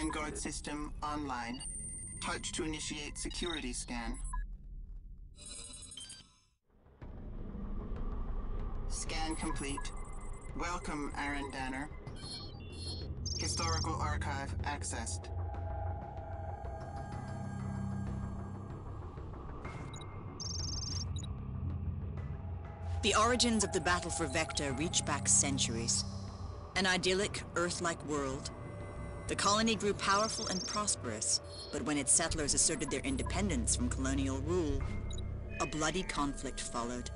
Vanguard system online. Touch to initiate security scan. Scan complete. Welcome, Aaron Danner. Historical archive accessed. The origins of the battle for Vekta reach back centuries. An idyllic, Earth-like world. The colony grew powerful and prosperous, but when its settlers asserted their independence from colonial rule, a bloody conflict followed.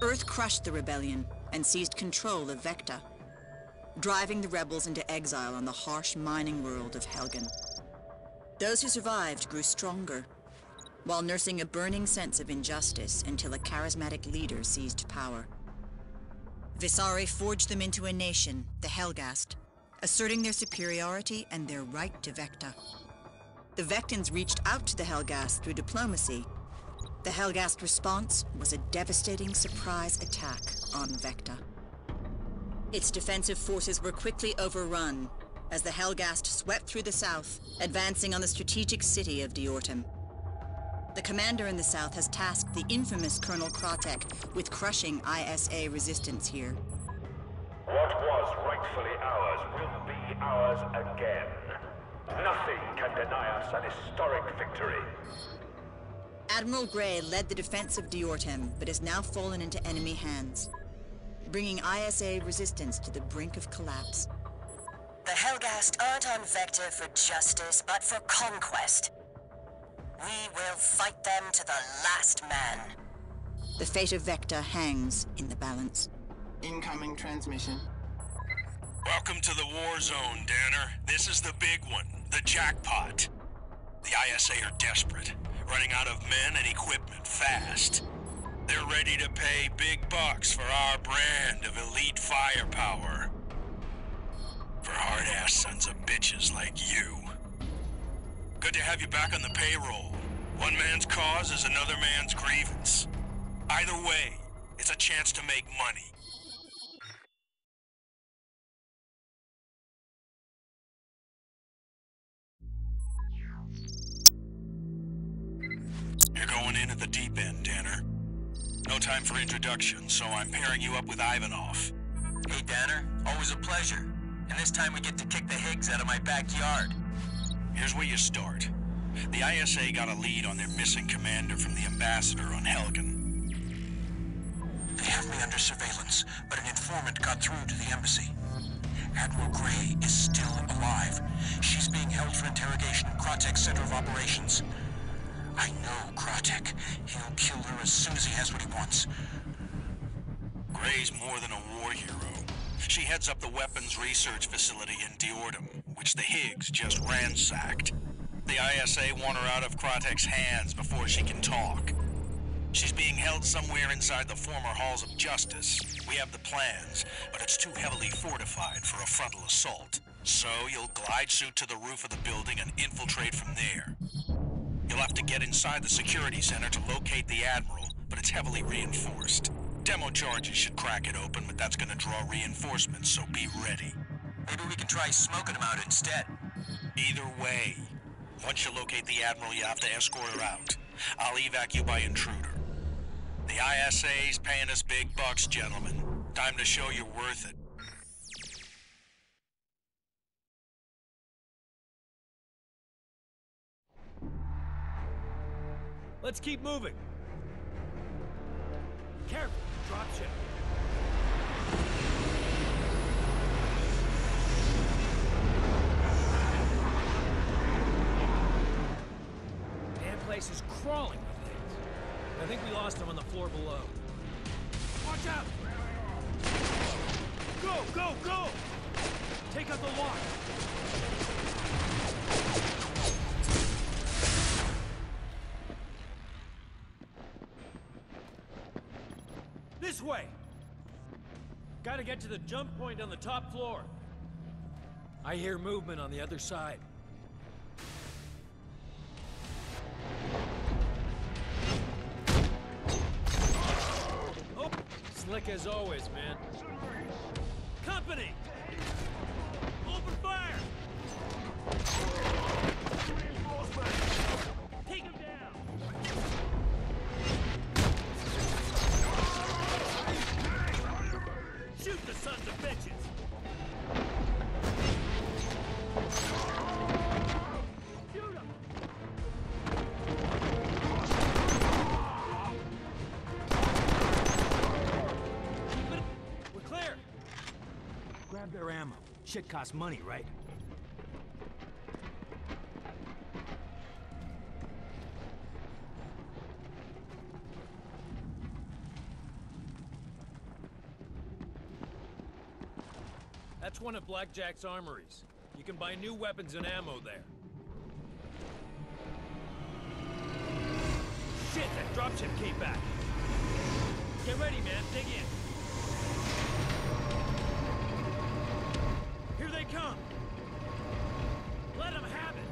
Earth crushed the rebellion and seized control of Vekta, driving the rebels into exile on the harsh mining world of Helghan. Those who survived grew stronger, while nursing a burning sense of injustice until a charismatic leader seized power. Visari forged them into a nation, the Helghast, asserting their superiority and their right to Vekta. The Vectans reached out to the Helghast through diplomacy. The Helghast response was a devastating surprise attack on Vekta. Its defensive forces were quickly overrun as the Helghast swept through the south, advancing on the strategic city of Diortem. The commander in the south has tasked the infamous Colonel Kratek with crushing ISA resistance here. What was rightfully ours will be ours again. Nothing can deny us an historic victory. Admiral Grey led the defense of Diortem, but has now fallen into enemy hands, bringing ISA resistance to the brink of collapse. The Helghast aren't on Vekta for justice, but for conquest. We will fight them to the last man. The fate of Vekta hangs in the balance. Incoming transmission. Welcome to the war zone, Danner. This is the big one, the jackpot. The ISA are desperate, running out of men and equipment fast. They're ready to pay big bucks for our brand of elite firepower. For hard-ass sons of bitches like you. Good to have you back on the payroll. One man's cause is another man's grievance. Either way, it's a chance to make money. You're going in at the deep end, Danner. No time for introductions, so I'm pairing you up with Ivanov. Hey, Danner. Always a pleasure. And this time we get to kick the Higgs out of my backyard. Here's where you start. The ISA got a lead on their missing commander from the ambassador on Helghan. They have me under surveillance, but an informant got through to the embassy. Admiral Grey is still alive. She's being held for interrogation at Krotex Center of Operations. I know Kratek. He'll kill her as soon as he has what he wants. Grey's more than a war hero. She heads up the weapons research facility in Diortem, which the Higgs just ransacked. The ISA want her out of Kratek's hands before she can talk. She's being held somewhere inside the former halls of justice. We have the plans, but it's too heavily fortified for a frontal assault. So you'll glide suit to the roof of the building and infiltrate from there. You'll have to get inside the security center to locate the Admiral, but it's heavily reinforced. Demo charges should crack it open, but that's gonna draw reinforcements, so be ready. Maybe we can try smoking them out instead. Either way, once you locate the Admiral, you have to escort her out. I'll evac you by intruder. The ISA's paying us big bucks, gentlemen. Time to show you're worth it. Let's keep moving. Careful, drop ship. Damn place is crawling with things. I think we lost him on the floor below. Watch out! Go, go, go! Take out the lock. This way! Gotta get to the jump point on the top floor. I hear movement on the other side. Oh, slick as always, man. Company! Open fire! Shit costs money, right? That's one of Blackjack's armories. You can buy new weapons and ammo there. Shit, that dropship came back. Get ready, man. Dig in. Here they come. Let them have it.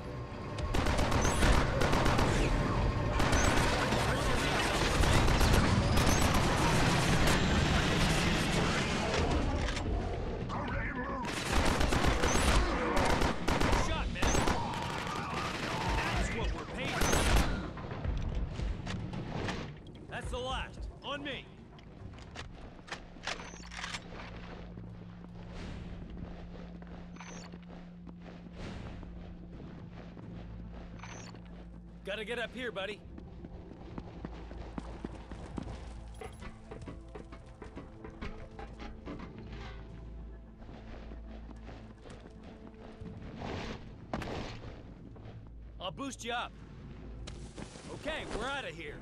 Gotta get up here, buddy. I'll boost you up. Okay, we're out of here.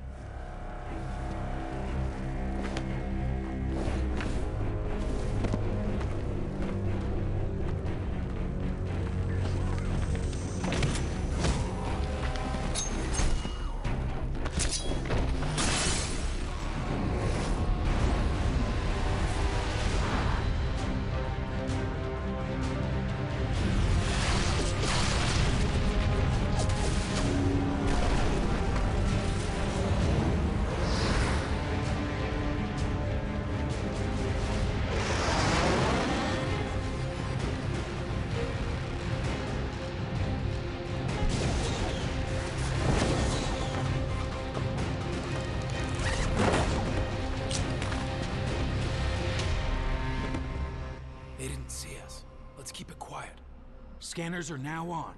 Scanners are now on.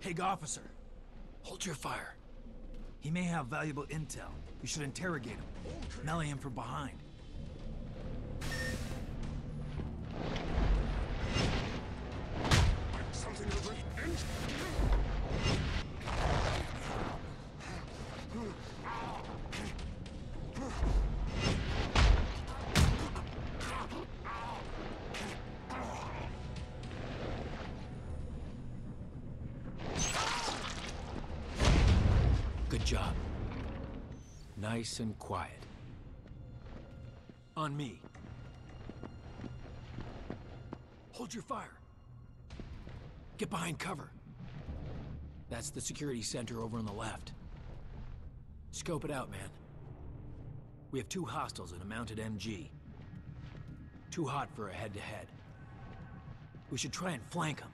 Haig officer, hold your fire. He may have valuable intel. You should interrogate him. Okay. Melee him from behind. Nice and quiet. On me. Hold your fire. Get behind cover. That's the security center over on the left. Scope it out, man. We have two hostiles and a mounted MG. Too hot for a head-to-head. We should try and flank them.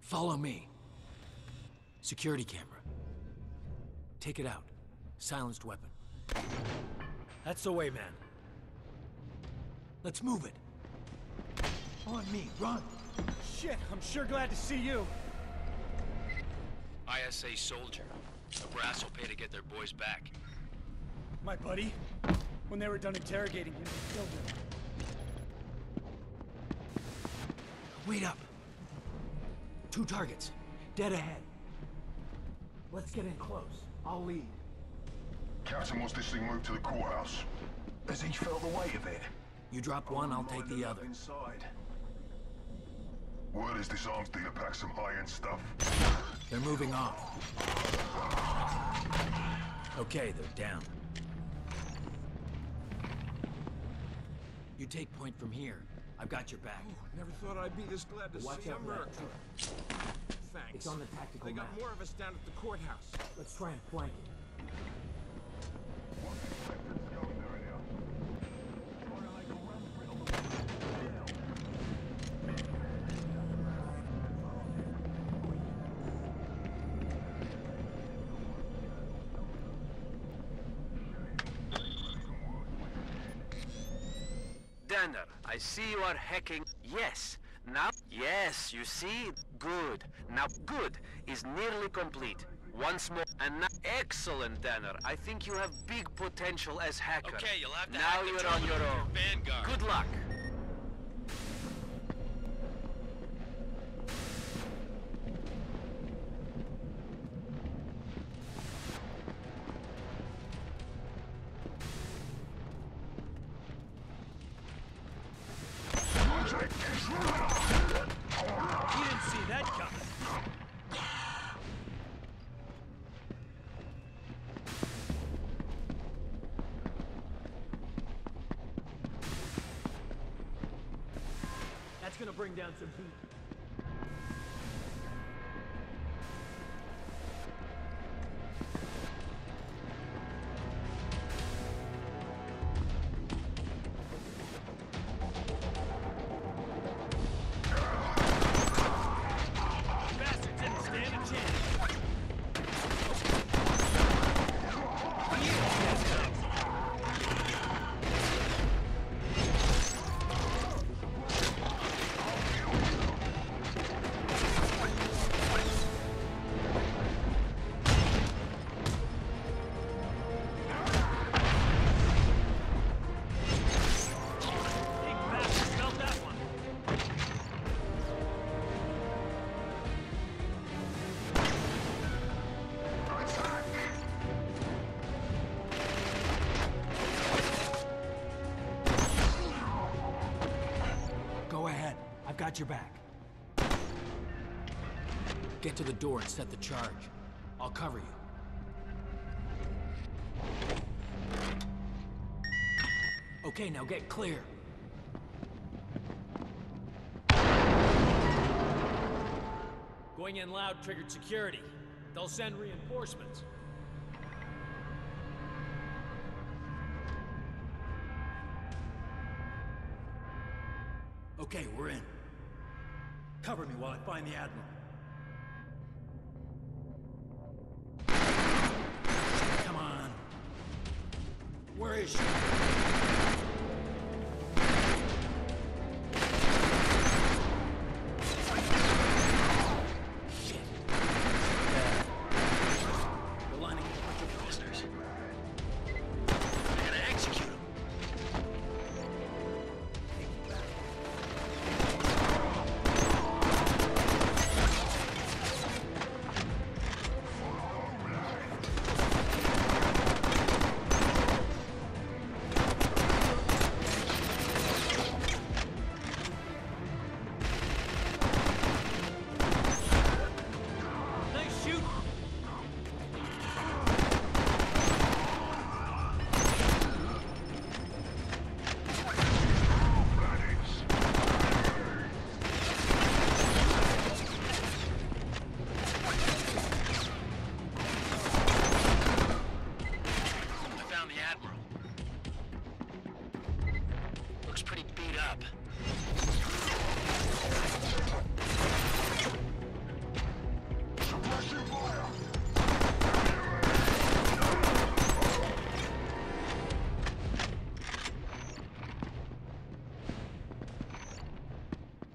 Follow me. Security camera. Take it out. Silenced weapon. That's the way, man. Let's move it. On me, run! Shit, I'm sure glad to see you. ISA soldier. The brass will pay to get their boys back. My buddy? When they were done interrogating him, they killed him. Wait up. Two targets. Dead ahead. Let's get in close. I'll lead. Captain wants this thing moved to the courthouse. As each felt the weight of it. You drop one, I'll take the other. Inside. Word is this arms dealer packs some high-end stuff. They're moving off. Okay, they're down. You take point from here. I've got your back. Ooh, never thought I'd be this glad to see America. Thanks. It's on the tactical map. They got more of us down at the courthouse. Let's try and flank it. Danner, I see you are hacking. Yes. Now, yes, you see? Good. Now, good is nearly complete. Once more, and now, excellent, Danner. I think you have big potential as hacker. Okay, you'll have to hack the terminal with your vanguard. Now you're on your own. Good luck. gonna bring down some heat. Got your back. Get to the door and set the charge. I'll cover you. Okay, now get clear. Going in loud triggered security. They'll send reinforcements. Okay, we're in. Cover me while I find the Admiral. Come on. Where is she? Shit. We're lining up with the prisoners. I gotta execute them.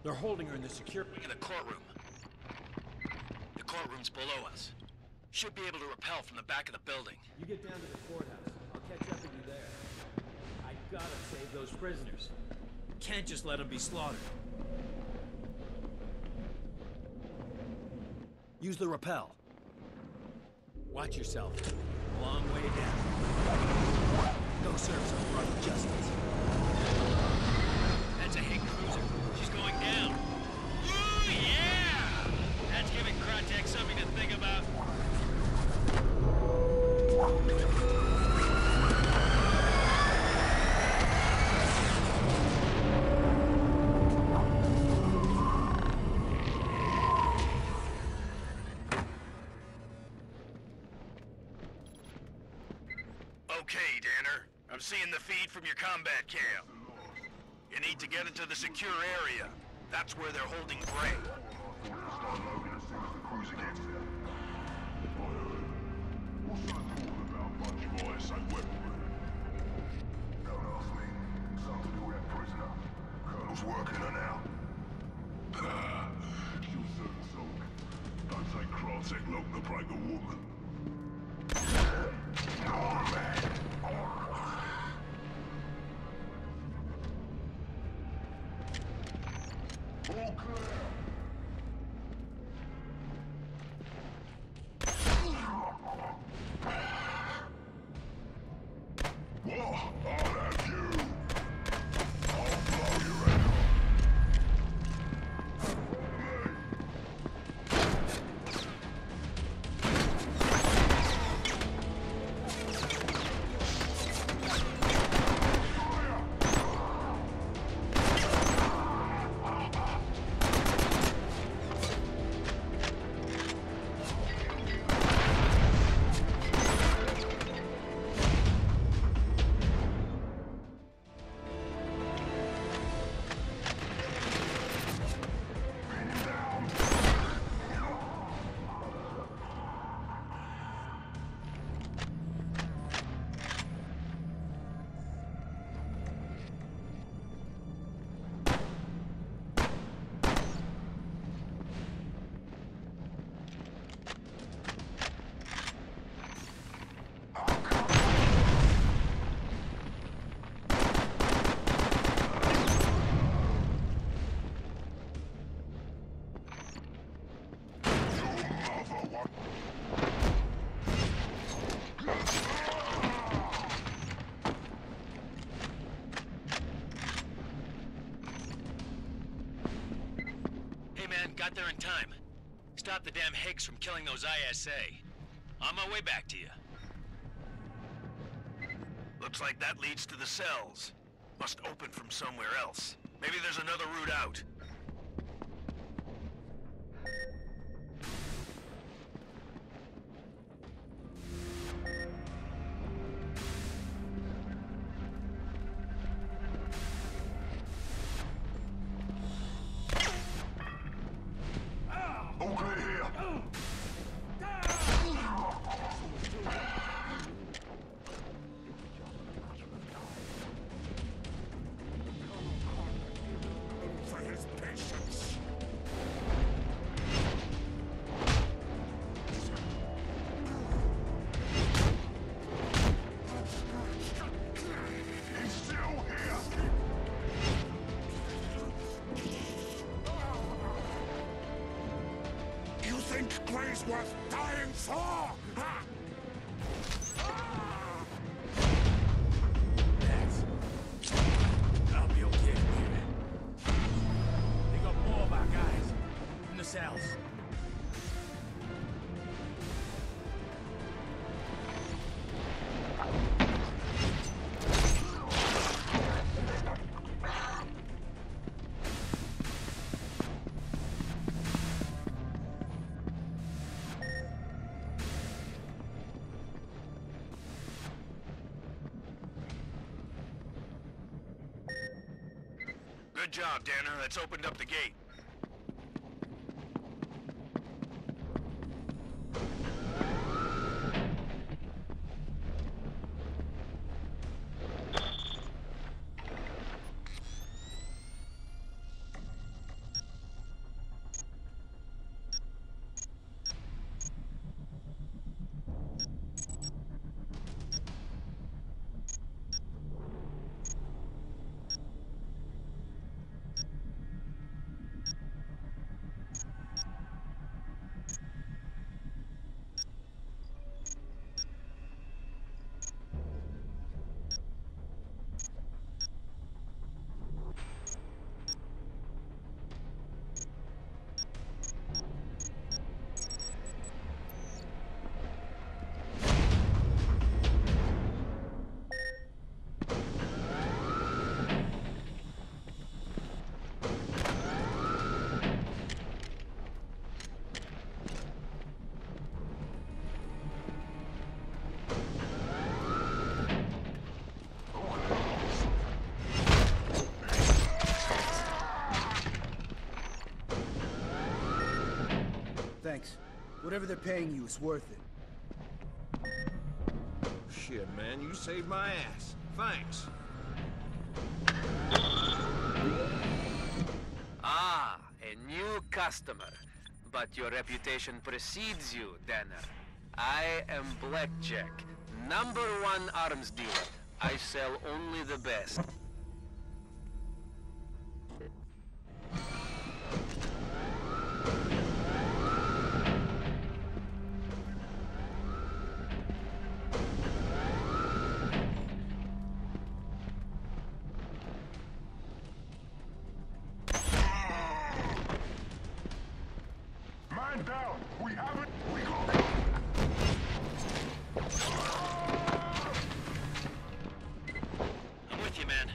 They're holding her in the secure wing of the courtroom. The courtroom's below us. Should be able to rappel from the back of the building. You get down to the courthouse. I'll catch up with you there. I gotta save those prisoners. Can't just let them be slaughtered. Use the rappel. Watch yourself. Long way down. No service on the front of Justice. That's a hit cruiser. She's going down. Ooh, yeah! That's giving Kratek something to think about. Okay, Danner. I'm seeing the feed from your combat cam. You need to get into the secure area. That's where they're holding Grey. We're gonna start loading as soon as the cruiser gets there. What's that talking about bunch of ISA weaponry? Don't ask me. Something to do with that prisoner. Colonel's working her now. She'll serve the soul. Don't say Kratek long to break a woman. Oh, man. Oh. All clear. Whoa, I'll have you. I'll blow you right out. Got there in time. Stopped the damn Hicks from killing those ISA. On my way back to you. Looks like that leads to the cells. Must open from somewhere else. Maybe there's another route out. Worth dying for! Ha! I'll be okay from here. They got more of our guys in the cells. Good job, Danner. That's opened up the gate. Thanks. Whatever they're paying you is worth it. Shit, man, you saved my ass. Thanks. Ah, a new customer. But your reputation precedes you, Danner. I am Blackjack, #1 arms dealer. I sell only the best. I'm with you, man.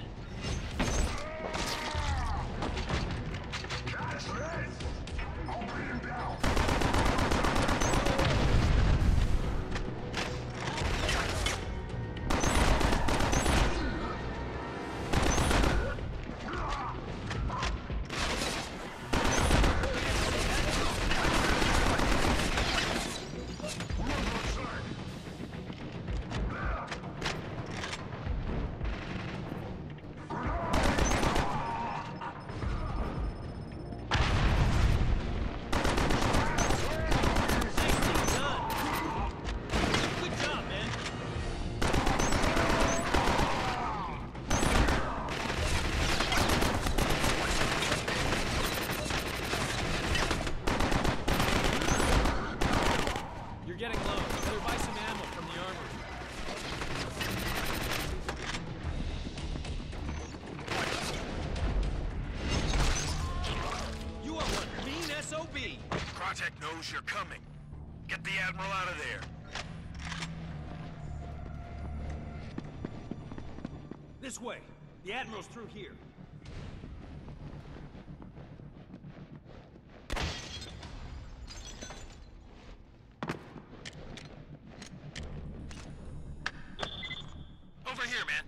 coming. Get the Admiral out of there. This way. The Admiral's through here. Over here, man.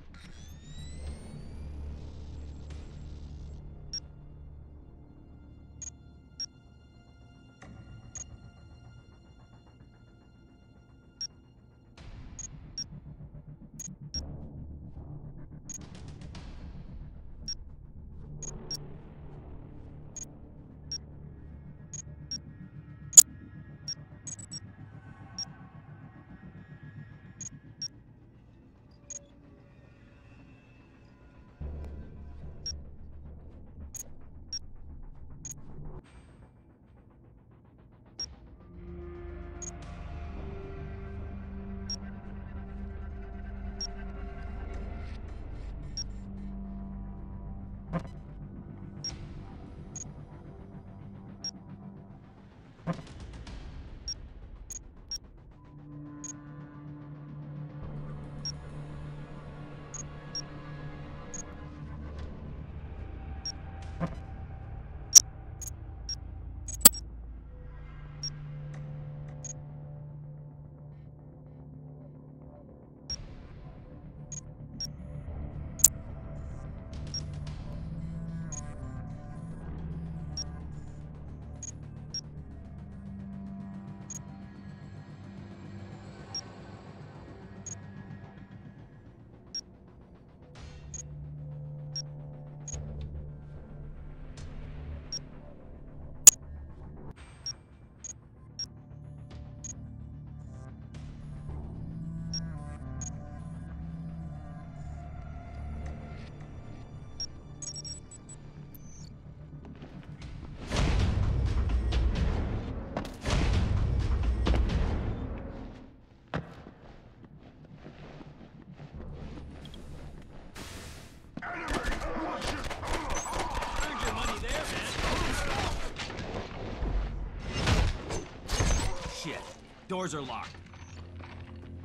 Doors are locked.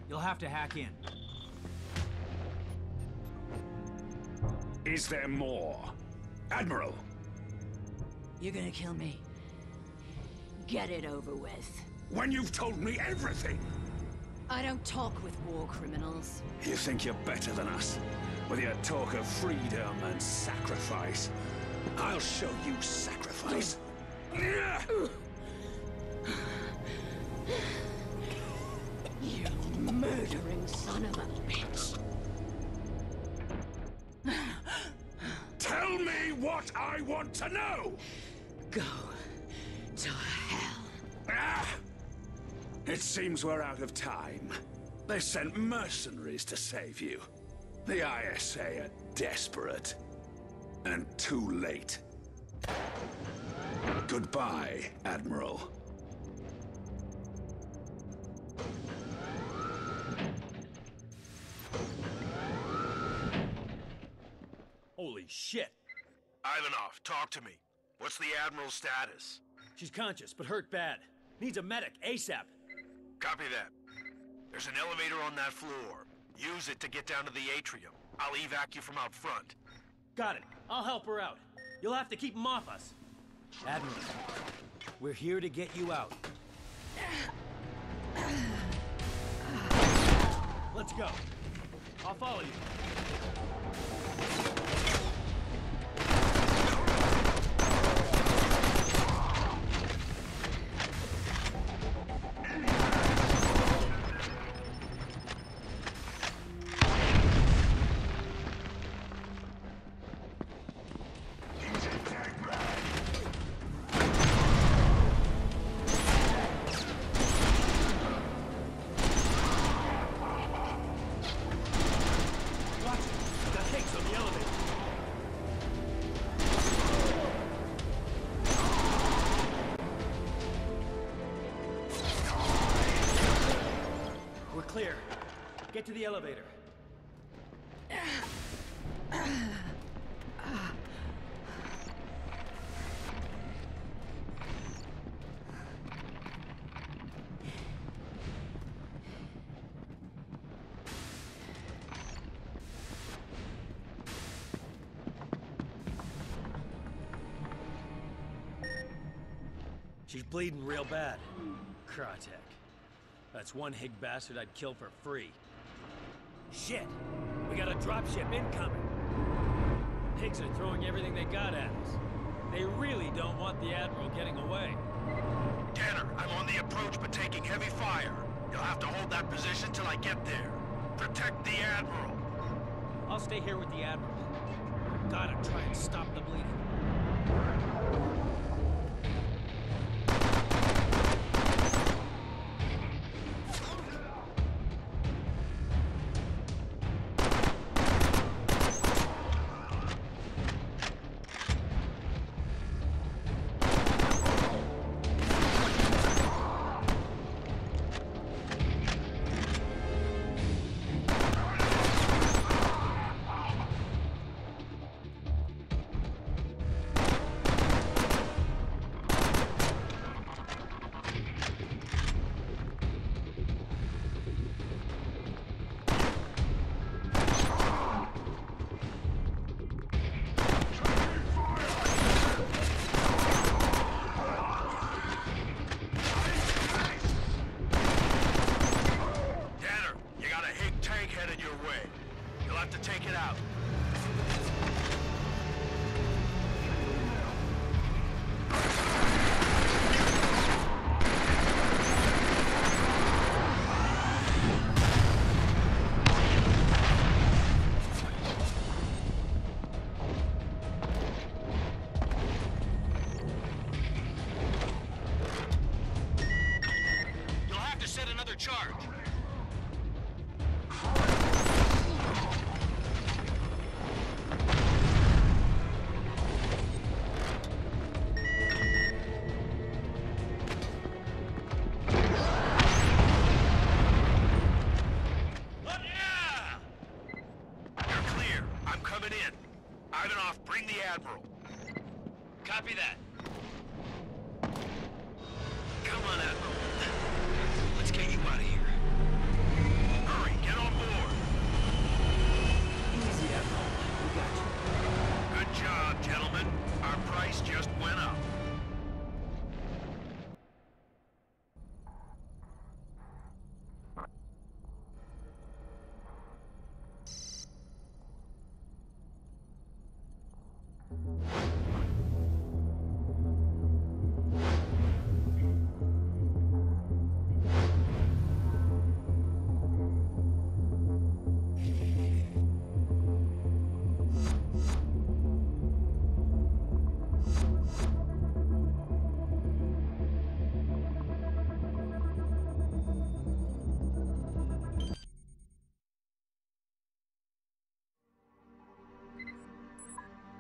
You'll have to hack in. Is there more? Admiral! You're gonna kill me. Get it over with. When you've told me everything! I don't talk with war criminals. You think you're better than us? With your talk of freedom and sacrifice. I'll show you sacrifice. You murdering son of a bitch! Tell me what I want to know! Go to hell. Ah, it seems we're out of time. They sent mercenaries to save you. The ISA are desperate. And too late. Goodbye, Admiral. Holy shit! Ivanov, talk to me. What's the Admiral's status? She's conscious, but hurt bad. Needs a medic, ASAP. Copy that. There's an elevator on that floor. Use it to get down to the atrium. I'll evac you from out front. Got it. I'll help her out. You'll have to keep them off us. Admiral, we're here to get you out. Let's go. I'll follow you. Get to the elevator. She's bleeding real bad. Kratek. That's one Hig bastard I'd kill for free. Shit! We got a dropship incoming! Higs are throwing everything they got at us. They really don't want the Admiral getting away. Danner, I'm on the approach but taking heavy fire. You'll have to hold that position till I get there. Protect the Admiral! I'll stay here with the Admiral. Gotta try and stop the bleeding.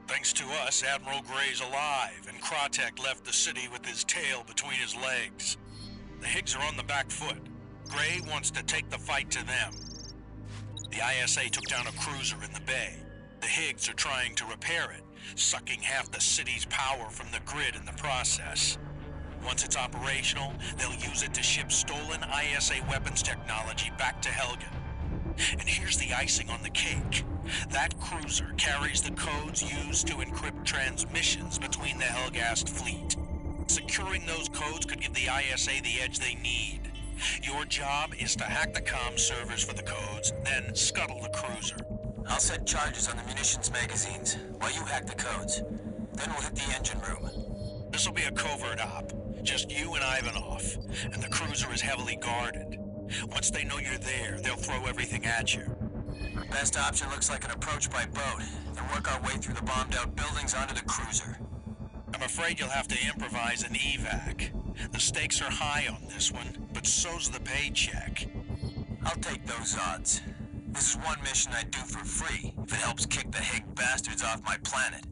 Thanks to us, Admiral Grey's alive, and Kratek left the city with his tail between his legs. The Higs are on the back foot. Grey wants to take the fight to them. The ISA took down a cruiser in the bay. The Higs are trying to repair it, sucking half the city's power from the grid in the process. Once it's operational, they'll use it to ship stolen ISA weapons technology back to Helghan. And here's the icing on the cake. That cruiser carries the codes used to encrypt transmissions between the Helghast fleet. Securing those codes could give the ISA the edge they need. Your job is to hack the comm servers for the codes, then scuttle the cruiser. I'll set charges on the munitions magazines while you hack the codes. Then we'll hit the engine room. This'll be a covert op. Just you and Ivanov. And the cruiser is heavily guarded. Once they know you're there, they'll throw everything at you. Best option looks like an approach by boat, then work our way through the bombed-out buildings onto the cruiser. I'm afraid you'll have to improvise an evac. The stakes are high on this one, but so's the paycheck. I'll take those odds. This is one mission I'd do for free, if it helps kick the Hig bastards off my planet.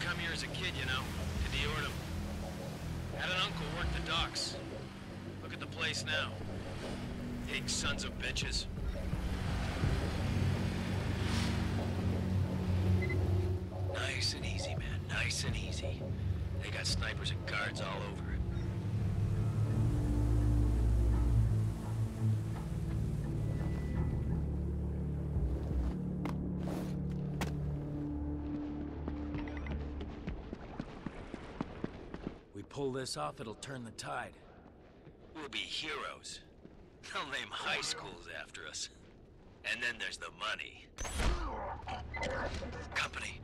Come here as a kid, you know, to Diortem. Had an uncle work the docks. Look at the place now. Hig sons of bitches. Nice and easy, man. Nice and easy. They got snipers and guards all over it. pull this off, it'll turn the tide. We'll be heroes. They'll name high schools after us. And then there's the money. Company.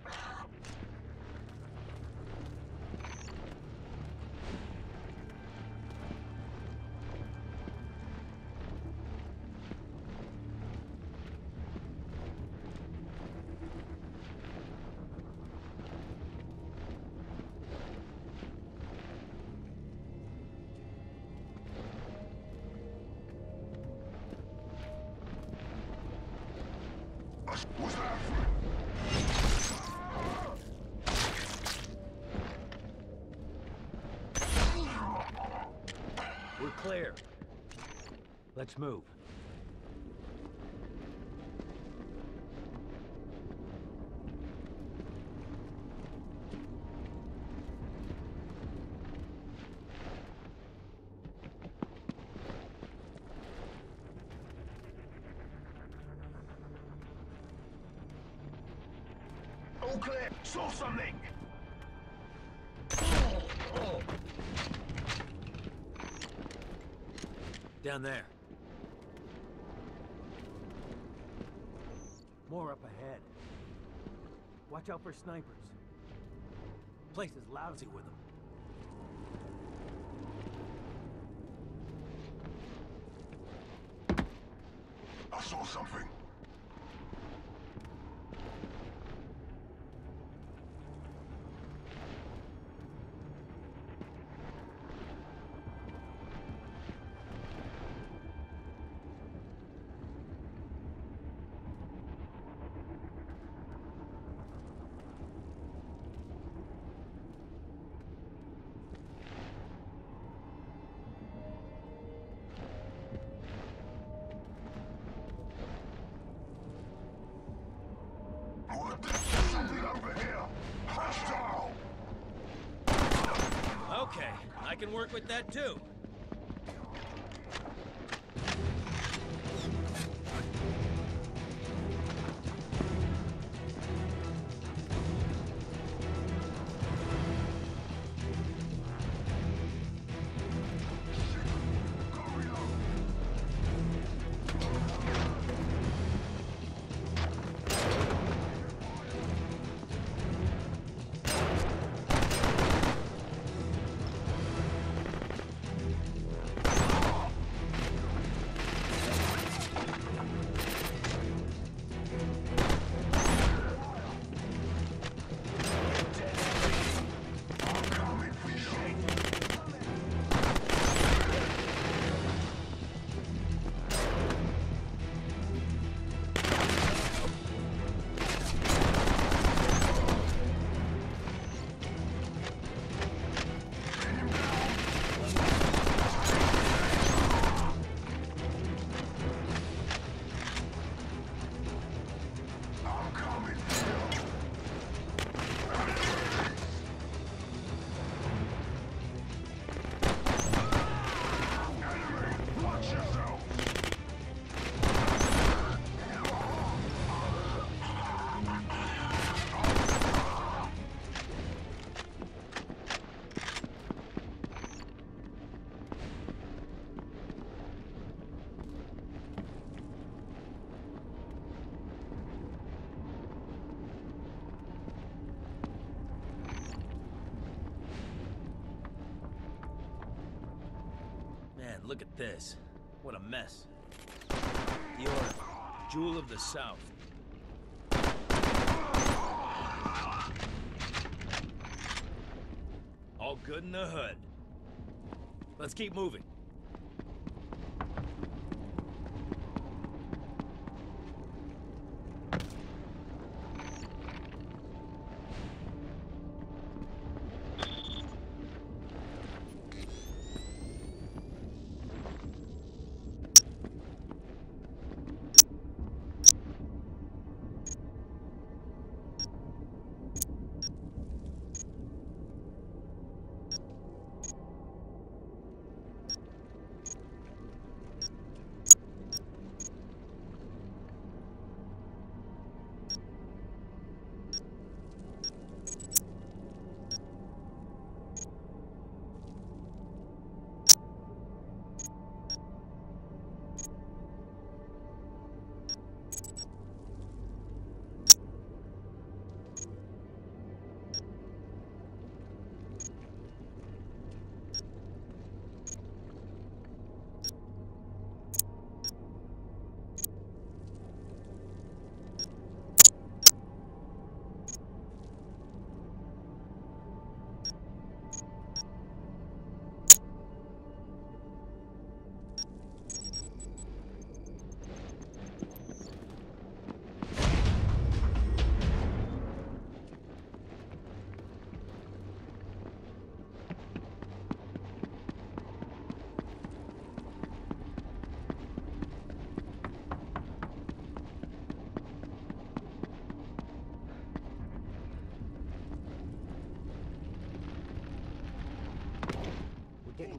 We're clear. Let's move. Okay, saw something. Down there. More up ahead. Watch out for snipers. Place is lousy with them. I saw something. Okay, I can work with that too. Look at this. What a mess. Diortem, jewel of the South. All good in the hood. Let's keep moving.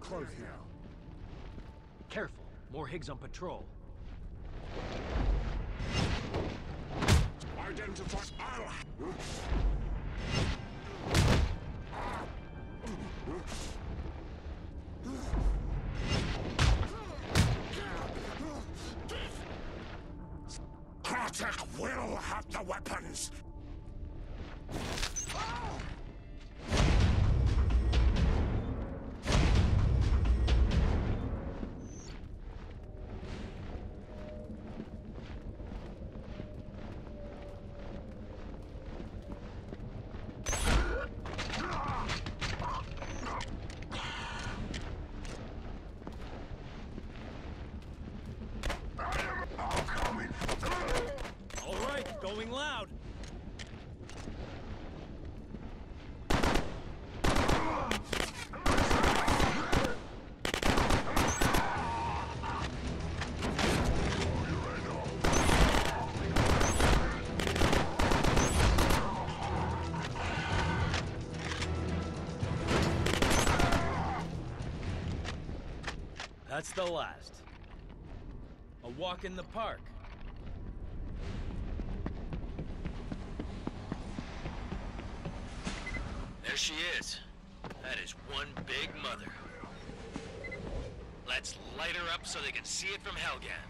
close now. Careful. More Higgs on patrol. Identify... Kratek will have the weapons! That's the last. A walk in the park. There she is. That is one big mother. Let's light her up so they can see it from Helghan.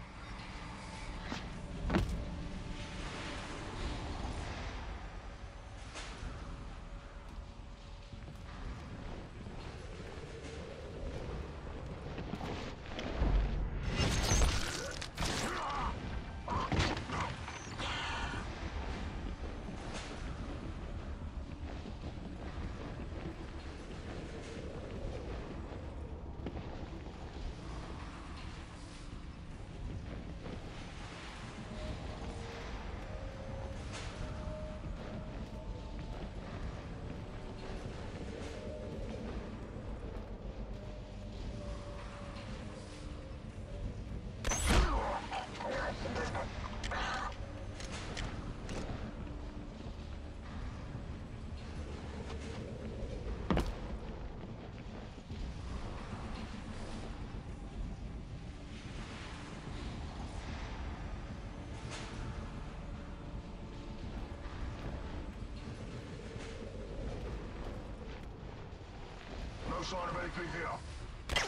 No sign of anything here.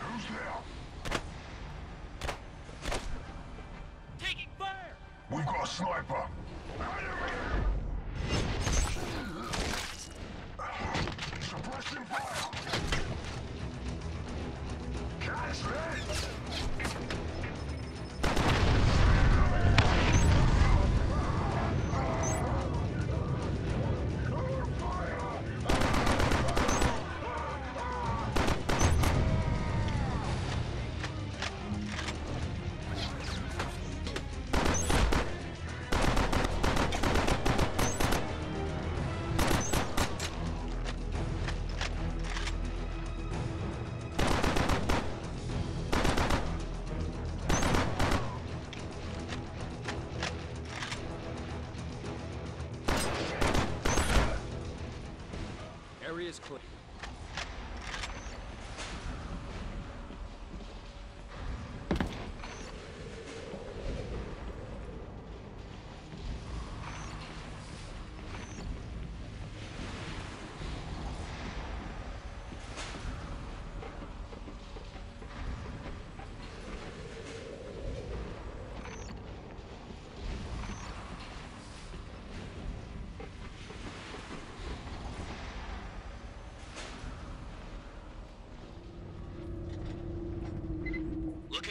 Who's there? Taking fire! We've got a sniper! Suppressing fire! Catch it! Is clear.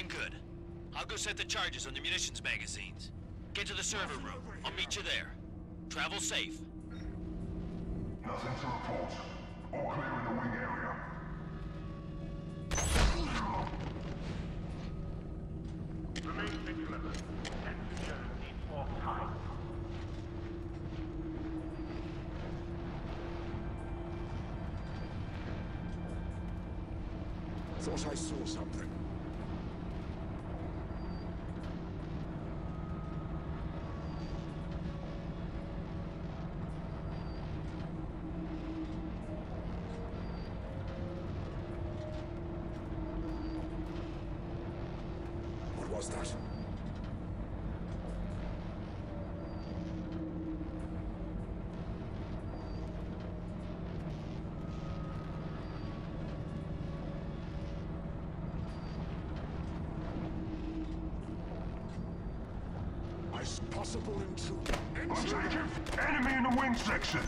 Good. I'll go set the charges on the munitions magazines. Get to the server room. I'll meet you there. Travel safe. Nothing to report. All clear in the wing area. Remain vigilant and secure at all times. Thought I saw something. sprawozdać. Section.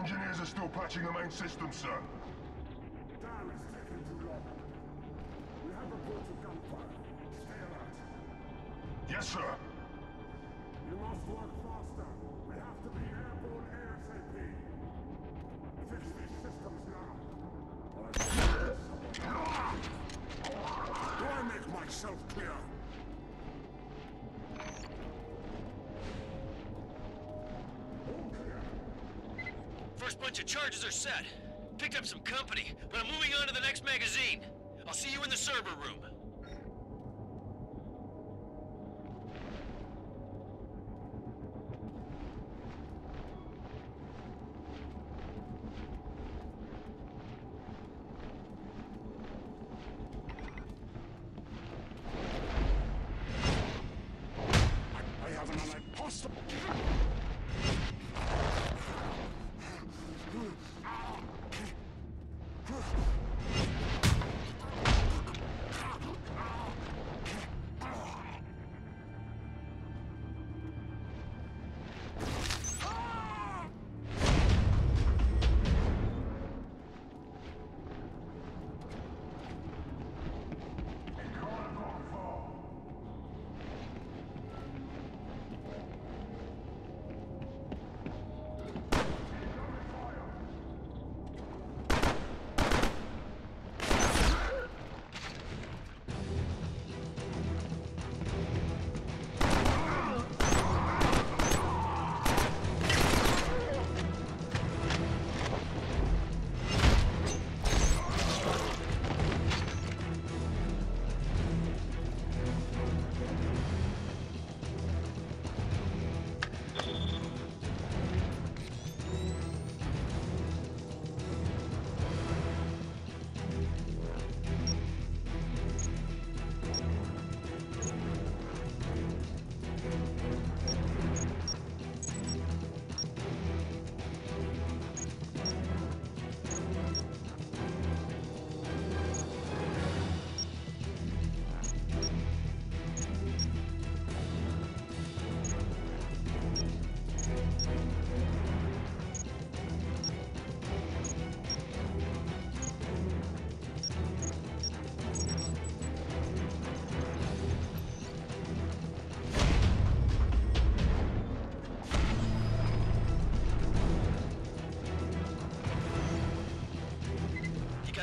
Engineers are still patching the main system, sir. Damn, it's taking too long. We have a bunch of gunfire. Stay alert. Yes, sir. You must work faster. We have to be airborne ASAP. Fix these systems now. Or I... Do I make myself clear? The charges are set. Picked up some company, but I'm moving on to the next magazine. I'll see you in the server room.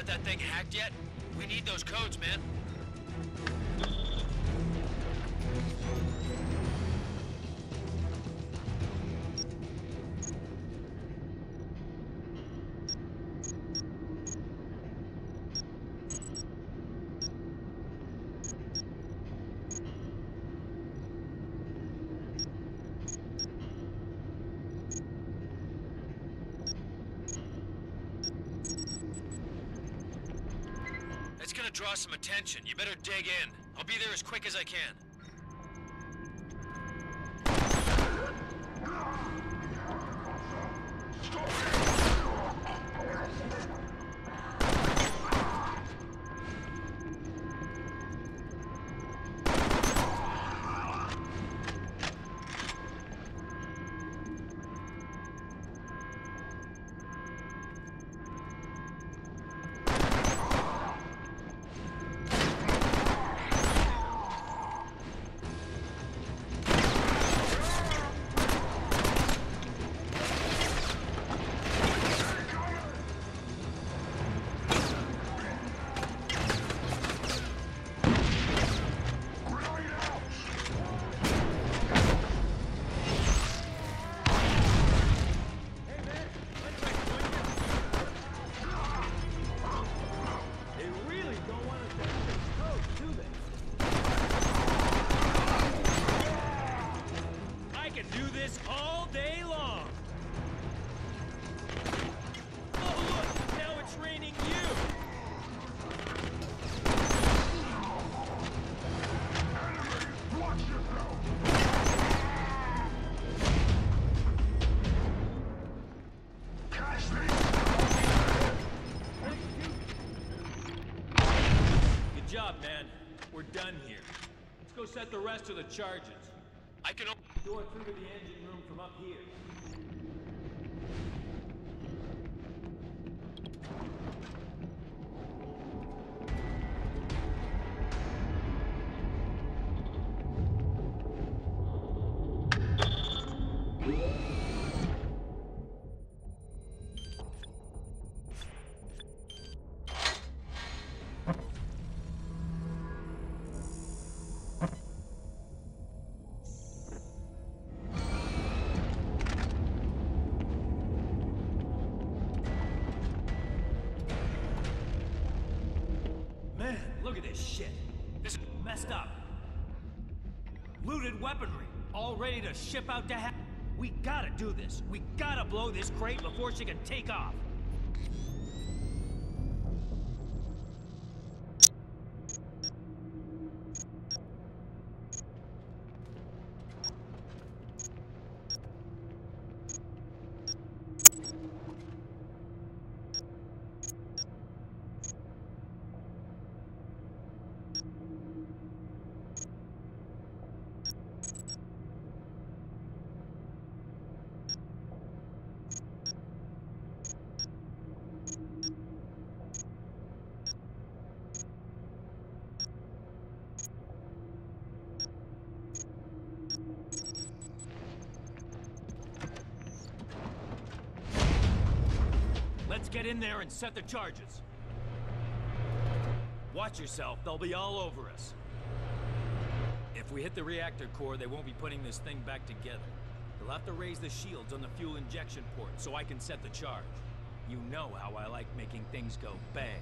That thing hacked yet? We need those codes, man. It's gonna gonna draw some attention. You better dig in. I'll be there as quick as I can. Set the rest of the charges. I can open the door through to the engine room from up here. Ready to ship out to hell. We gotta do this. We gotta blow this crate before she can take off. Get in there and set the charges. Watch yourself, they'll be all over us. If we hit the reactor core, they won't be putting this thing back together. They'll have to raise the shields on the fuel injection port so I can set the charge. You know how I like making things go bang.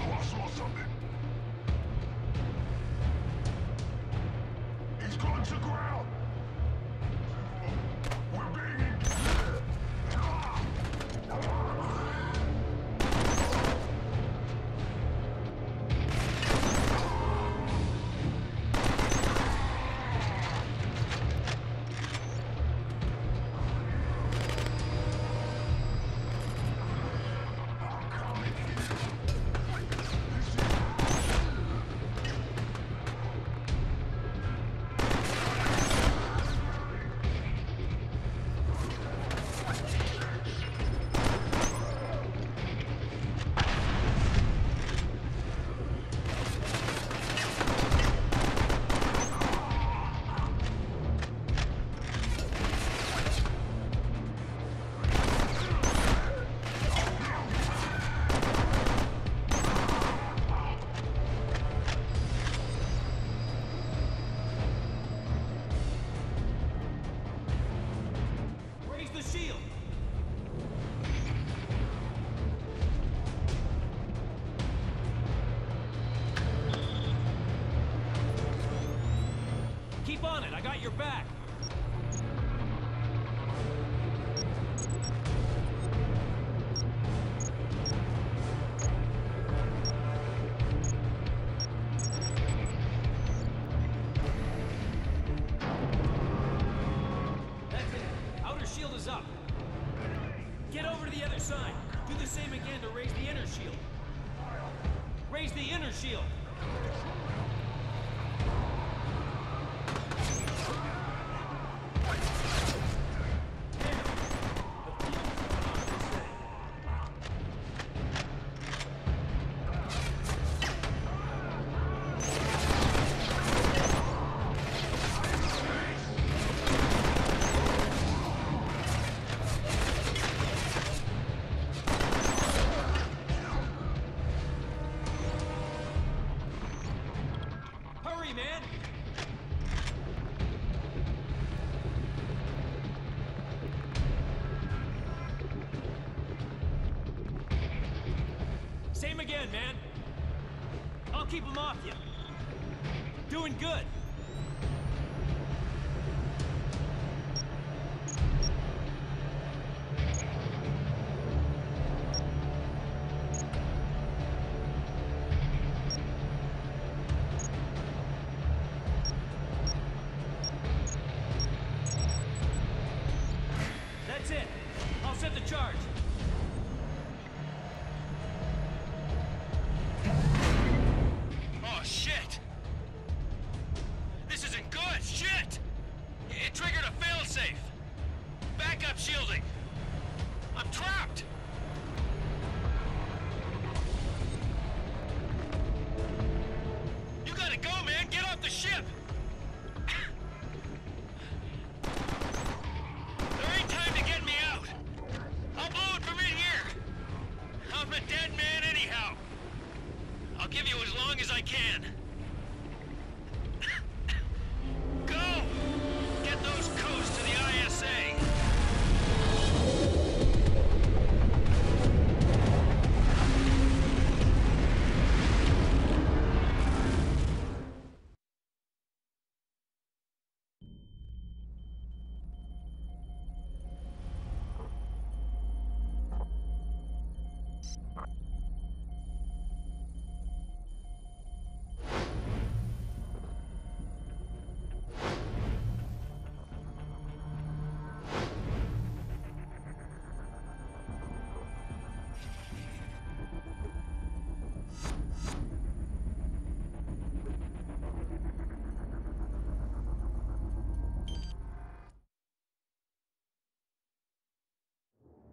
Oh, I saw something. To ground! We're being engaged! other side. Do the same again to raise the inner shield. Raise the inner shield.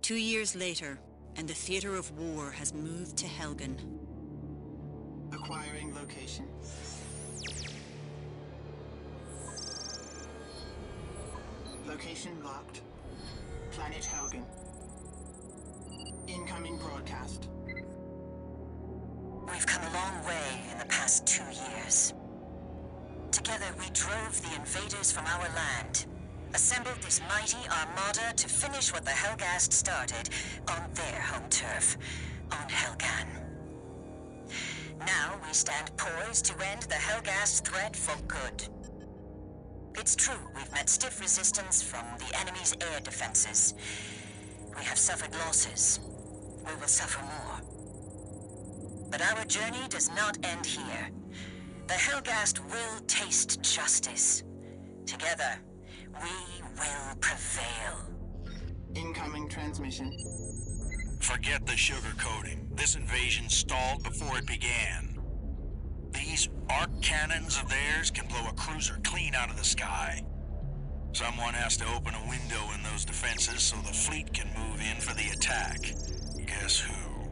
"2 years later, and the theater of war has moved to Helghan. Acquiring location. Location locked. Planet Helghan. Incoming broadcast. We've come a long way in the past 2 years. Together we drove the invaders from our land. Assembled this mighty armada to finish what the Helghast started on their home turf, on Helghan. Now we stand poised to end the Helghast threat for good. It's true we've met stiff resistance from the enemy's air defenses. We have suffered losses. We will suffer more. But our journey does not end here. The Helghast will taste justice. Together, we will prevail. Incoming transmission. Forget the sugarcoating. This invasion stalled before it began. These arc cannons of theirs can blow a cruiser clean out of the sky. Someone has to open a window in those defenses so the fleet can move in for the attack. Guess who?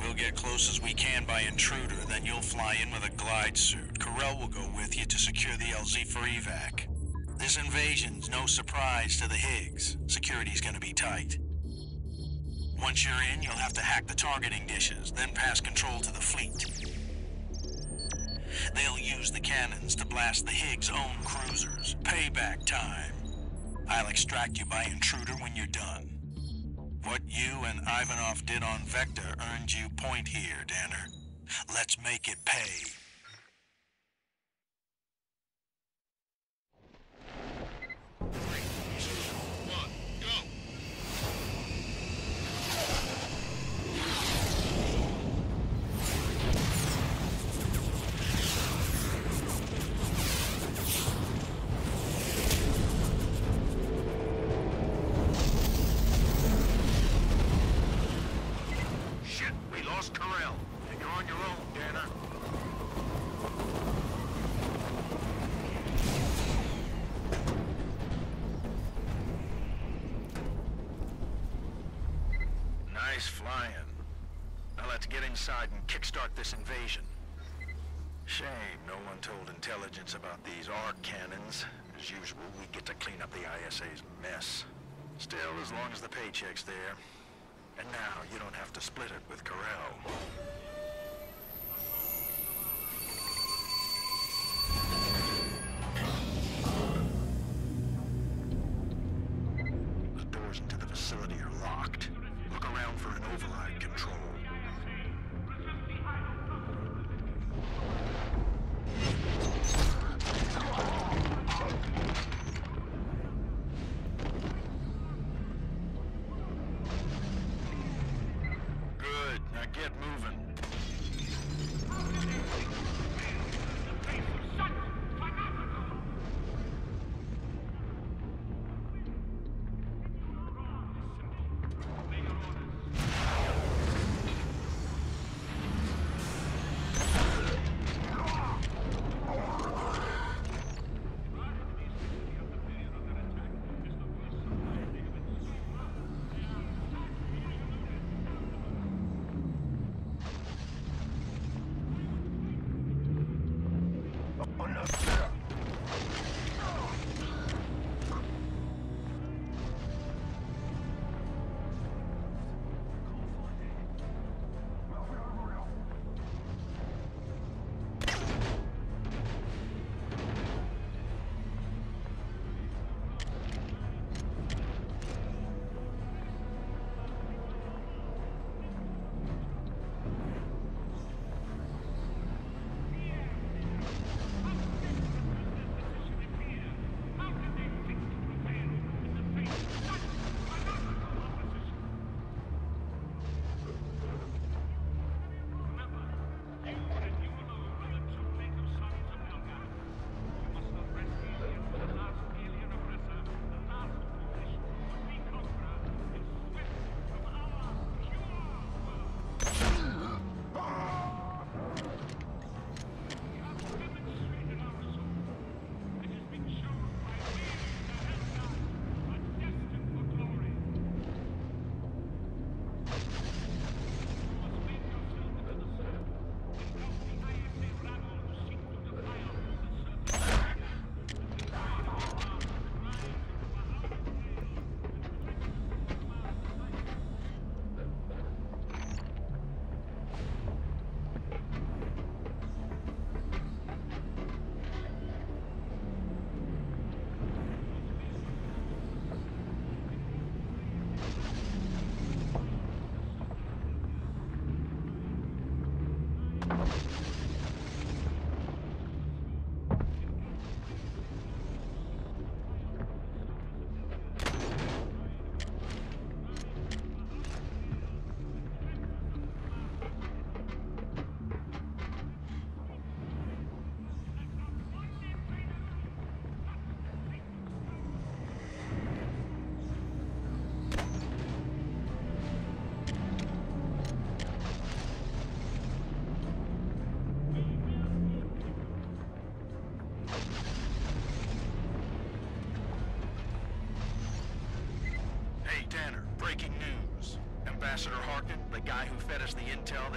We'll get close as we can by intruder, then you'll fly in with a glide suit. Corell will go with you to secure the LZ for evac. This invasion's no surprise to the Higgs. Security's gonna be tight. Once you're in, you'll have to hack the targeting dishes, then pass control to the fleet. They'll use the cannons to blast the Higgs' own cruisers. Payback time. I'll extract you by intruder when you're done. What you and Ivanov did on Vekta earned you point here, Danner. Let's make it pay. lost Corell. You're on your own, Danner. Nice flying. Now let's get inside and kickstart this invasion. Shame no one told intelligence about these AR cannons. As usual, we get to clean up the ISA's mess. Still, as long as the paycheck's there. And now, you don't have to split it with Corell.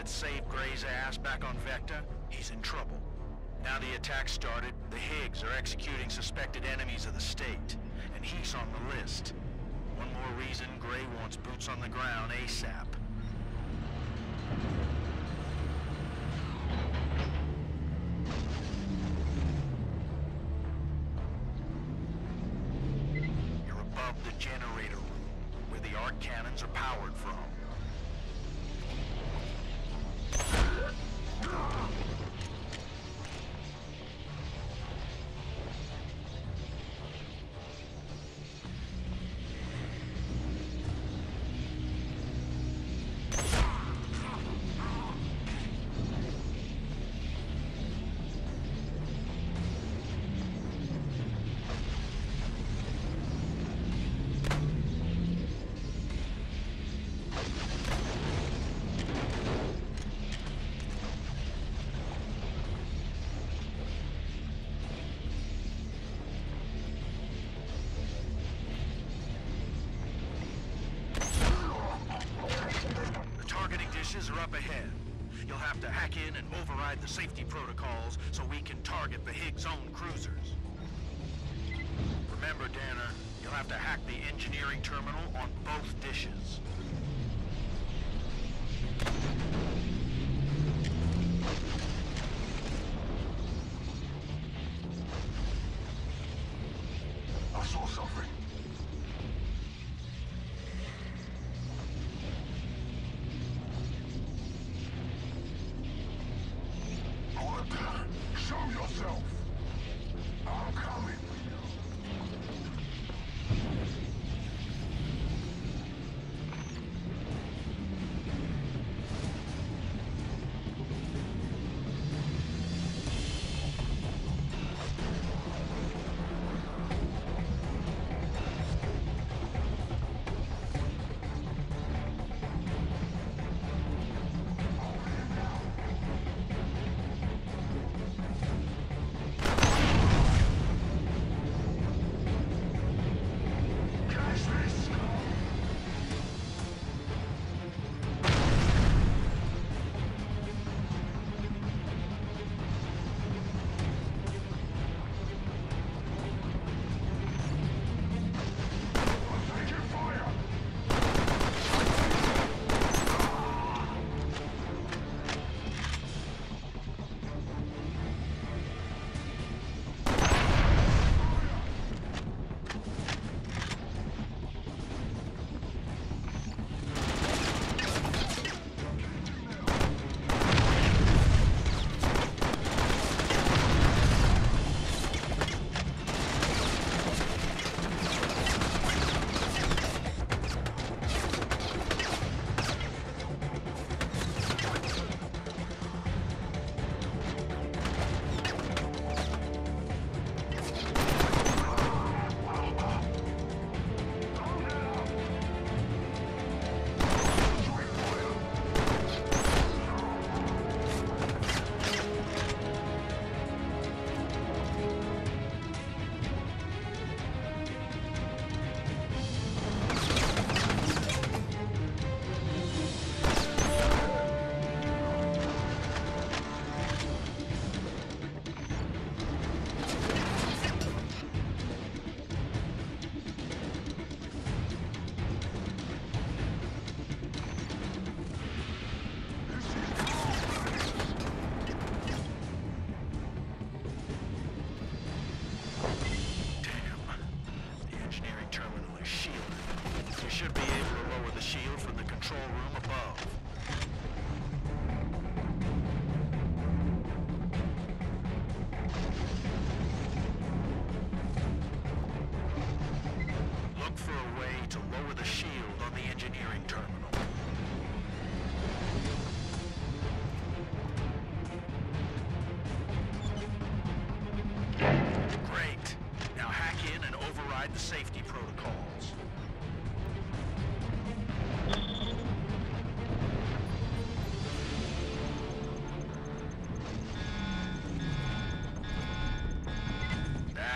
Saved Gray's ass back on Vekta, he's in trouble. Now the attack started, the Higgs are executing suspected enemies of the state, and he's on the list. One more reason Grey wants boots on the ground ASAP. You're above the generator room, where the arc cannons are powered from. up ahead. You'll have to hack in and override the safety protocols so we can target the Higgs own cruisers. Remember, Danner, you'll have to hack the engineering terminal on both dishes. I saw something.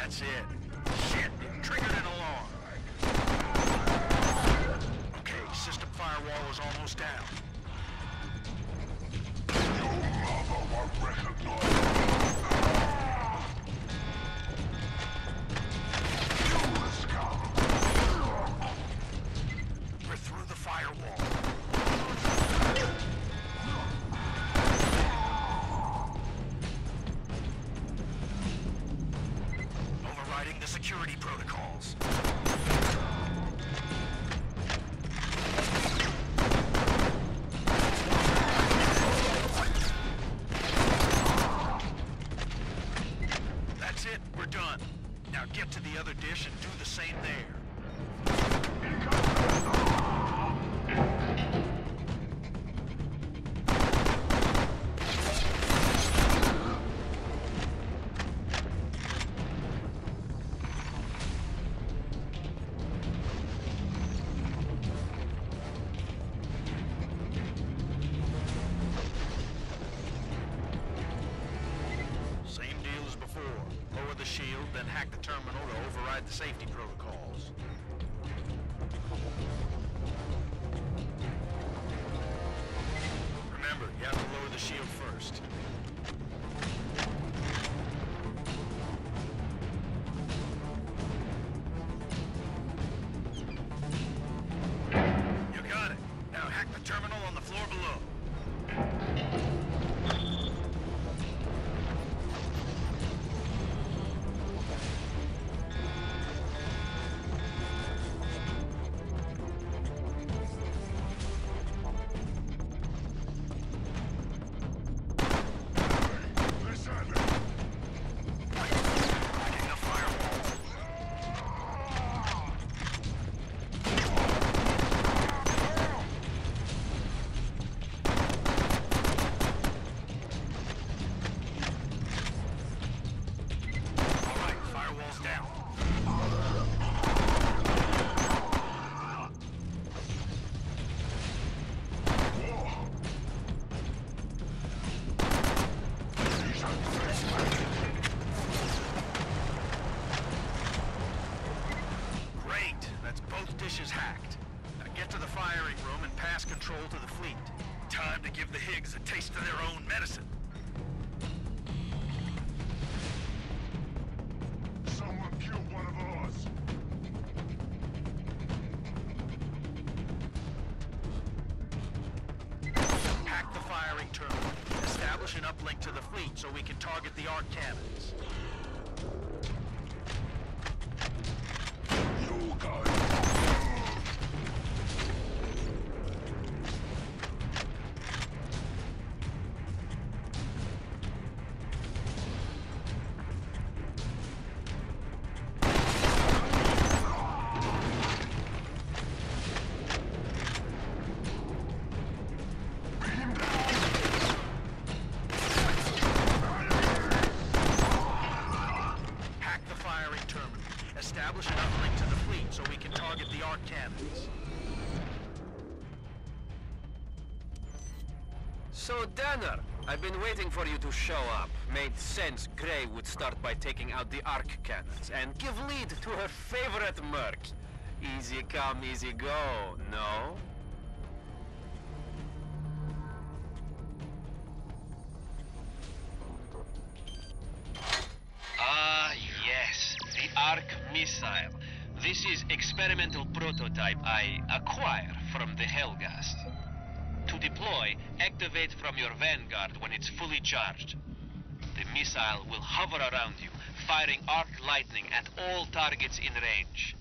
That's it. Shit, it triggered an alarm. Okay, system firewall is almost down. Your mother won't recognize. We're through the firewall. Security protocols. That's it, we're done. Now get to the other dish and do the same there. shield first. You got it. Now hack the terminal on the floor below. So we can target the arc cannons. You got it. So, Danner, I've been waiting for you to show up. Made sense Grey would start by taking out the arc cannons and give lead to her favorite merc. Easy come, easy go, no? Ah, yes, the arc missile. This is experimental prototype I acquire from the Helghast. To deploy, activate from your vanguard when it's fully charged. The missile will hover around you, firing arc lightning at all targets in range.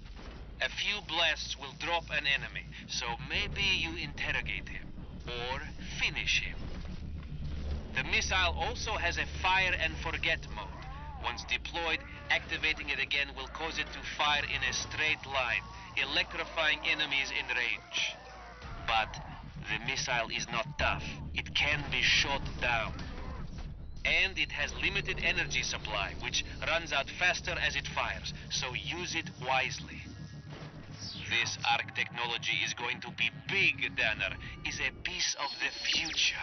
A few blasts will drop an enemy, so maybe you interrogate him, or finish him. The missile also has a fire and forget mode. Once deployed, activating it again will cause it to fire in a straight line, electrifying enemies in range. But the missile is not tough. It can be shot down. And it has limited energy supply, which runs out faster as it fires, so use it wisely. This arc technology is going to be big, Danner. It's a piece of the future.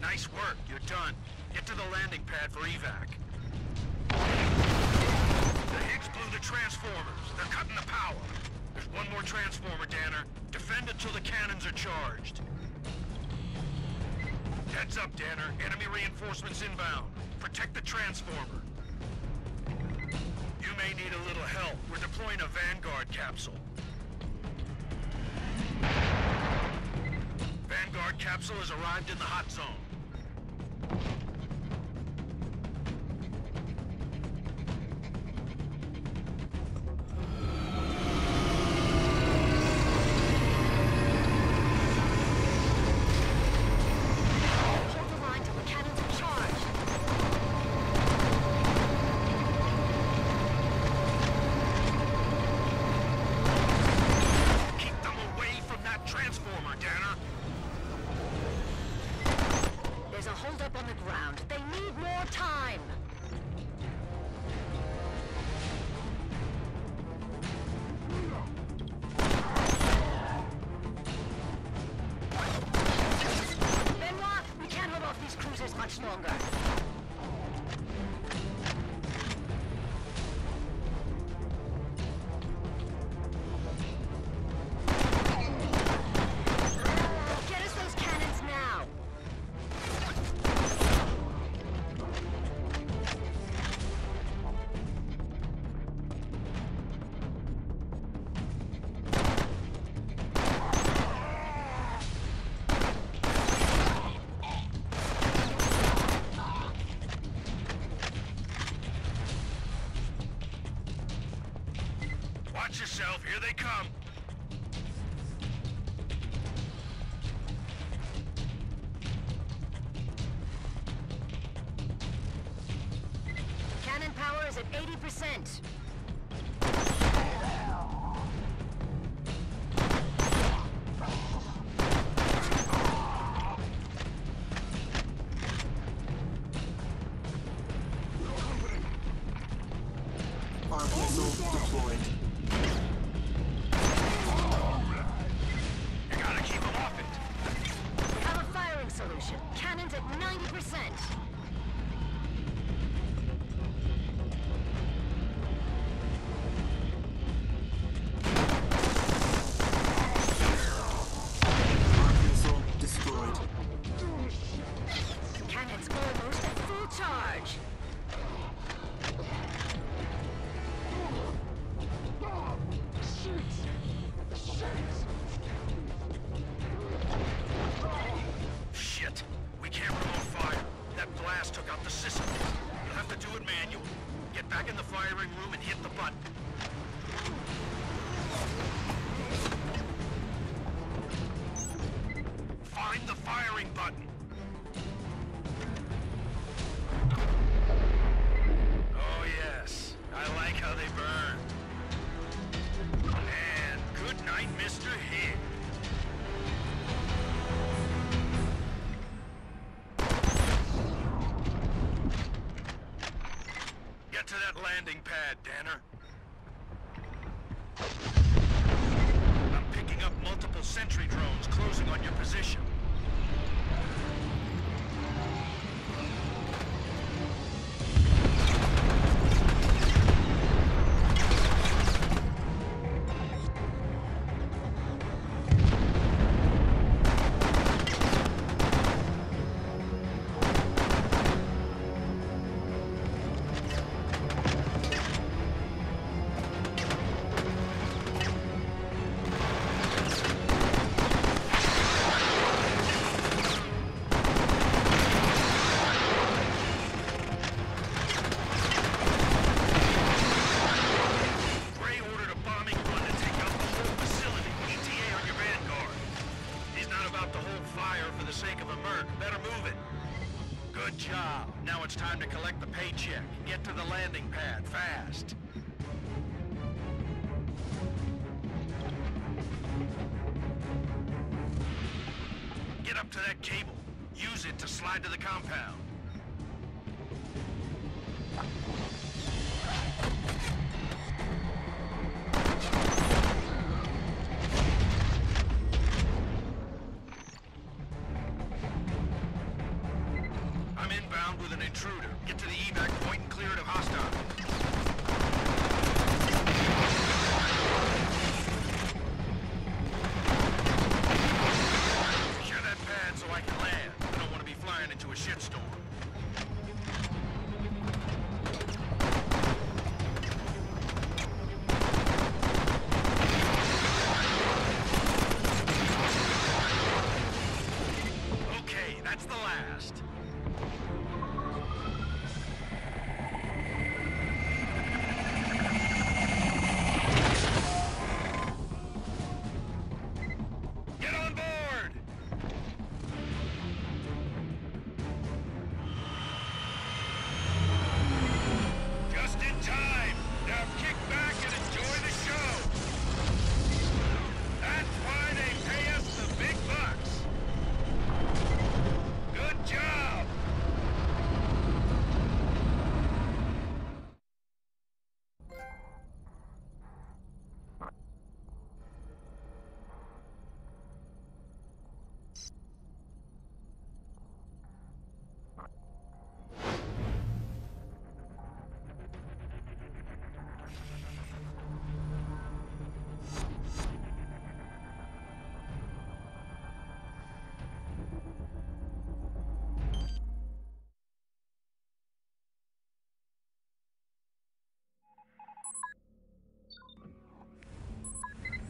Nice work, you're done. Get to the landing pad for evac. The Higgs blew the transformers. They're cutting the power. There's one more transformer, Danner. Defend it till the cannons are charged. Heads up, Danner. Enemy reinforcements inbound. Protect the transformer. You may need a little help. We're deploying a Vanguard capsule. Vanguard capsule has arrived in the hot zone. Here they come. Cannon power is at 80%. Landing pad, Danner. I'm picking up multiple sentry drones closing on your position. I can land. I don't want to be flying into a shitstorm.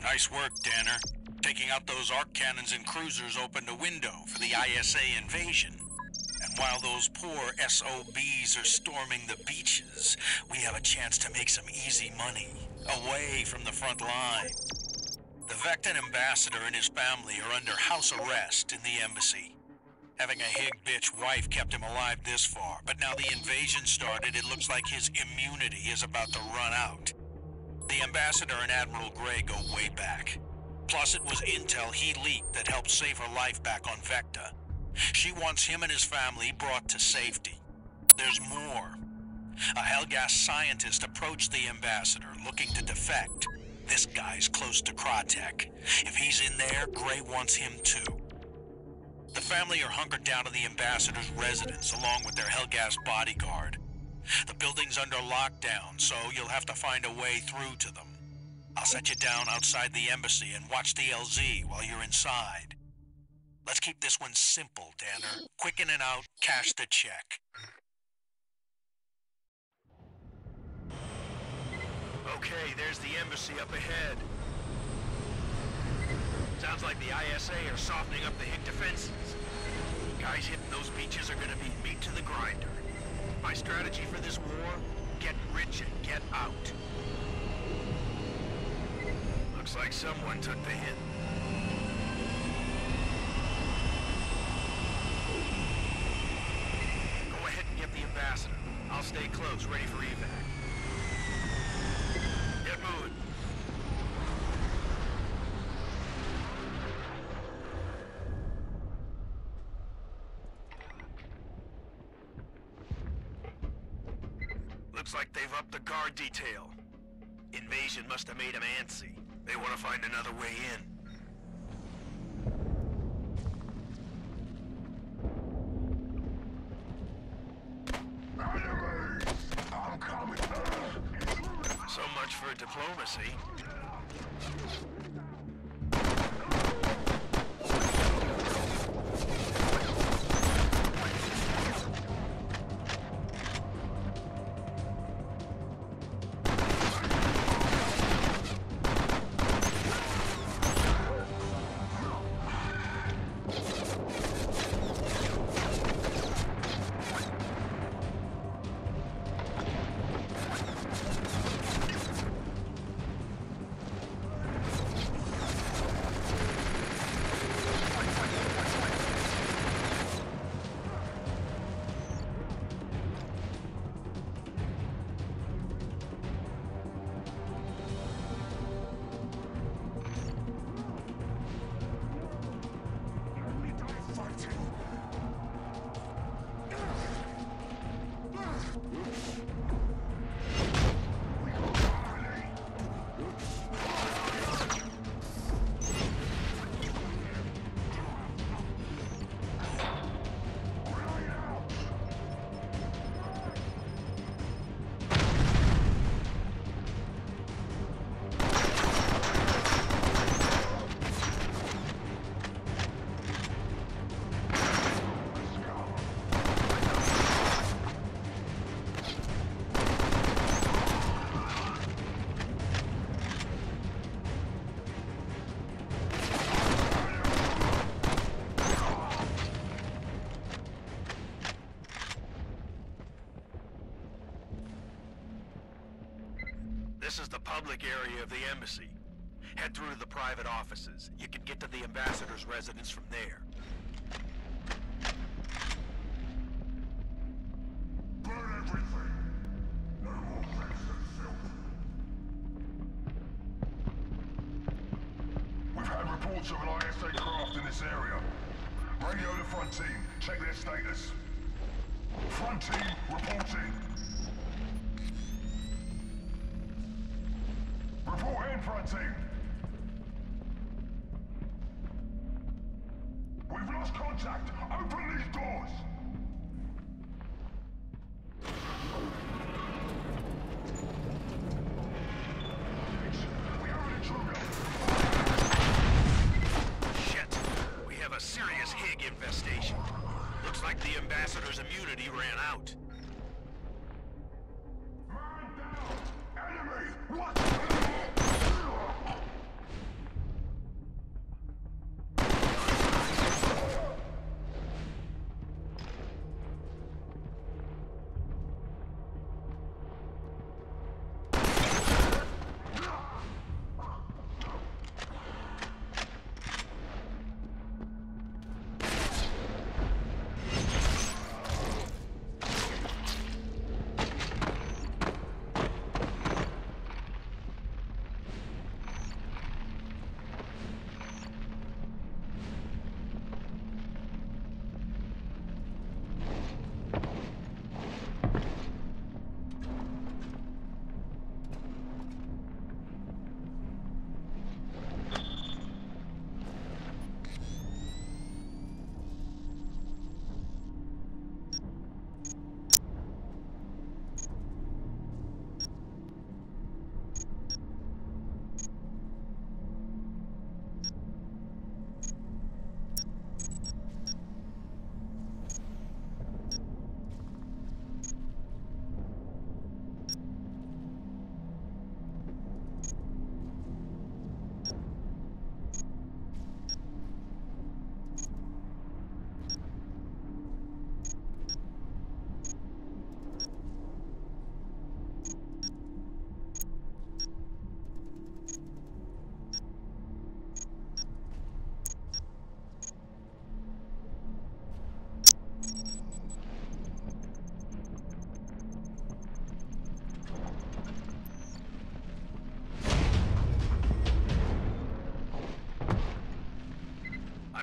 Nice work, Danner. Taking out those arc cannons and cruisers opened a window for the ISA invasion. And while those poor SOBs are storming the beaches, we have a chance to make some easy money, away from the front line. The Vecton ambassador and his family are under house arrest in the embassy. Having a hig bitch wife kept him alive this far, but now the invasion started, it looks like his immunity is about to run out. The Ambassador and Admiral Grey go way back. Plus, it was intel he leaked that helped save her life back on Vekta. She wants him and his family brought to safety. There's more. A Helghast scientist approached the Ambassador, looking to defect. This guy's close to Kratek. If he's in there, Grey wants him too. The family are hunkered down to the Ambassador's residence, along with their Helghast bodyguard. The building's under lockdown, so you'll have to find a way through to them. I'll set you down outside the embassy and watch the LZ while you're inside. Let's keep this one simple, Danner. Quick in and out, cash the check. Okay, there's the embassy up ahead. Sounds like the ISA are softening up the hit defenses. Guys hitting those beaches are gonna be meat to the grinder. My strategy for this war, get rich and get out. Looks like someone took the hit. Go ahead and get the ambassador. I'll stay close, ready for evac. Get moving. Looks like they've upped the guard detail. Invasion must have made them antsy. They want to find another way in. I'm coming. So much for diplomacy. This is the public area of the embassy. Head through to the private offices. You can get to the ambassador's residence from there. Burn everything! No more things and filth. We've had reports of an ISA craft in this area. Radio the front team. Check their status. Front team reporting. Report in, front team. We've lost contact. Open these doors. Shit. We have a serious Hig infestation. Looks like the ambassador's immunity ran out.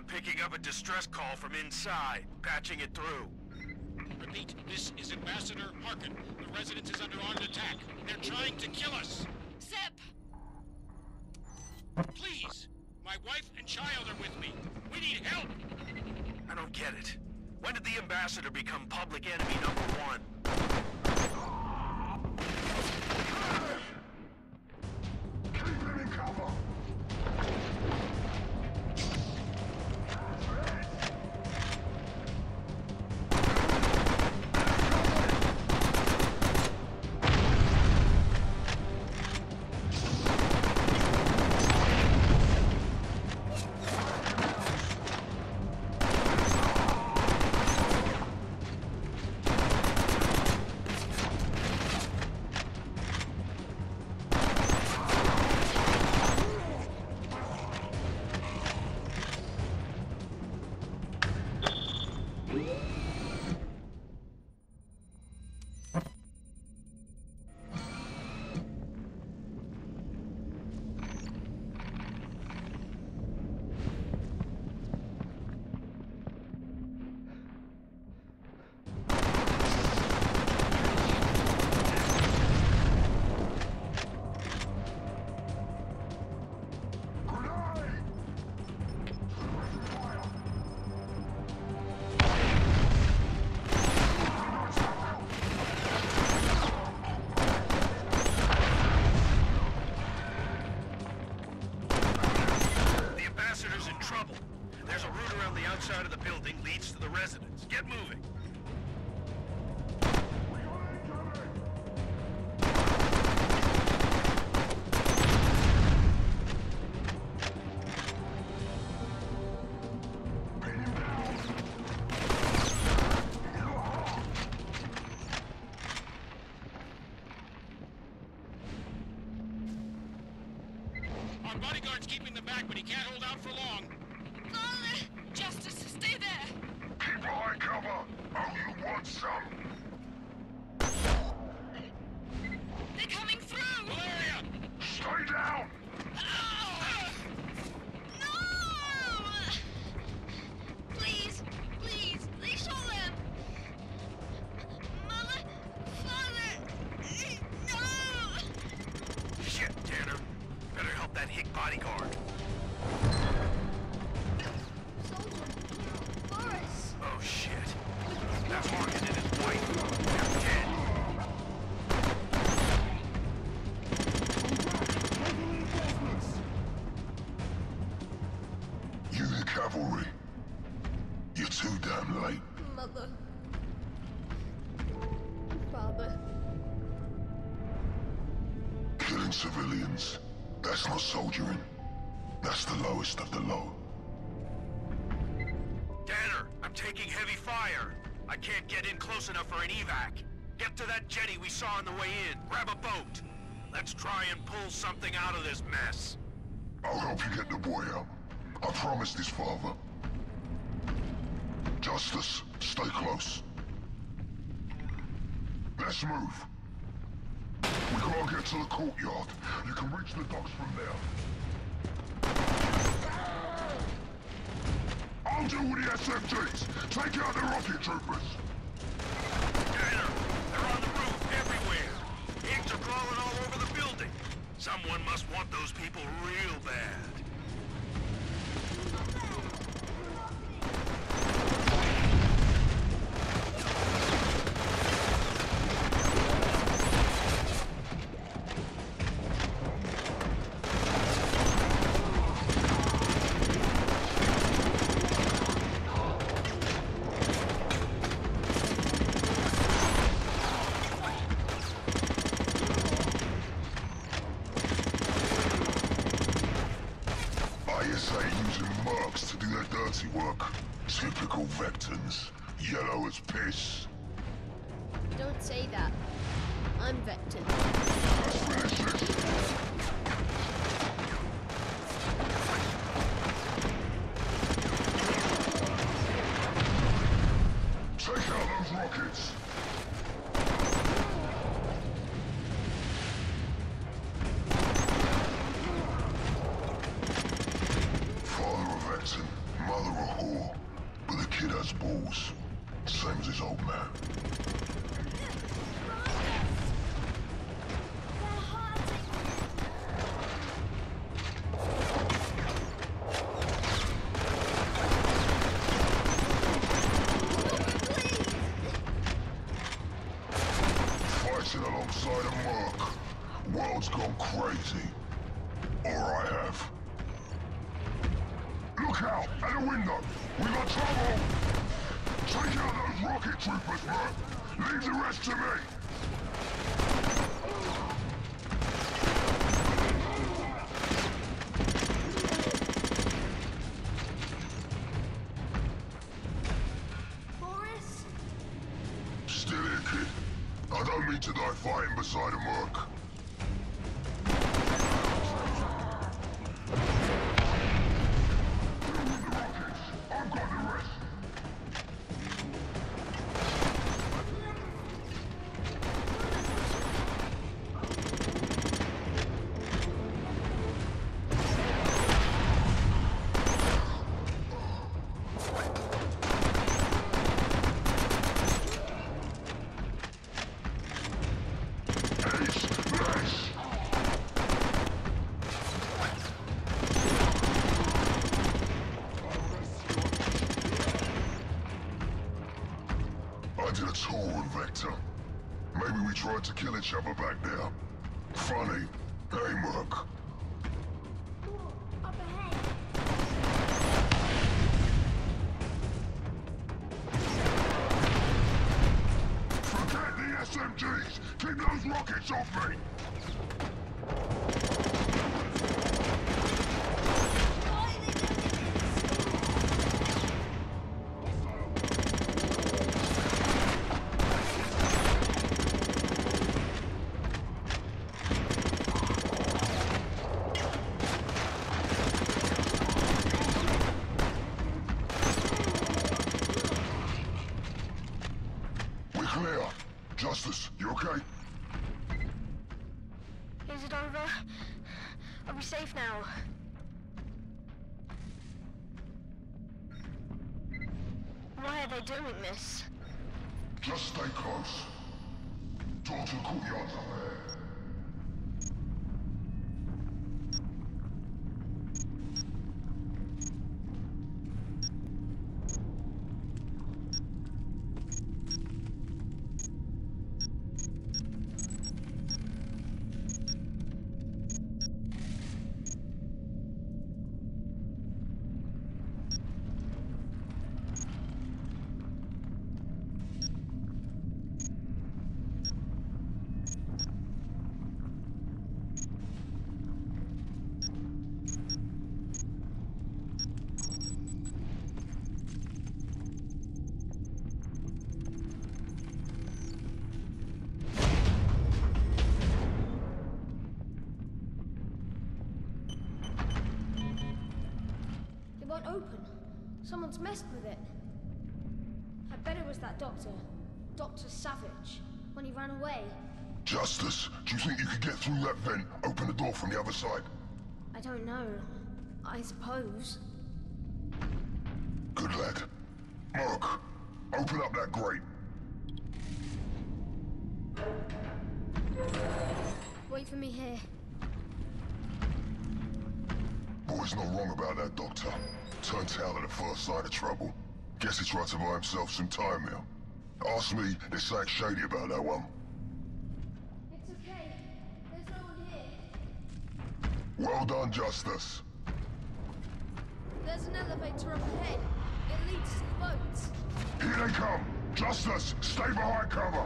Picking up a distress call from inside, patching it through. Repeat, this is Ambassador Harkin. The residence is under armed attack. They're trying to kill us. Zip! Please! My wife and child are with me. We need help! I don't get it. When did the ambassador become public enemy #1? bodyguard's keeping them back, but he can't hold out for long. Justice, stay there! Keep behind cover! Oh, you want some? They're coming through! Valeria! Stay down! Oh. No! Please, please, they saw them! Mother, father, no! Shit, Tanner. Better help that hick bodyguard. That Morgan and his wife, they're dead. You the cavalry. You're too damn late. Mother. Father. Killing civilians. That's not soldiering. That's the lowest of the low. Danner, I'm taking heavy fire. I can't get in close enough for an evac. Get to that jetty we saw on the way in. Grab a boat. Let's try and pull something out of this mess. I'll help you get the boy out. I promised his father. Justice, stay close. Let's move. We gotta get to the courtyard. You can reach the docks from there. I'll deal with the SMGs! Take out the rocket troopers! Tanner! They're on the roof, everywhere! Pigs are crawling all over the building! Someone must want those people real bad! clear. Justice, you okay? Is it over? Are we safe now? Why are they doing this? Just stay close. Door to the courtyard up there. Someone's messed with it. I bet it was that doctor. Dr. Savage, when he ran away. Justice, do you think you could get through that vent, open the door from the other side? I don't know. I suppose. Good lad. Mark, open up that grate. Wait for me here. Boy's not wrong about that doctor. Turns out at the first sign of trouble. Guess he tried to buy himself some time now. Ask me, there's something shady about that one. It's okay. There's no one here. Well done, Justice. There's an elevator up ahead. It leads to the boats. Here they come! Justice, stay behind cover!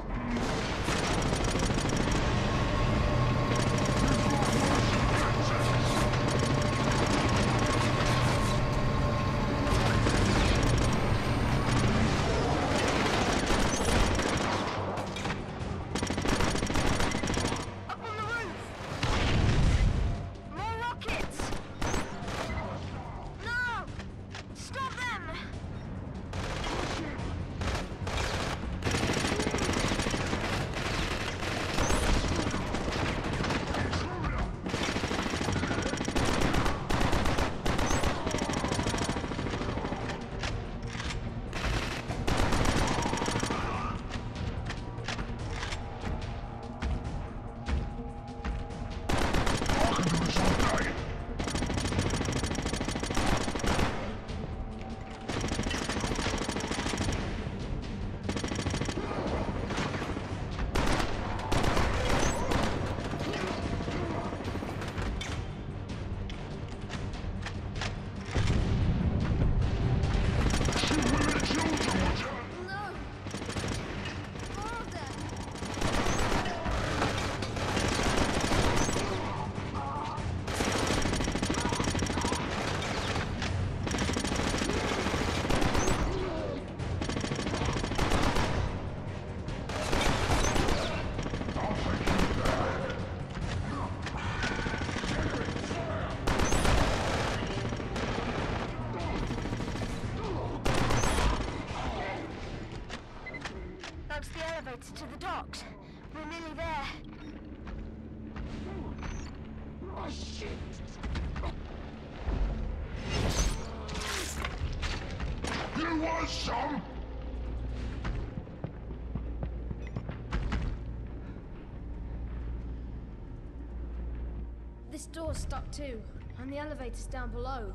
This door's stuck too, and the elevator's down below.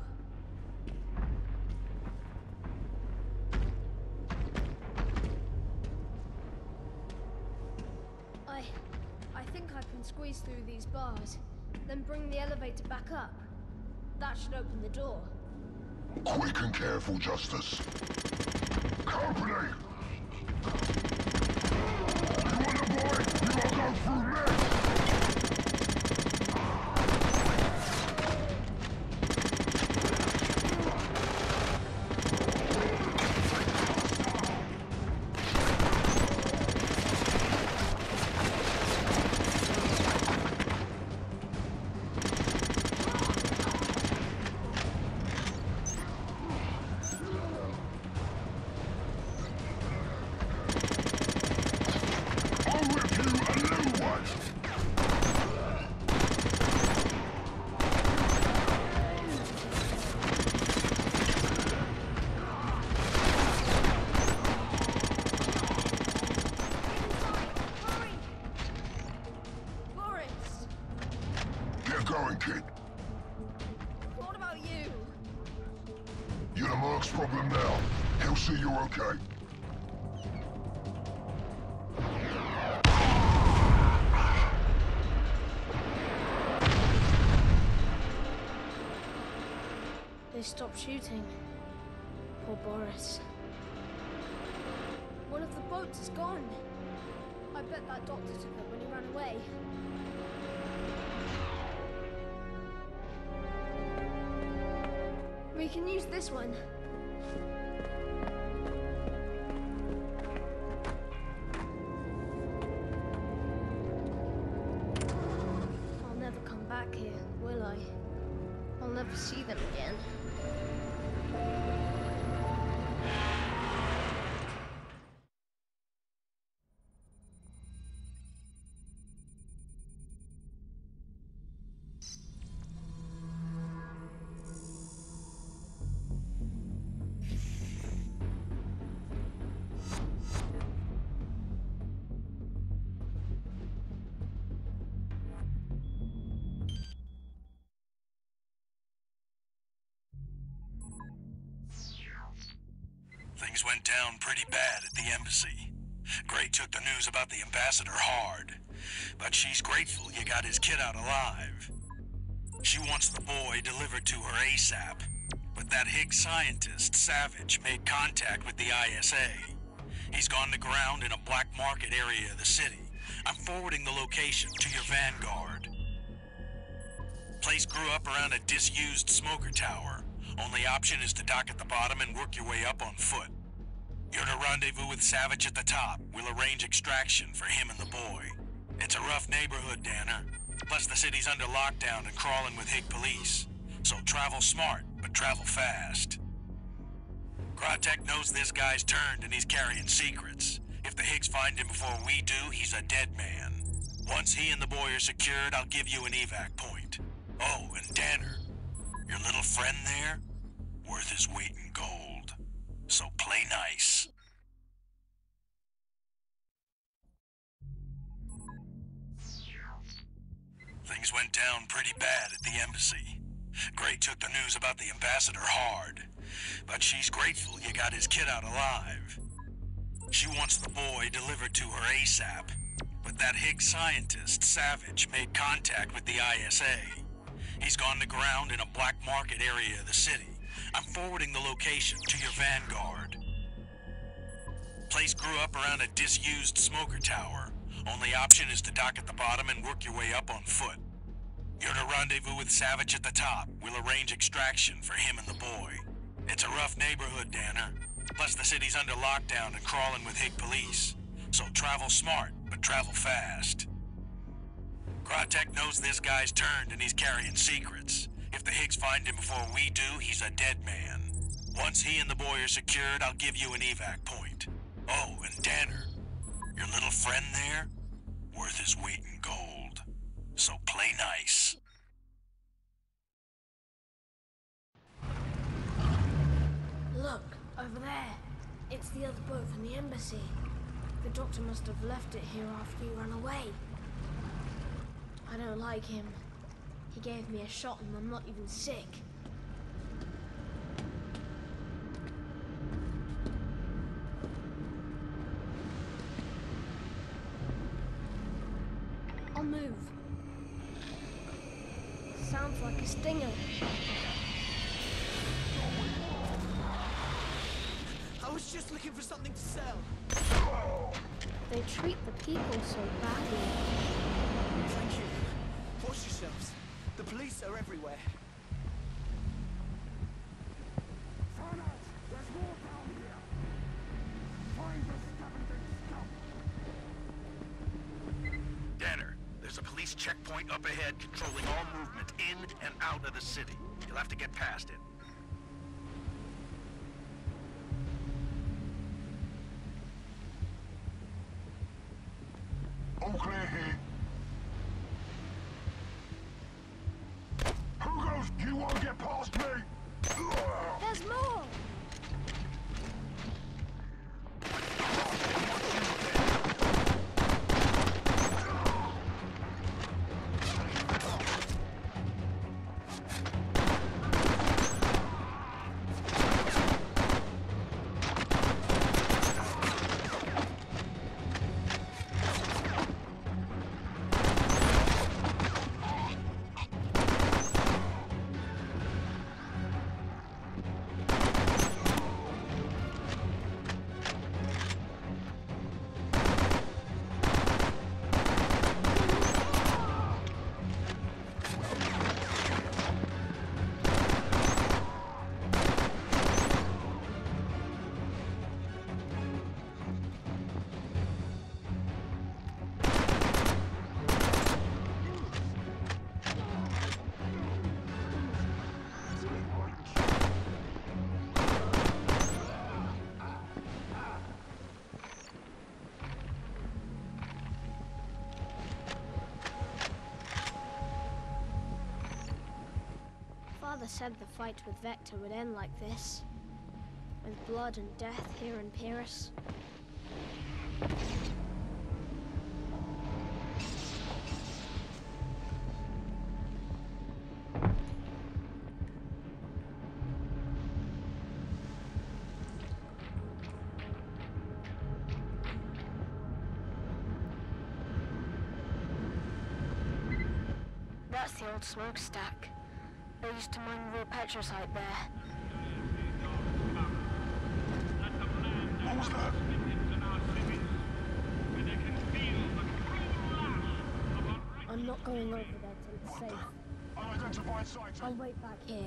I think I can squeeze through these bars, then bring the elevator back up. That should open the door. Quick and careful, Justice. Company! You want a boy? You will go through me! Keep going, kid. What about you? You're the Mark's problem now. He'll see you're okay. They stopped shooting. Poor Boris. One of the boats is gone. I bet that doctor took it when he ran away. We can use this one. I'll never come back here, will I? I'll never see them again. Things went down pretty bad at the embassy. Grey took the news about the ambassador hard, but she's grateful you got his kid out alive. She wants the boy delivered to her ASAP, but that hick scientist, Savage, made contact with the ISA. He's gone to ground in a black market area of the city. I'm forwarding the location to your vanguard. Place grew up around a disused smoker tower. Only option is to dock at the bottom and work your way up on foot. You're to rendezvous with Savage at the top. We'll arrange extraction for him and the boy. It's a rough neighborhood, Danner. Plus the city's under lockdown and crawling with hick police. So travel smart, but travel fast. Kratek knows this guy's turned and he's carrying secrets. If the hicks find him before we do, he's a dead man. Once he and the boy are secured, I'll give you an evac point. Oh, and Danner, your little friend there, worth his weight in gold. So play nice. Things went down pretty bad at the embassy. Grey took the news about the ambassador hard, but she's grateful you got his kid out alive. She wants the boy delivered to her ASAP, but that hick scientist, Savage, made contact with the ISA. He's gone to ground in a black market area of the city. I'm forwarding the location to your vanguard. Place grew up around a disused smoker tower. Only option is to dock at the bottom and work your way up on foot. You're to rendezvous with Savage at the top. We'll arrange extraction for him and the boy. It's a rough neighborhood, Danner. Plus the city's under lockdown and crawling with hick police. So travel smart, but travel fast. Kratek knows this guy's turned and he's carrying secrets. If the hicks find him before we do, he's a dead man. Once he and the boy are secured, I'll give you an evac point. Oh, and Danner, your little friend there, worth his weight in gold. So play nice. Look, over there. It's the other boat from the embassy. The doctor must have left it here after you ran away. I don't like him. He gave me a shot and I'm not even sick. I'll move. Sounds like a stinger. I was just looking for something to sell. They treat the people so badly. Thank you. Watch yourselves. The police are everywhere. Silence! There's more down here! Find the scavenging scum! Danner, there's a police checkpoint up ahead controlling all movement in and out of the city. You'll have to get past it. All clear here. You won't get past me! There's more! father said the fight with Vekta would end like this. With blood and death here in Pyrrhus. That's the old smokestack. They used to mine raw petrocyte there. What was that? I'm not going over there till it's safe. Unidentified sighting. I'll wait back here.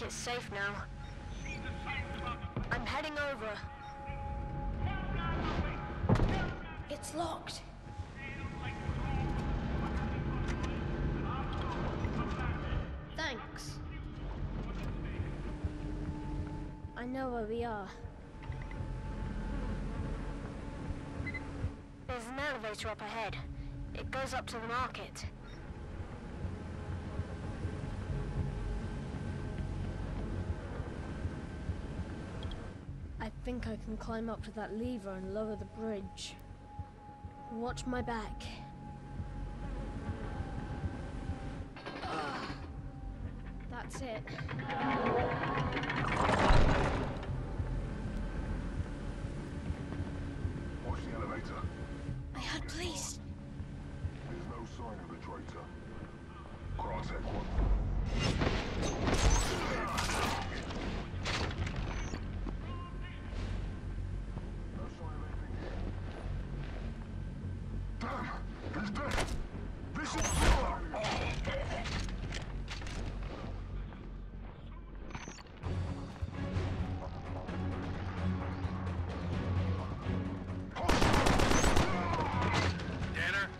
It's safe now. I'm heading over. It's locked. Thanks. I know where we are. There's an elevator up ahead. It goes up to the market. I think I can climb up to that lever and lower the bridge. Watch my back. That's it. Watch the elevator. I heard police. There's no sign of a traitor. Kratek one. Danner,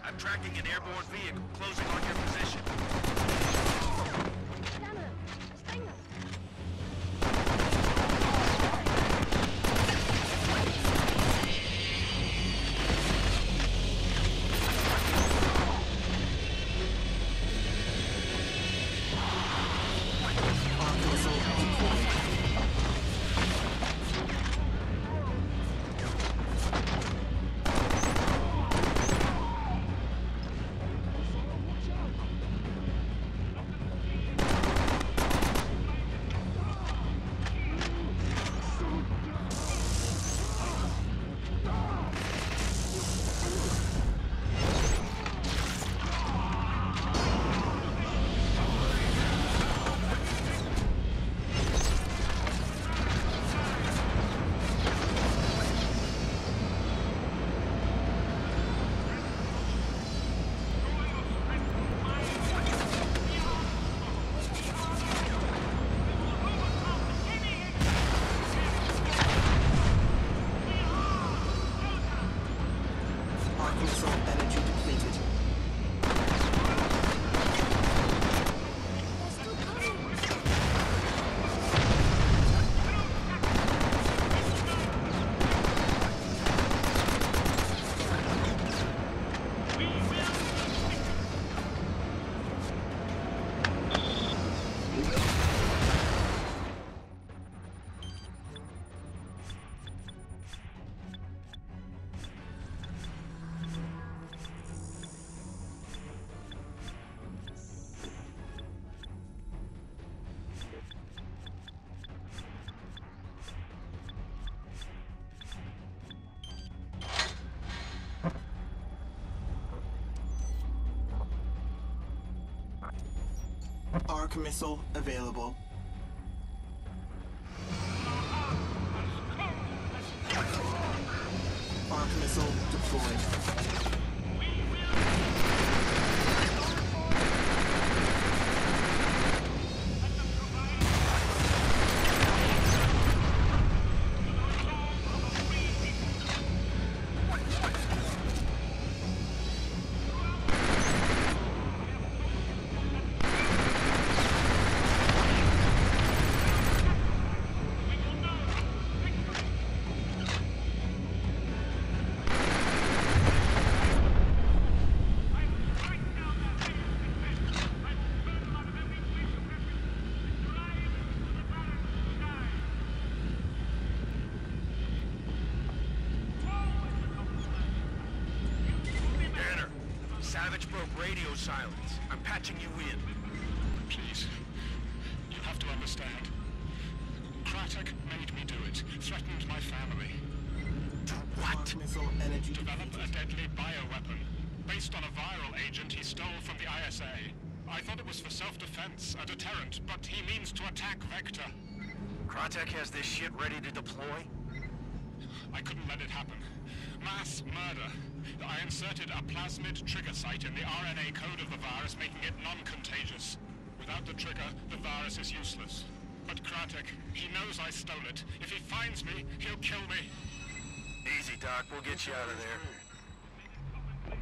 I'm tracking an airborne vehicle closing on your position. Arc missile available. Arc missile deployed. Silence. I'm patching you in. Please. You have to understand. Kratek made me do it. Threatened my family. Do what? Develop a deadly bioweapon. Based on a viral agent he stole from the ISA. I thought it was for self-defense, a deterrent, but he means to attack Vekta. Kratek has this shit ready to deploy? I couldn't let it happen. Mass murder. I inserted a plasmid trigger site in the RNA code of the virus, making it non-contagious. Without the trigger, the virus is useless. But Kratek, he knows I stole it. If he finds me, he'll kill me. Easy, Doc. We'll get you out of there.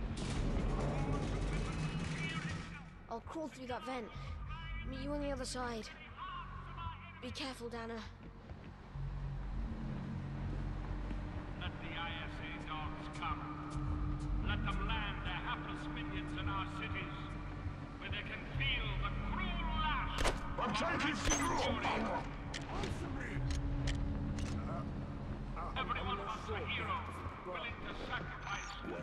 I'll crawl through that vent. Meet you on the other side. Be careful, Danner. Let the ISA dogs come. Let them land their hapless minions in our cities, where they can feel the cruel lash. I'm trying to Everyone wants a hero, willing to sacrifice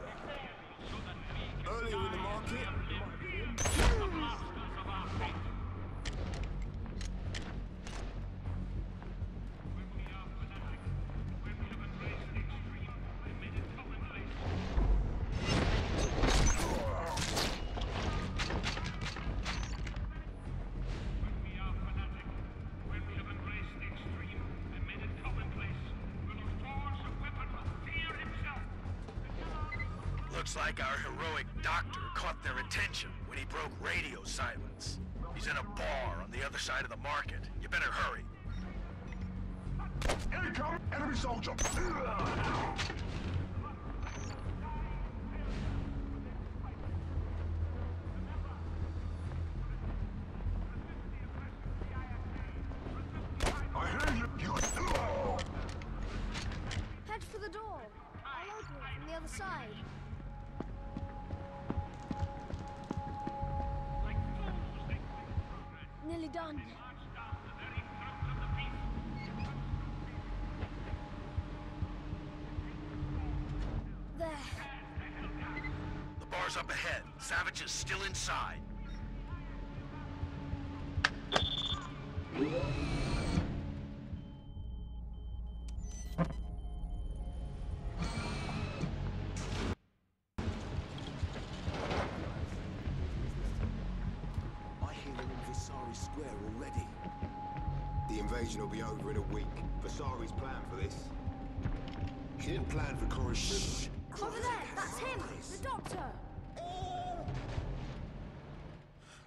so that we can early in the market. The masters of our fate. Looks like our heroic doctor caught their attention when he broke radio silence. He's in a bar on the other side of the market. You better hurry. Incoming enemy soldier! Head for the door. I'll open it from the other side. Nearly done. There. The bar's up ahead. Savage is still inside. Will be over in a week. Visari's plan for this. He didn't plan for Coruscant. Over there, that's him, the doctor.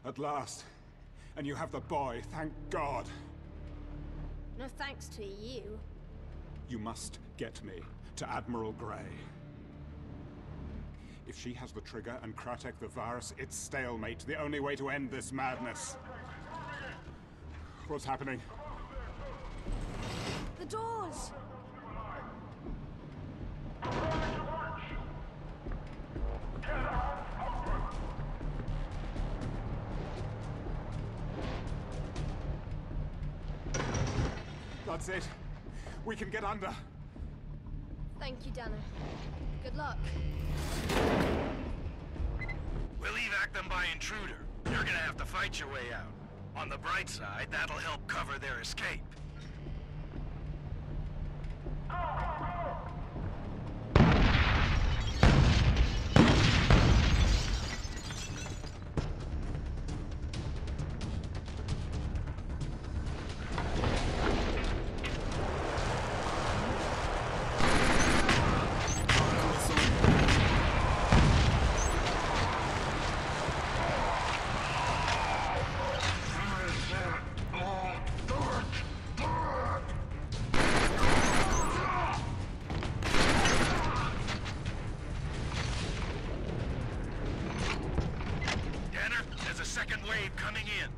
At last, and you have the boy. Thank God. No thanks to you. You must get me to Admiral Grey. If she has the trigger and Kratek the virus, it's stalemate. The only way to end this madness. What's happening? The doors! That's it. We can get under. Thank you, Danner. Good luck. We'll evac them by intruder. You're gonna have to fight your way out. On the bright side, that'll help cover their escape. moving in.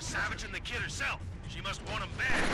Savage and the kid herself. She must want him back.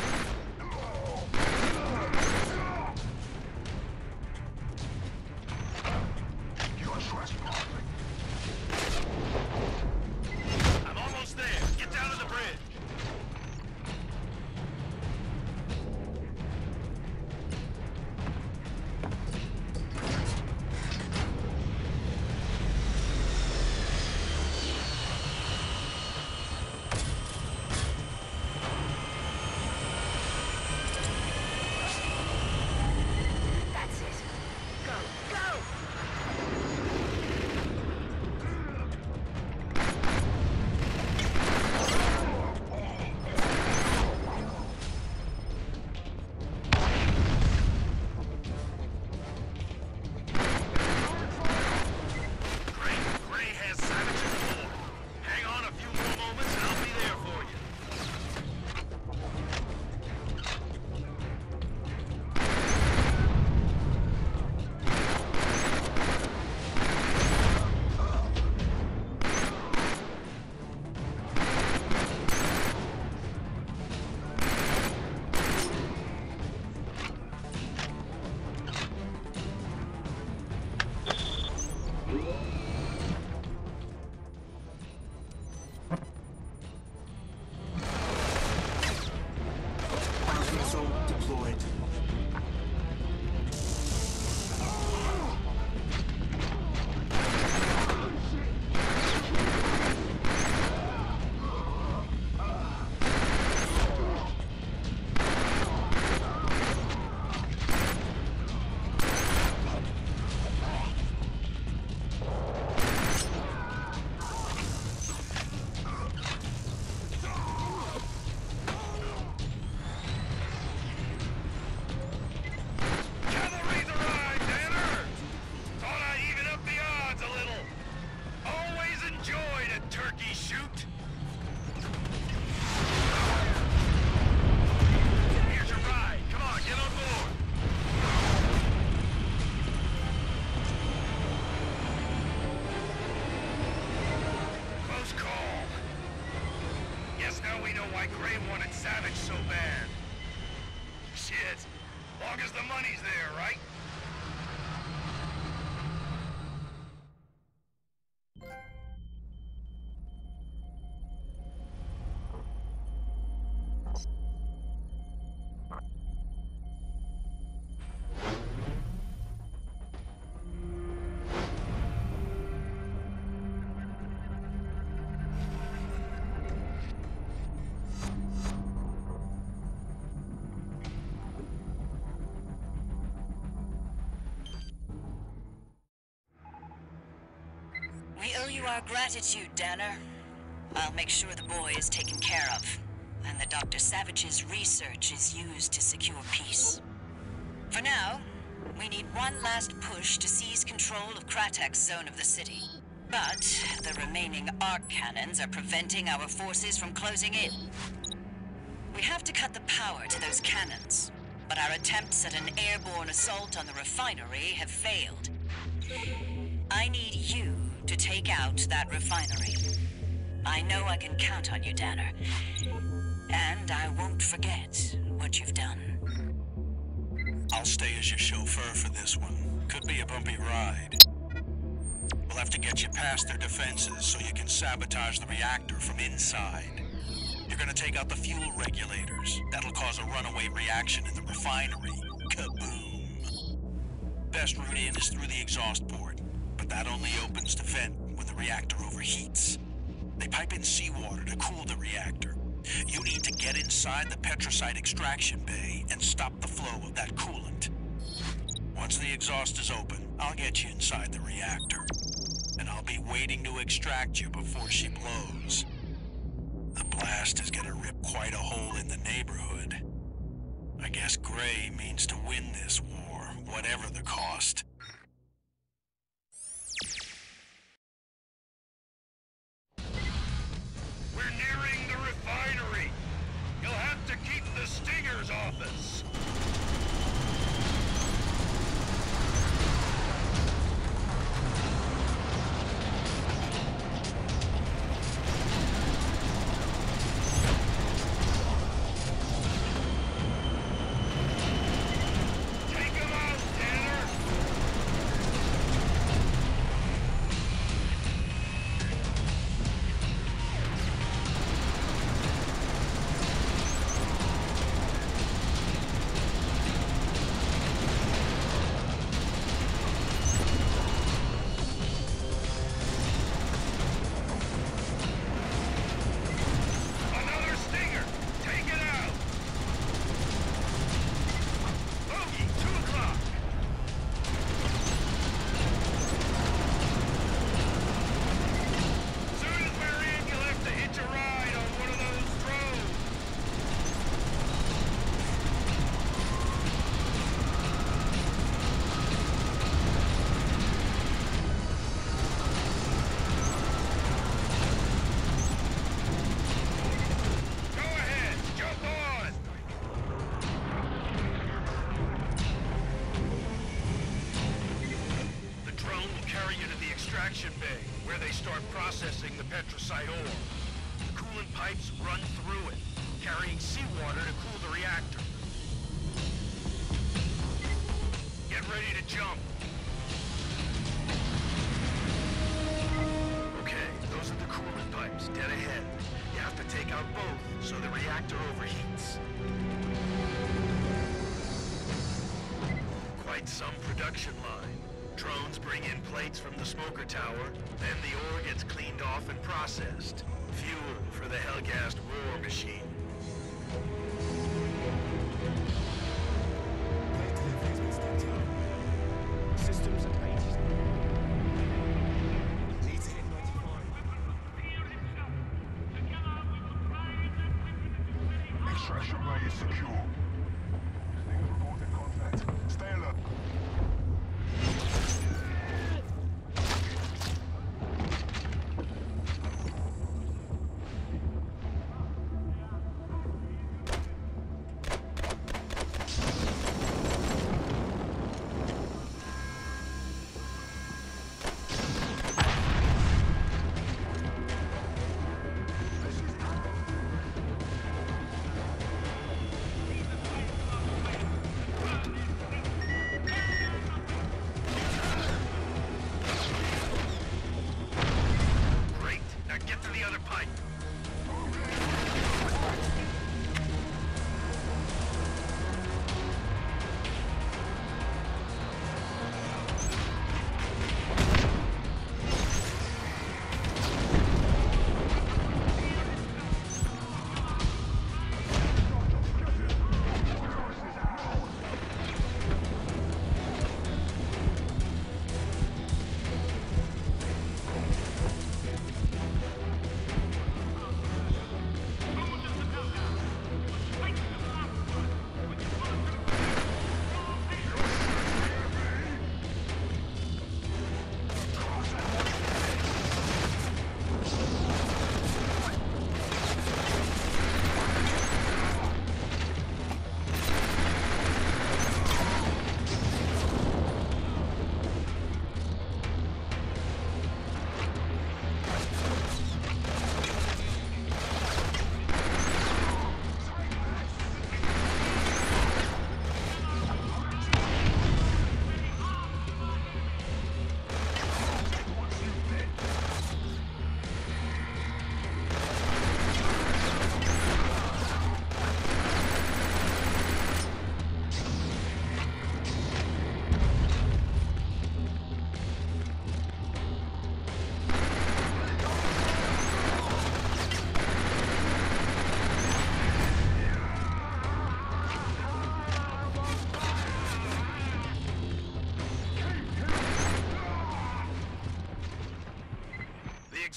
Grey wanted Savage so bad. Shit. Long as the money's there, right? Our gratitude, Danner. I'll make sure the boy is taken care of, and that Dr. Savage's research is used to secure peace. For now, we need one last push to seize control of Kratek's zone of the city. But the remaining arc cannons are preventing our forces from closing in. We have to cut the power to those cannons, but our attempts at an airborne assault on the refinery have failed. I need you to take out that refinery. I know I can count on you, Danner. And I won't forget what you've done. I'll stay as your chauffeur for this one. Could be a bumpy ride. We'll have to get you past their defenses so you can sabotage the reactor from inside. You're gonna take out the fuel regulators. That'll cause a runaway reaction in the refinery. Kaboom! Best route in is through the exhaust port. That only opens the vent when the reactor overheats. They pipe in seawater to cool the reactor. You need to get inside the petrocyte extraction bay and stop the flow of that coolant. Once the exhaust is open, I'll get you inside the reactor. And I'll be waiting to extract you before she blows. The blast is gonna rip quite a hole in the neighborhood. I guess Grey means to win this war, whatever the cost. Office.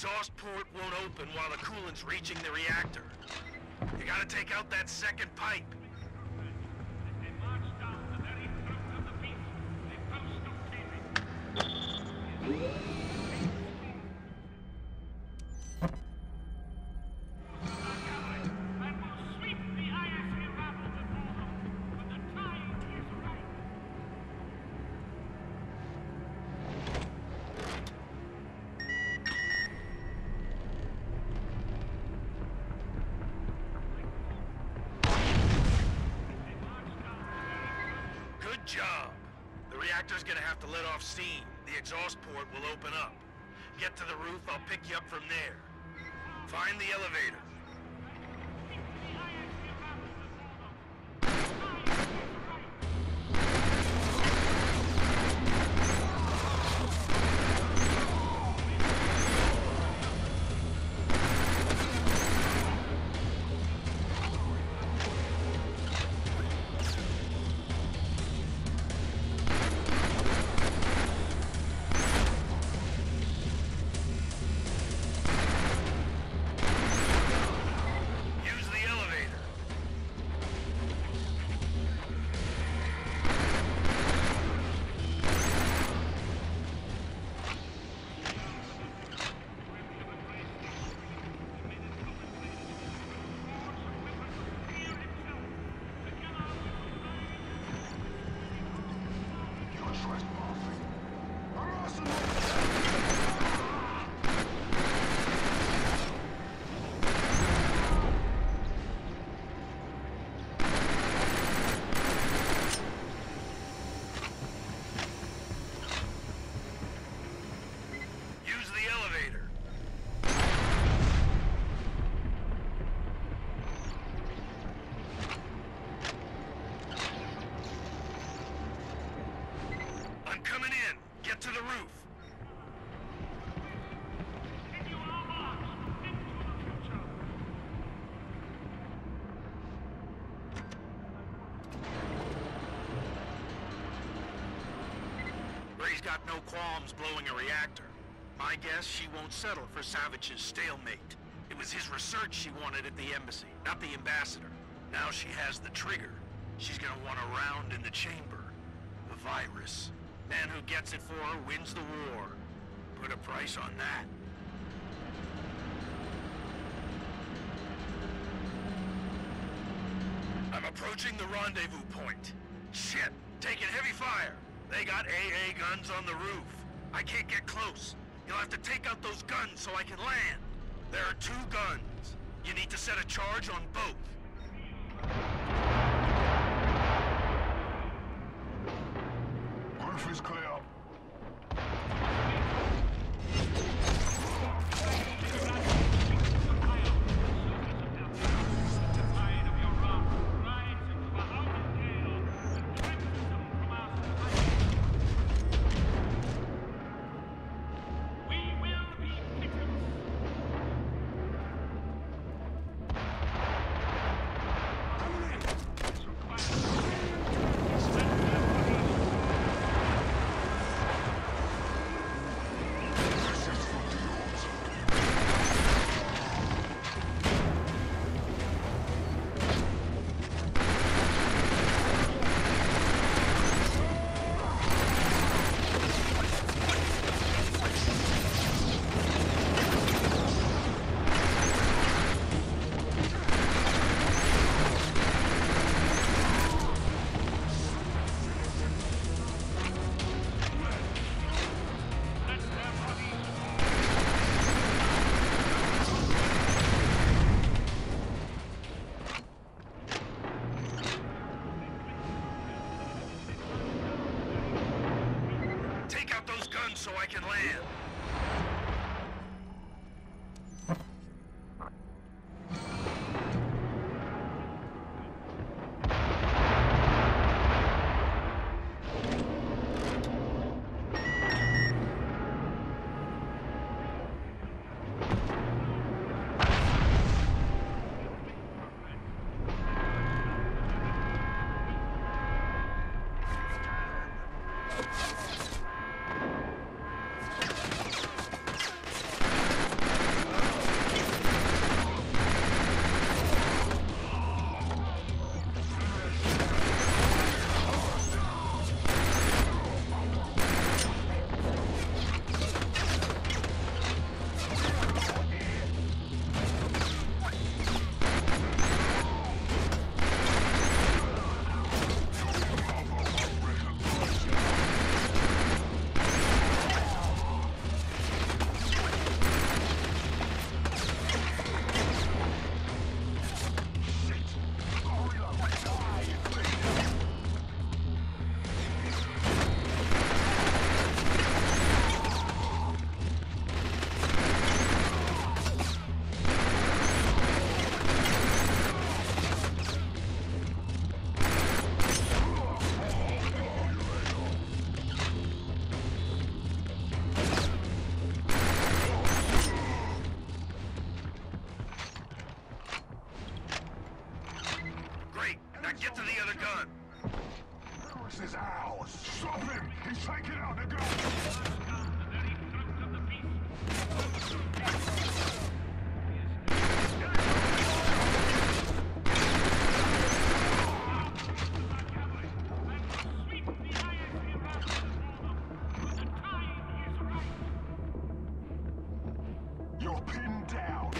exhaust port won't open while the coolant's reaching the reactor. You gotta take out that second pipe. Scene. The exhaust port will open up. Get to the roof, I'll pick you up from there. Find the elevator. Got no qualms blowing a reactor. My guess, she won't settle for Savage's stalemate. It was his research she wanted at the embassy, not the ambassador. Now she has the trigger. She's gonna want a round in the chamber. The virus. Man who gets it for her wins the war. Put a price on that. I'm approaching the rendezvous point. Shit! Taking heavy fire! They got AA guns on the roof. I can't get close. You'll have to take out those guns so I can land. There are two guns. You need to set a charge on both. Roof is clear. So I can land. You're pinned down.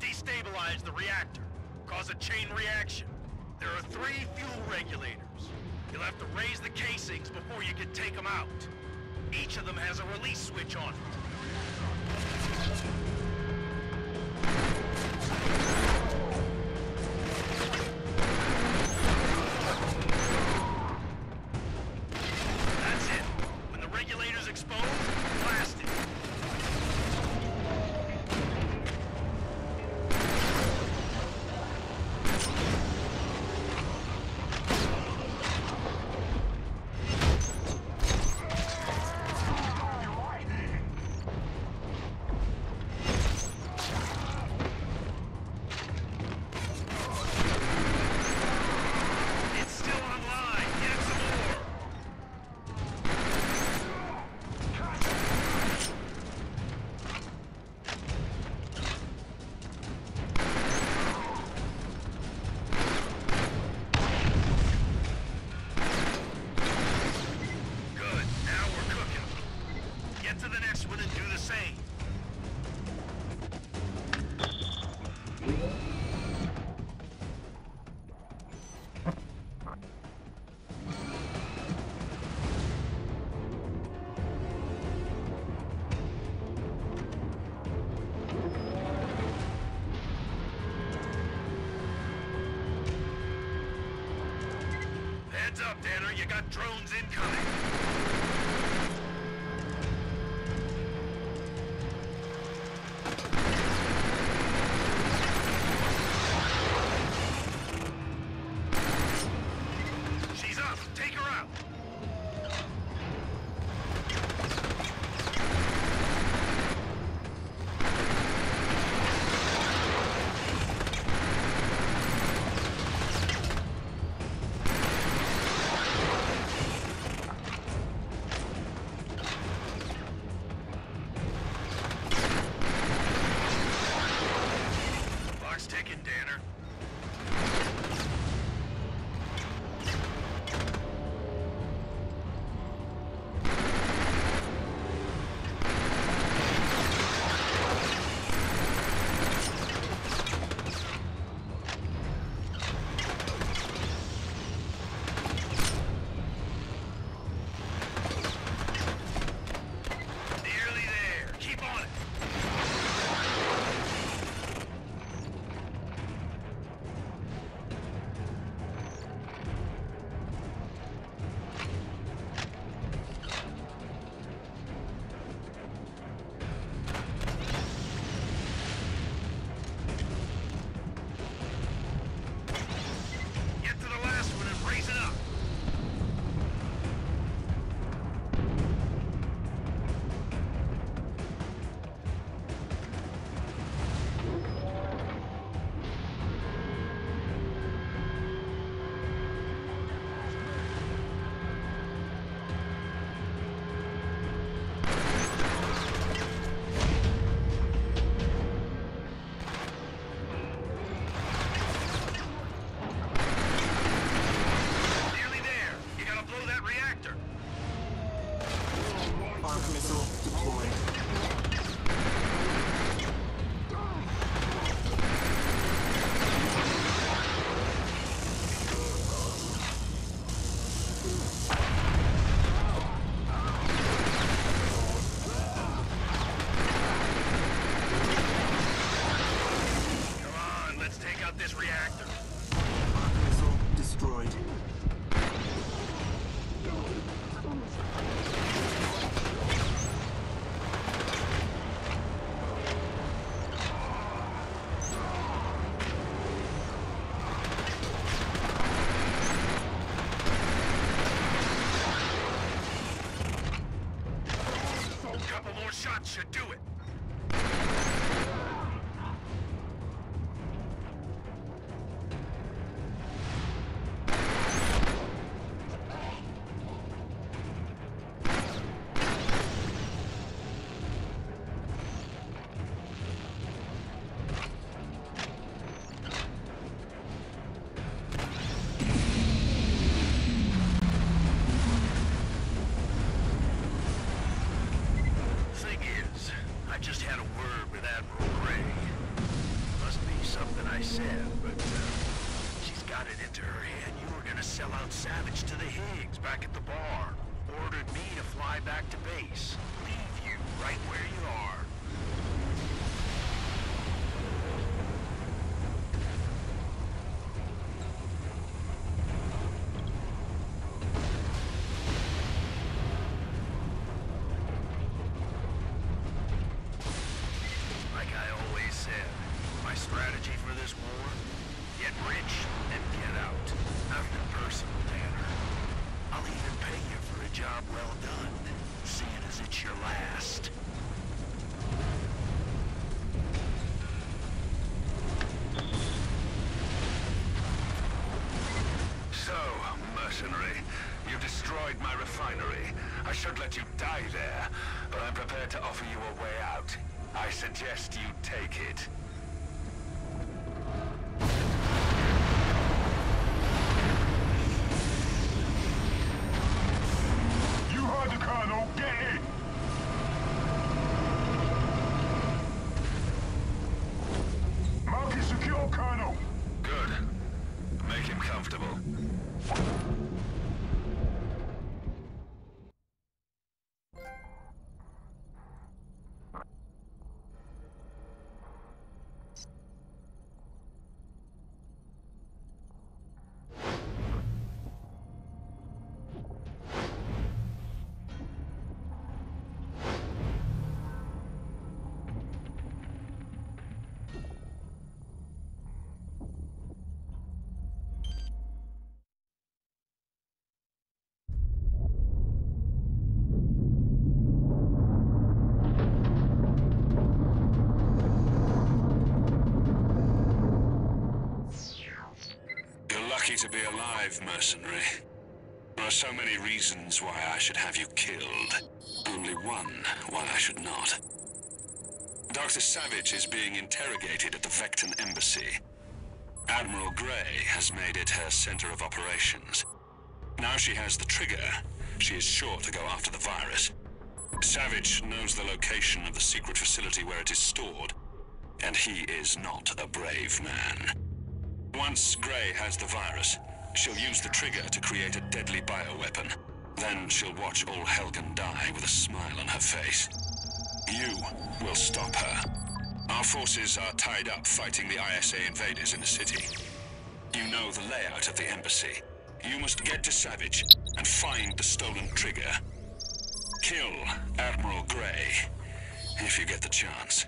Destabilize the reactor. Cause a chain reaction. There are 3 fuel regulators. You'll have to raise the casings before you can take them out. Each of them has a release switch on it. Heads up, Danner. You got drones incoming. to be alive, mercenary. There are so many reasons why I should have you killed. Only one why I should not. Dr. Savage is being interrogated at the Vecton Embassy. Admiral Grey has made it her center of operations. Now she has the trigger. She is sure to go after the virus. Savage knows the location of the secret facility where it is stored, and he is not a brave man. Once Grey has the virus, she'll use the trigger to create a deadly bioweapon. Then she'll watch all Helghan die with a smile on her face. You will stop her. Our forces are tied up fighting the ISA invaders in the city. You know the layout of the embassy. You must get to Savage and find the stolen trigger. Kill Admiral Grey, if you get the chance.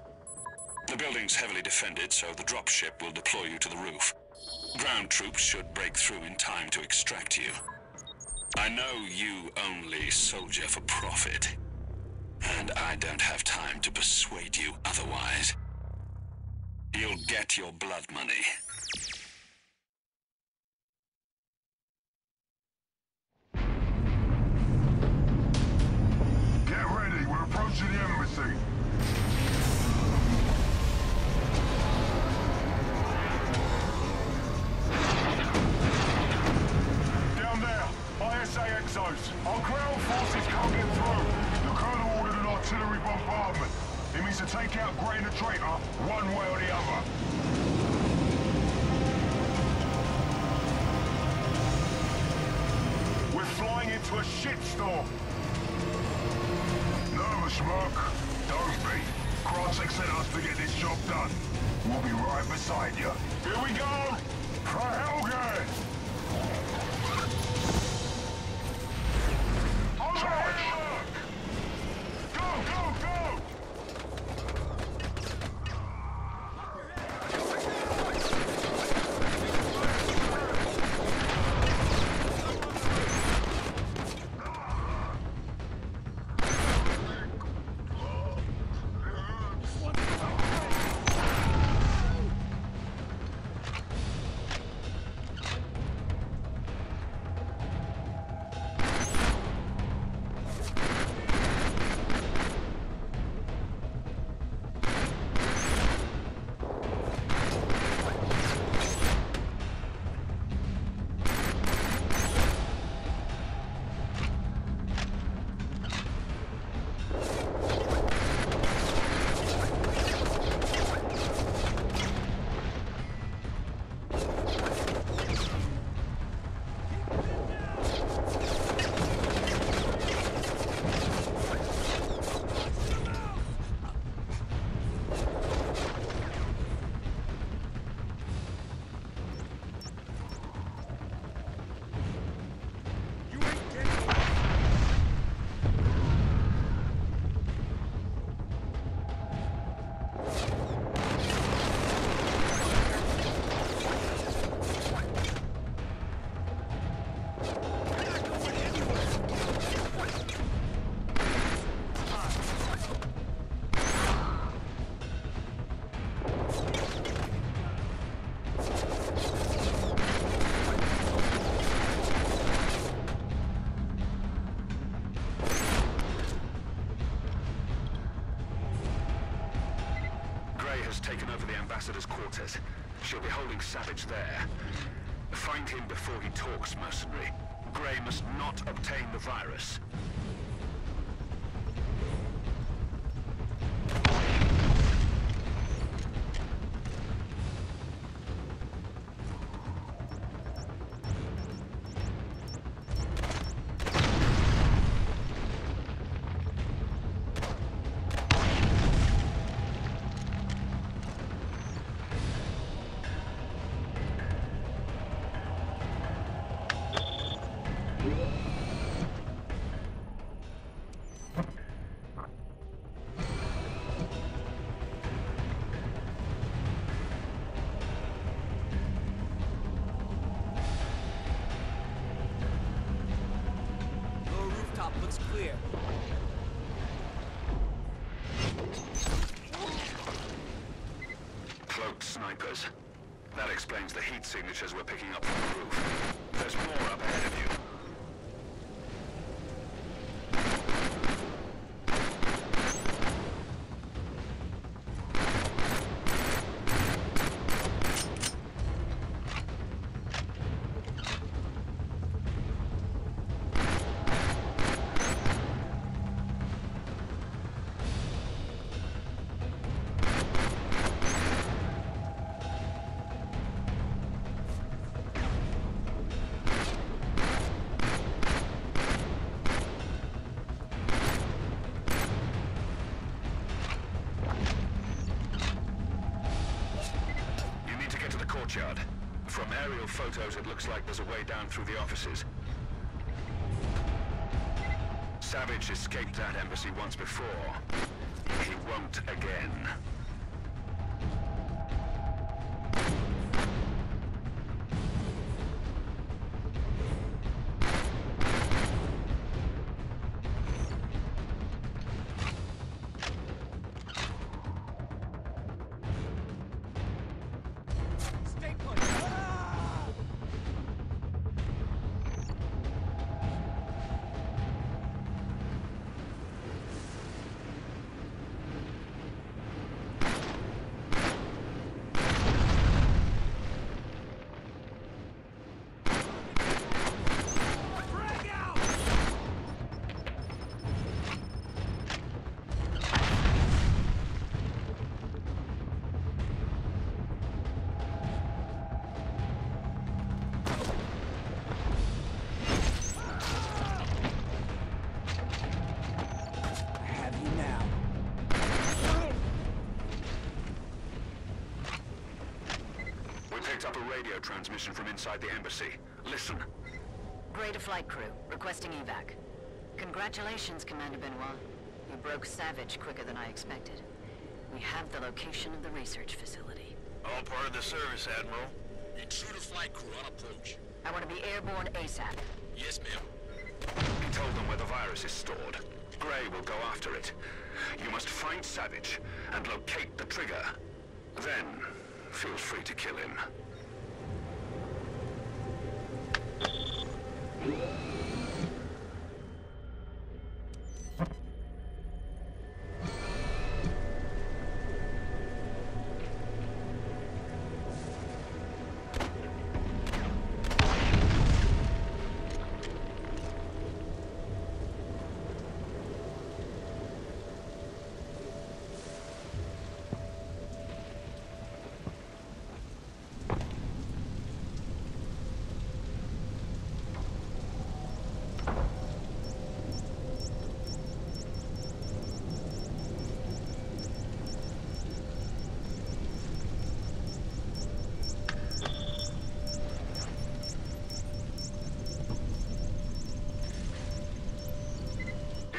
The building's heavily defended, so the dropship will deploy you to the roof. Ground troops should break through in time to extract you. I know you only soldier for profit, and I don't have time to persuade you otherwise. You'll get your blood money. To the embassy. Down there, ISA exos. Our ground forces can't get through. The colonel ordered an artillery bombardment. It means to take out Grey and the traitor one way or the other. We're flying into a shitstorm. Smoke. Don't be. Kratek sent us to get this job done. We'll be right beside you. Here we go! For Helghan! Charge! Go, go, Ambassador's quarters. She'll be holding Savage there. Find him before he talks, mercenary. Grey must not obtain the virus. That explains the heat signatures we're picking up from the roof. There's more up ahead of you. Photos, it looks like there's a way down through the offices. Savage escaped that embassy once before. He won't again. Up a radio transmission from inside the embassy. Listen. Grey to flight crew, requesting evac. Congratulations, Commander Benoit. You broke Savage quicker than I expected. We have the location of the research facility. All part of the service, Admiral. Intruder flight crew on approach. I want to be airborne ASAP. Yes, ma'am. He told them where the virus is stored. Grey will go after it. You must find Savage and locate the trigger. Then, feel free to kill him.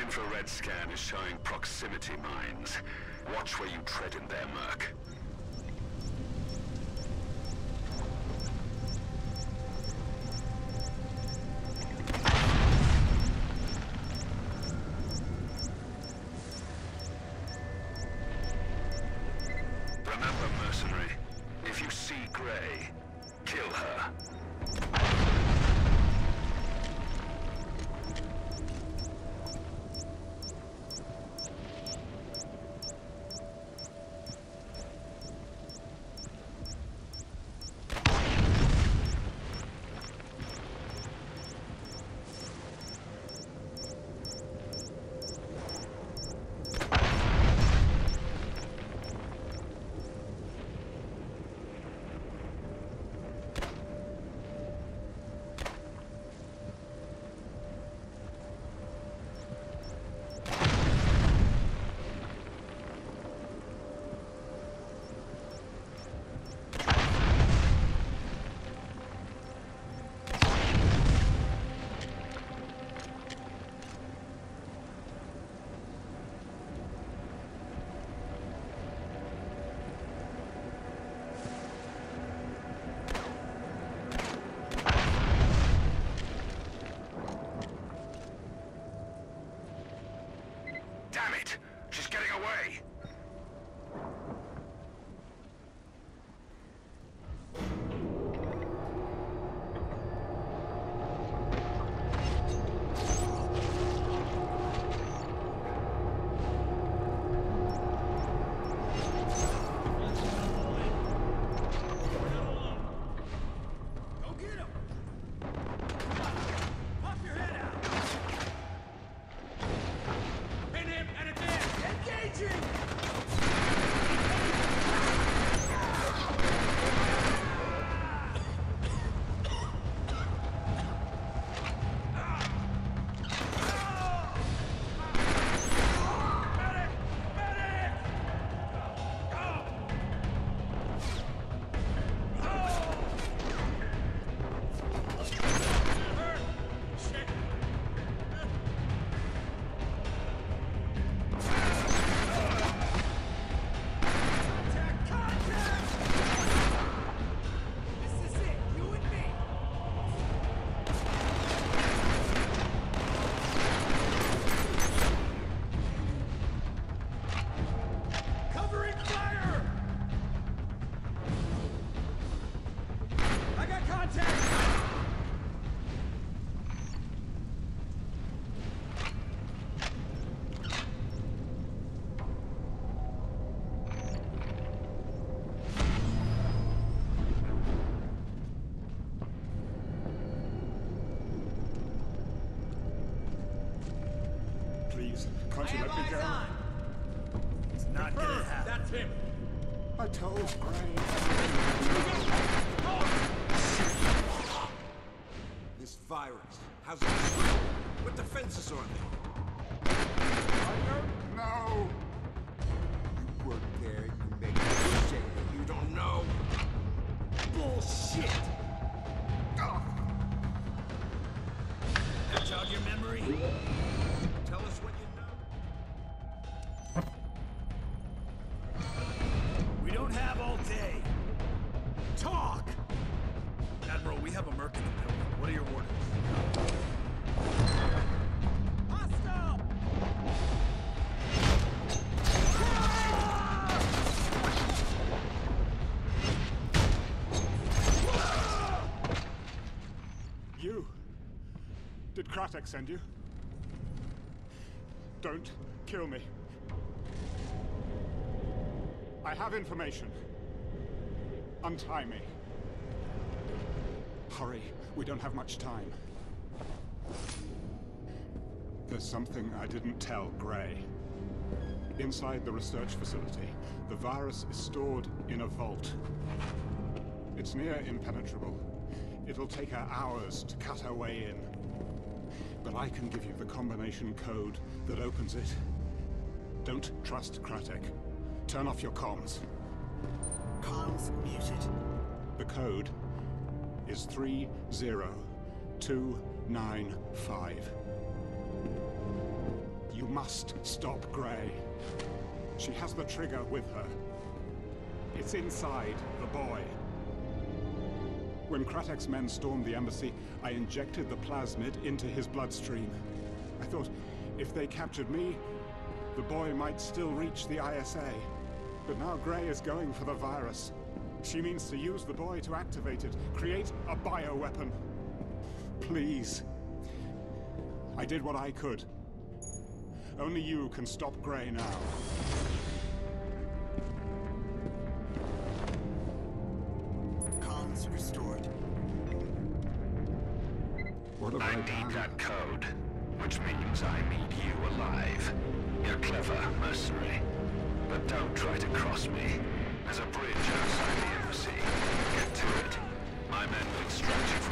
Infrared scan is showing proximity mines. Watch where you tread in their murk. Remember, mercenary, if you see Grey, kill her. I told Grey. This virus. How's it? What defenses are there? I don't know. You work there, you make shit. You don't know. Bullshit. Ugh. That jog your memory. Tell us what you know. We don't have all day. Talk! Admiral, we have a merc in the building. What are your orders? Did Kratek send you? Don't kill me. I have information. Untie me. Hurry, we don't have much time. There's something I didn't tell Grey. Inside the research facility, the virus is stored in a vault. It's near impenetrable. It'll take her hours to cut her way in. But I can give you the combination code that opens it. Don't trust Kratek. Turn off your comms. Comms muted. The code is 30295. You must stop Grey. She has the trigger with her. It's inside the boy. When Kratek's men stormed the embassy, I injected the plasmid into his bloodstream. I thought, if they captured me, the boy might still reach the ISA. But now Grey is going for the virus. She means to use the boy to activate it, create a bioweapon. Please. I did what I could. Only you can stop Grey now. I need that code, which means I need you alive. You're clever, mercenary. But don't try to cross me. There's a bridge outside the embassy. Get to it. My men will extract you from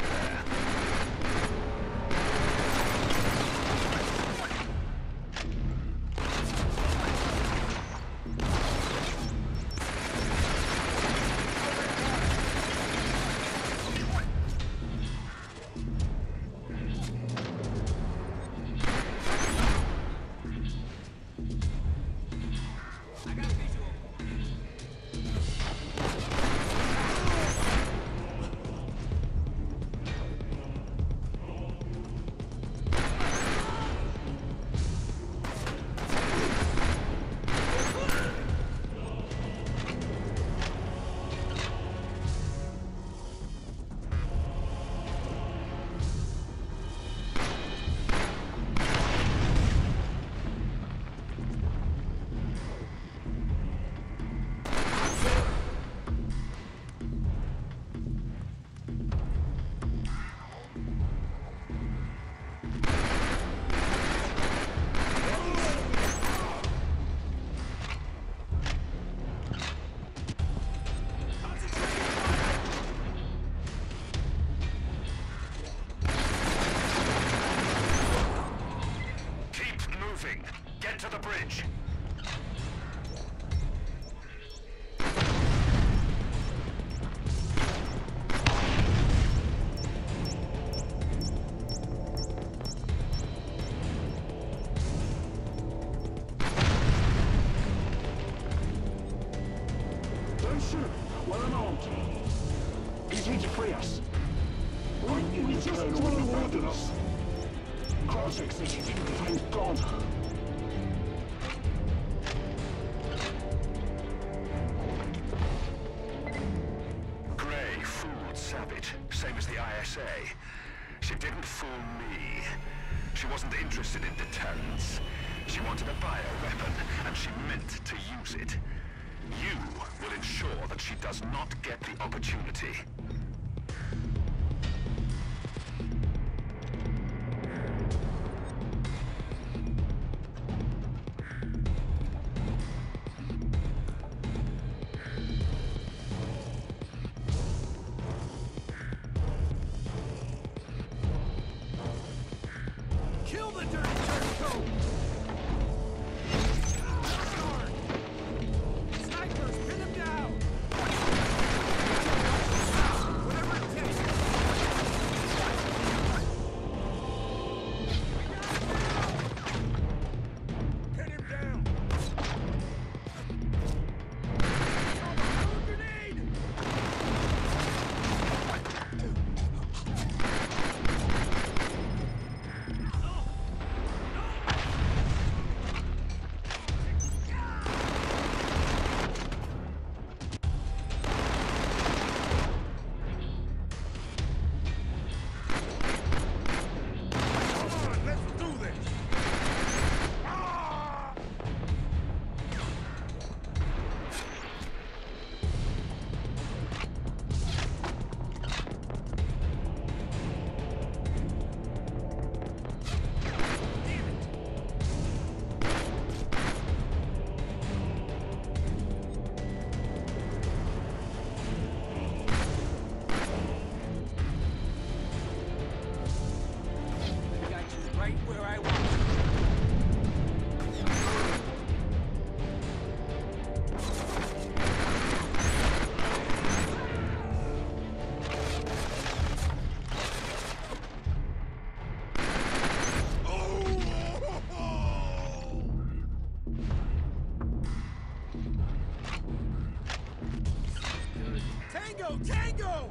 Tango! Tango!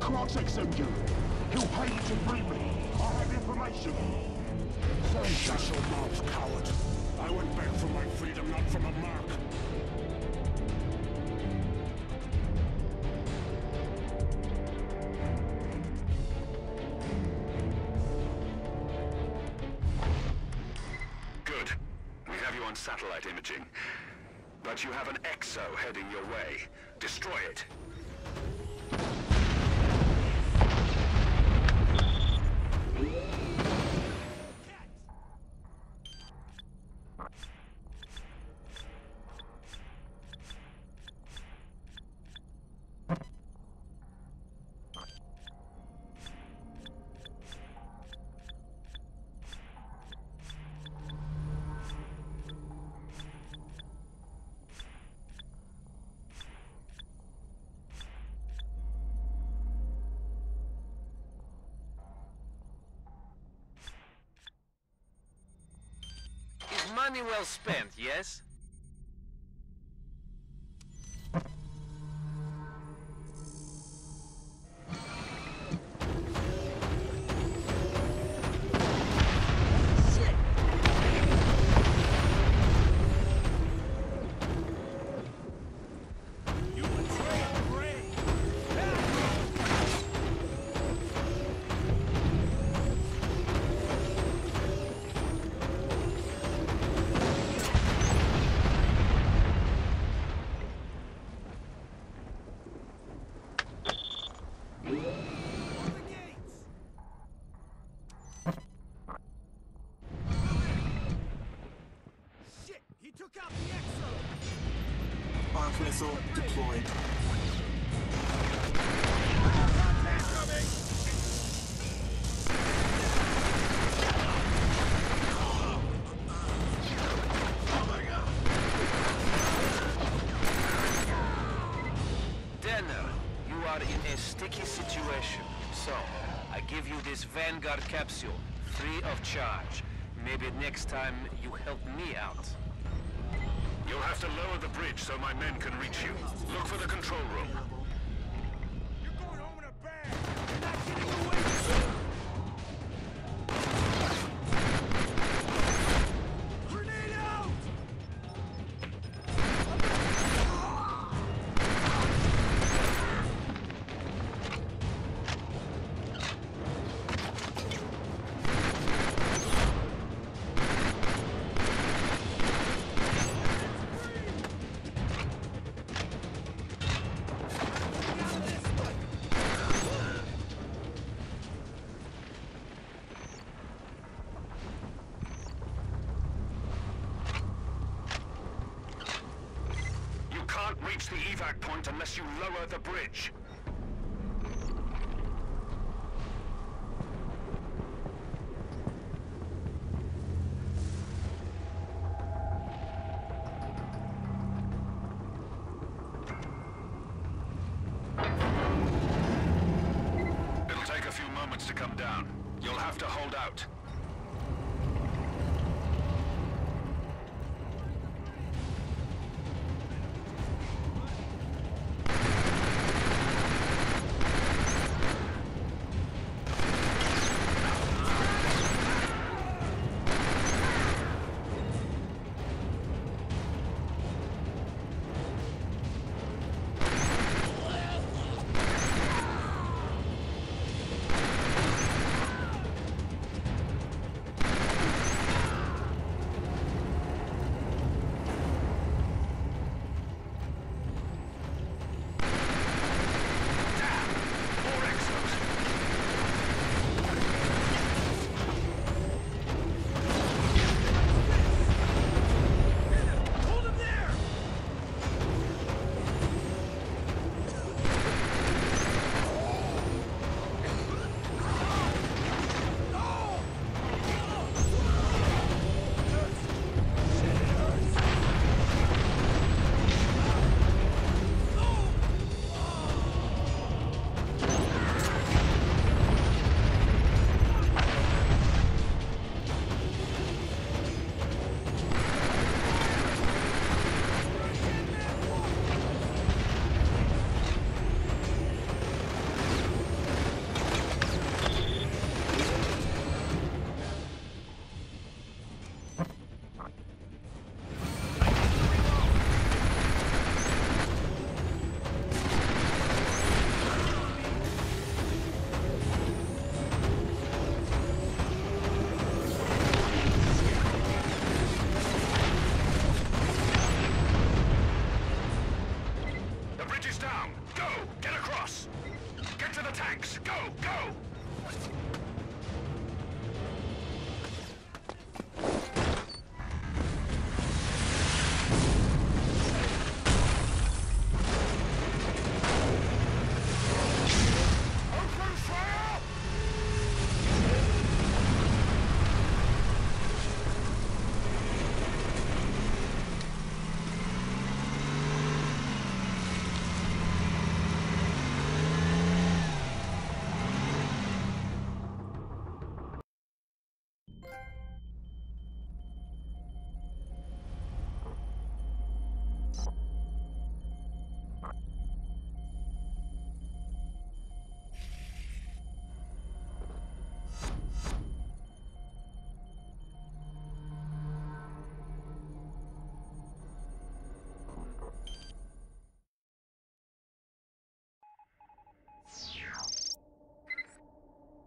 Krotex sent you. He'll pay you to free me. I have information. Shut your mouth, coward. I went back for my freedom, not from a mark. Good. We have you on satellite imaging. But you have an exo heading your way. Destroy it. Money well spent, yes? Missile deployed. Danner, you are in a sticky situation. So, I give you this Vanguard capsule, free of charge. Maybe next time you help me out. You'll have to lower the bridge so my men can reach you. Look for the control room. You're going home in a bag! You're not getting away with it! Grenade out! The evac point unless you lower the bridge. It'll take a few moments to come down. You'll have to hold out.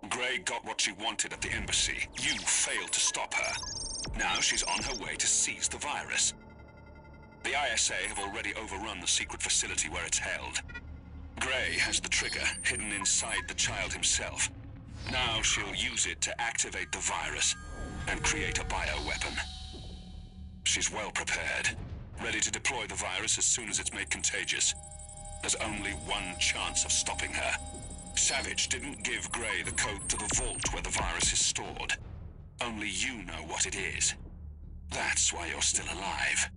Grey got what she wanted at the embassy. You failed to stop her. Now she's on her way to seize the virus. The ISA have already overrun the secret facility where it's held. Grey has the trigger hidden inside the child himself. Now she'll use it to activate the virus and create a bioweapon. She's well prepared, ready to deploy the virus as soon as it's made contagious. There's only one chance of stopping her. Savage didn't give Grey the code to the vault where the virus is stored. Only you know what it is. That's why you're still alive.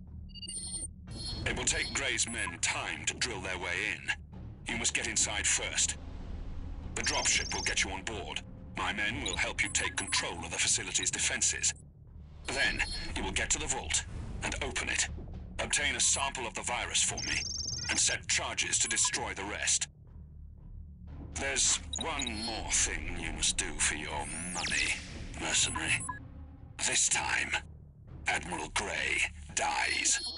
It will take Grey's men time to drill their way in. You must get inside first. The dropship will get you on board. My men will help you take control of the facility's defenses. Then, you will get to the vault and open it. Obtain a sample of the virus for me, and set charges to destroy the rest. There's one more thing you must do for your money, mercenary. This time, Admiral Grey dies.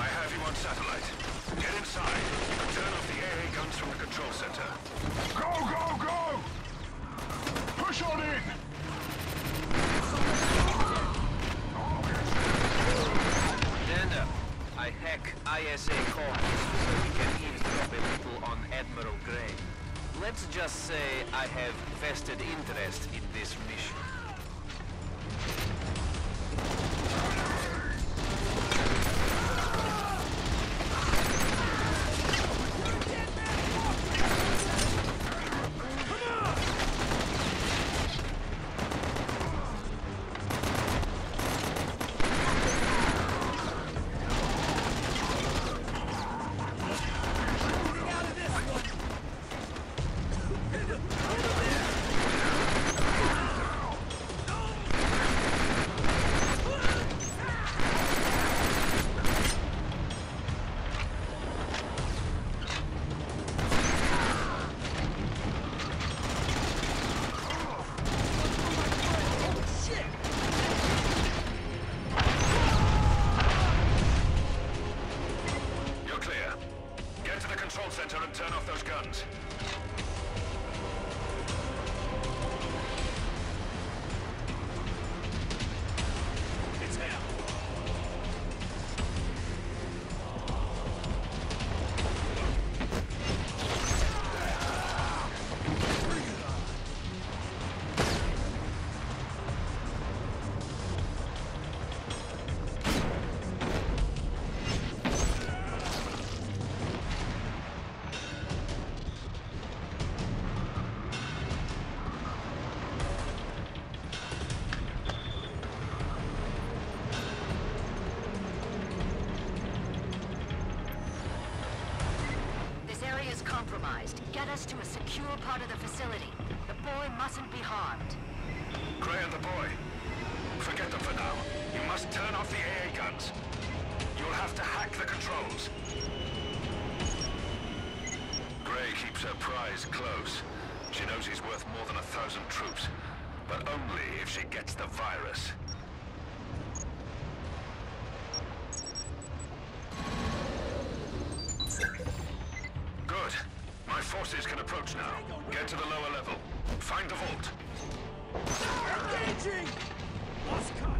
I have 51 satellite. Get inside. You can turn off the AA guns from the control center. Go, go, go! Push on in! Danner, I hack ISA comms so we can eavesdrop a little on Admiral Grey. Let's just say I have vested interest in this mission. Get us to a secure part of the facility. The boy mustn't be harmed. Grey and the boy. Forget them for now. You must turn off the AA guns. You'll have to hack the controls. Grey keeps her prize close. She knows he's worth more than 1,000 troops. But only if she gets the virus. Forces can approach now. Get to the lower level. Find the vault. Engaging! Lost cut!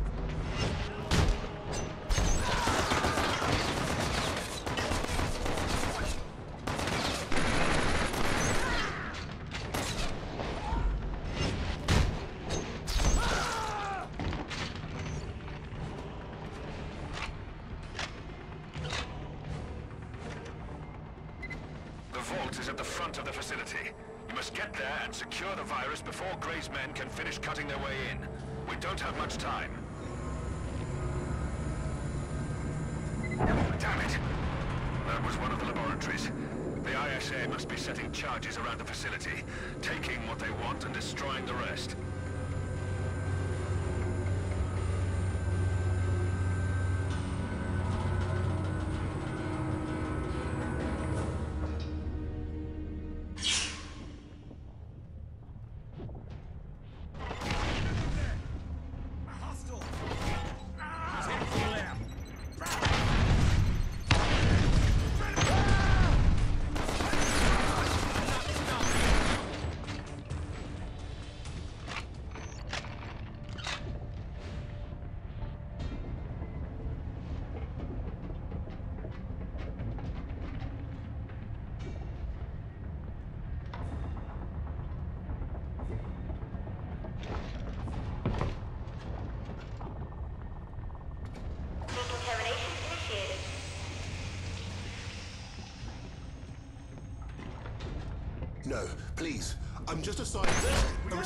No, please. I'm just a scientist. They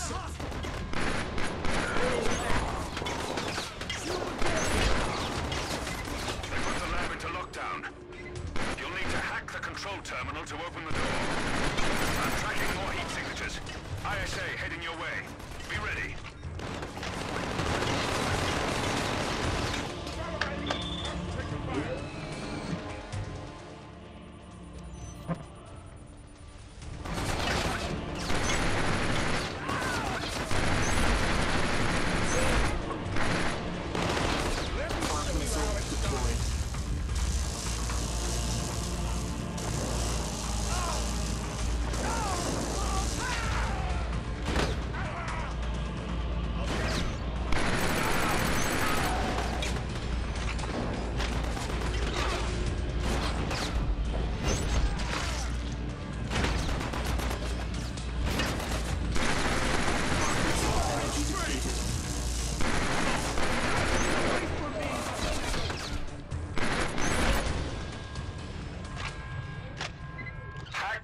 put the lab into lockdown. You'll need to hack the control terminal to open the door. I'm tracking more heat signatures. ISA heading your way. Be ready.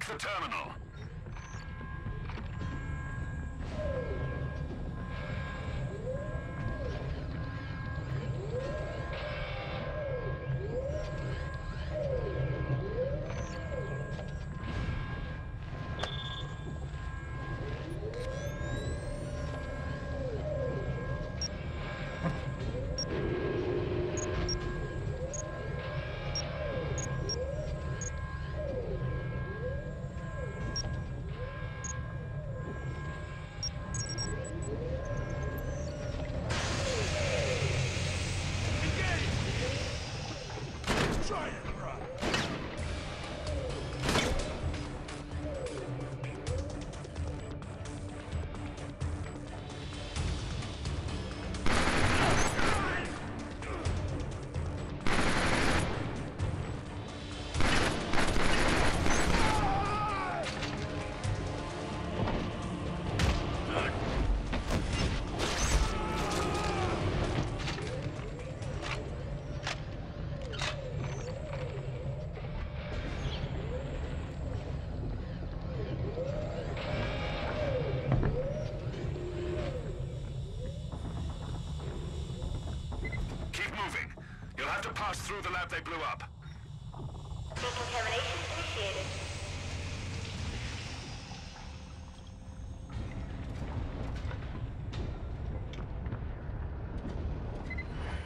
the terminal. Through the lab they blew up. Decontamination initiated.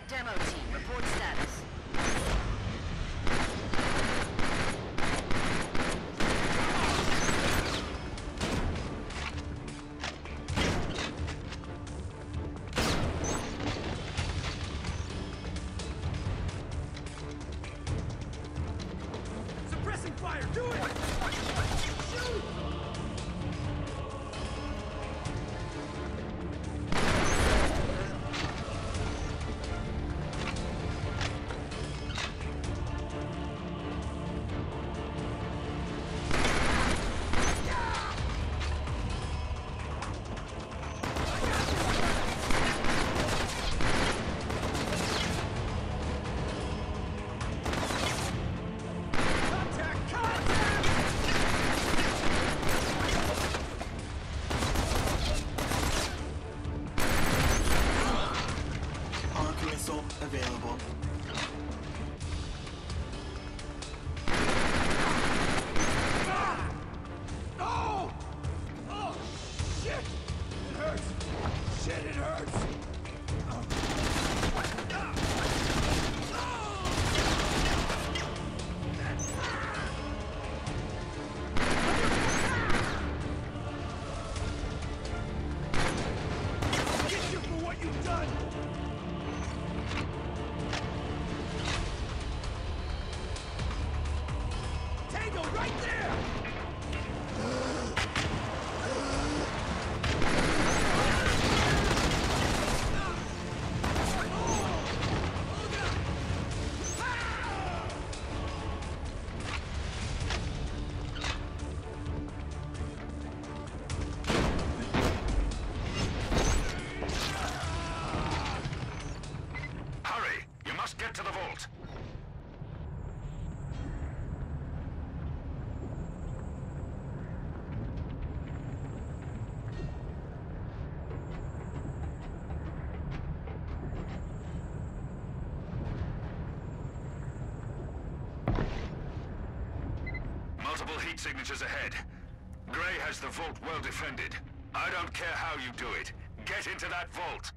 Demo team, report status. Signatures ahead. Grey has the vault well defended. I don't care how you do it. Get into that vault!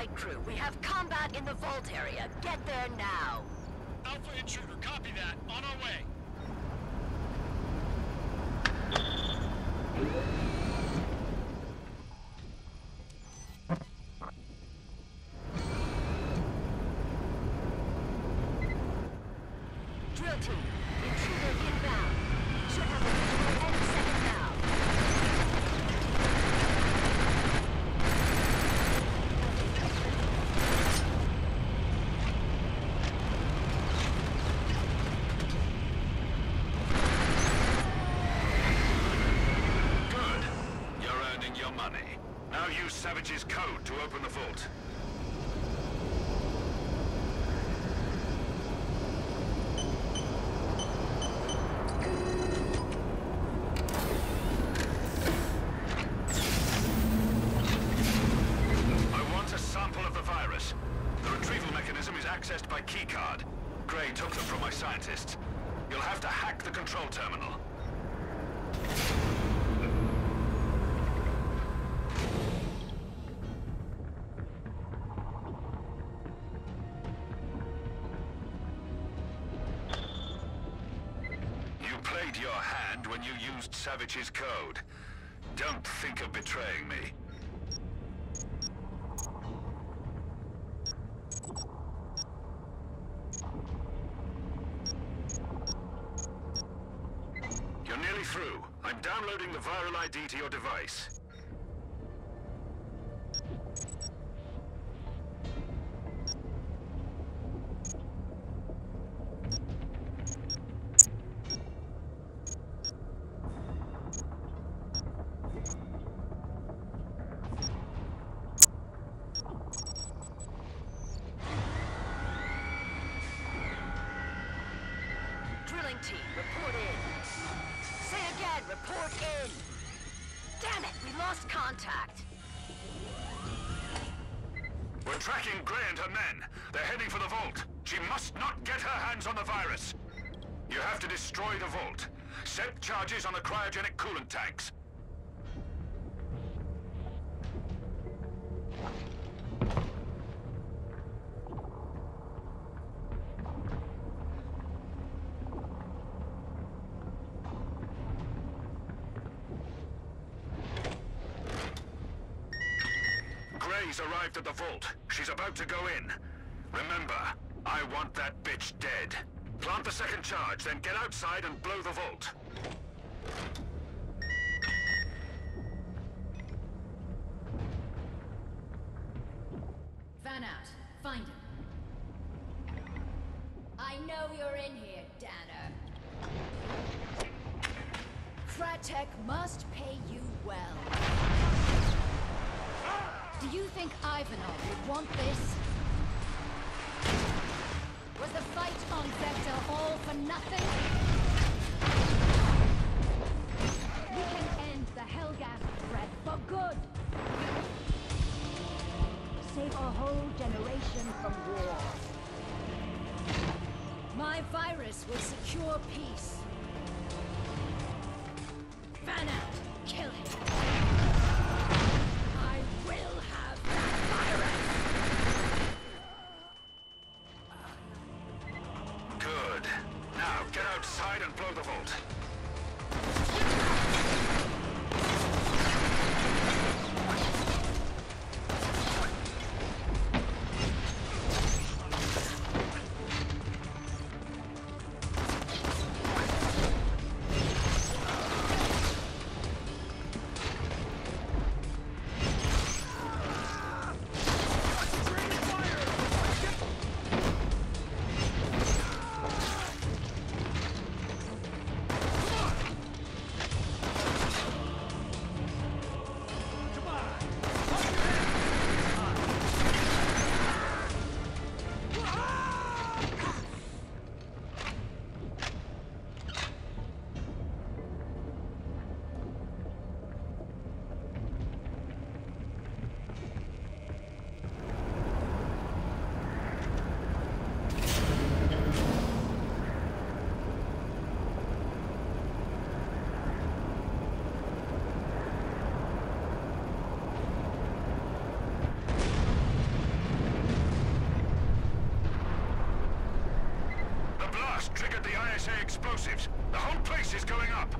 flight crew. We have combat in the vault area. Get there now. Alpha intruder, copy that. On our way. Drill team, intruder inbound. Should have a visual any second now. Good. You're earning your money. Now use Savage's code to open the vault. Savage's code. Don't think of betraying me. You're nearly through. I'm downloading the viral ID to your device. Charges on the cryogenic coolant tanks. Grey's arrived at the vault. She's about to go in. Remember, I want that bitch dead. Plant the second charge, then get outside and blow the vault. Van out. Find him. I know you're in here, Danner. Kratek must pay you well. Do you think Ivanov would want this? Was the fight on Vekta all for nothing? We can end the Helghast threat for good! Save our whole generation from war. My virus will secure peace. Van out! Kill him! I will have that virus! Good. Now, get outside and blow the vault. just triggered the ISA explosives. The whole place is going up.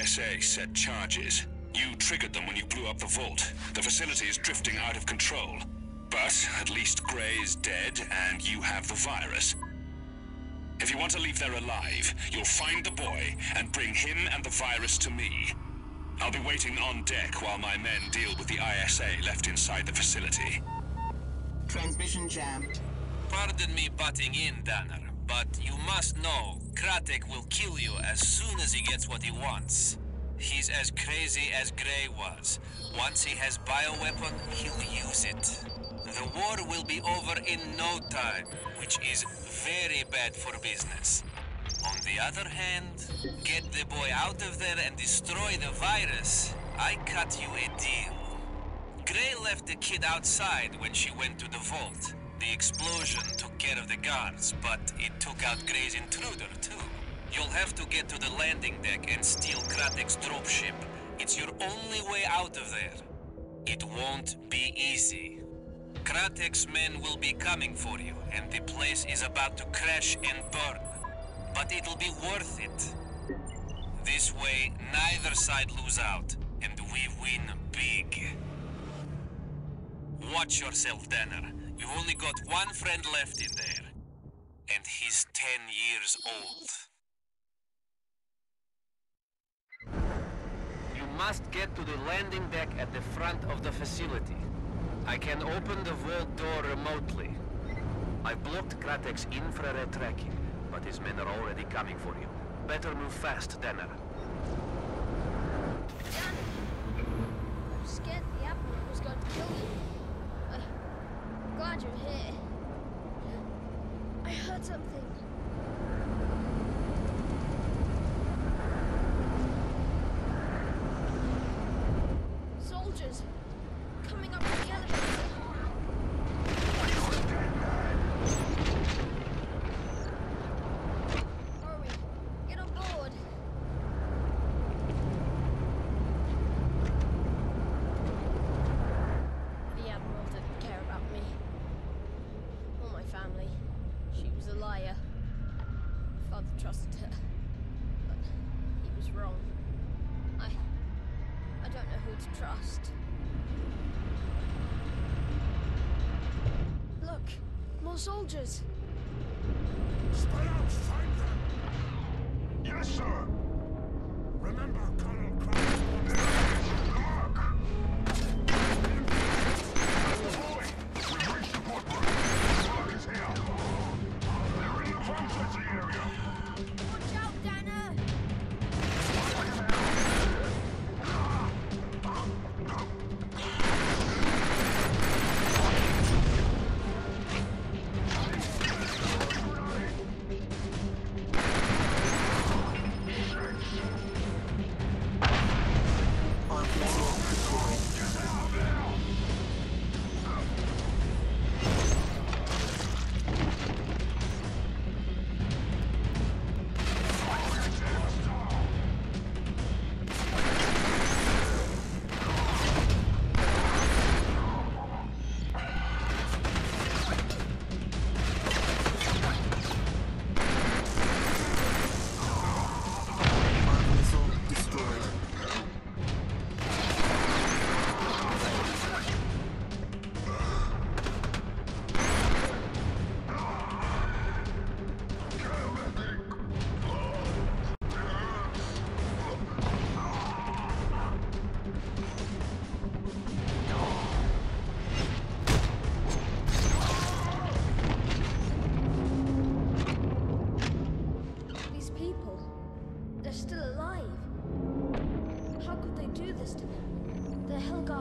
ISA set charges. You triggered them when you blew up the vault. The facility is drifting out of control. But at least Grey is dead and you have the virus. If you want to leave there alive, you'll find the boy and bring him and the virus to me. I'll be waiting on deck while my men deal with the ISA left inside the facility. Transmission jammed. Pardon me butting in, Danner, but you must know Kratek will kill you as soon as he gets what he wants. He's as crazy as Grey was. Once he has bioweapon, he'll use it. The war will be over in no time, which is very bad for business. On the other hand, get the boy out of there and destroy the virus. I cut you a deal. Grey left the kid outside when she went to the vault. The explosion took care of the guards, but it took out Grey's intruder, too. You'll have to get to the landing deck and steal Kratek's dropship. It's your only way out of there. It won't be easy. Kratek's men will be coming for you, and the place is about to crash and burn. But it'll be worth it. This way, neither side lose out, and we win big. Watch yourself, Danner. You've only got one friend left in there, and he's 10 years old. You must get to the landing deck at the front of the facility. I can open the vault door remotely. I've blocked Kratek's infrared tracking, but his men are already coming for you. Better move fast, Danner. I'm scared the Admiral was going to kill you. Glad you're here. I heard something. Soldiers coming up the elevator. Hurry, get on board. The Admiral didn't care about me. Family. She was a liar. Father trusted her, but he was wrong. I don't know who to trust. Look, more soldiers. Stay out, find them. Yes, sir. Remember, Colonel Kratek.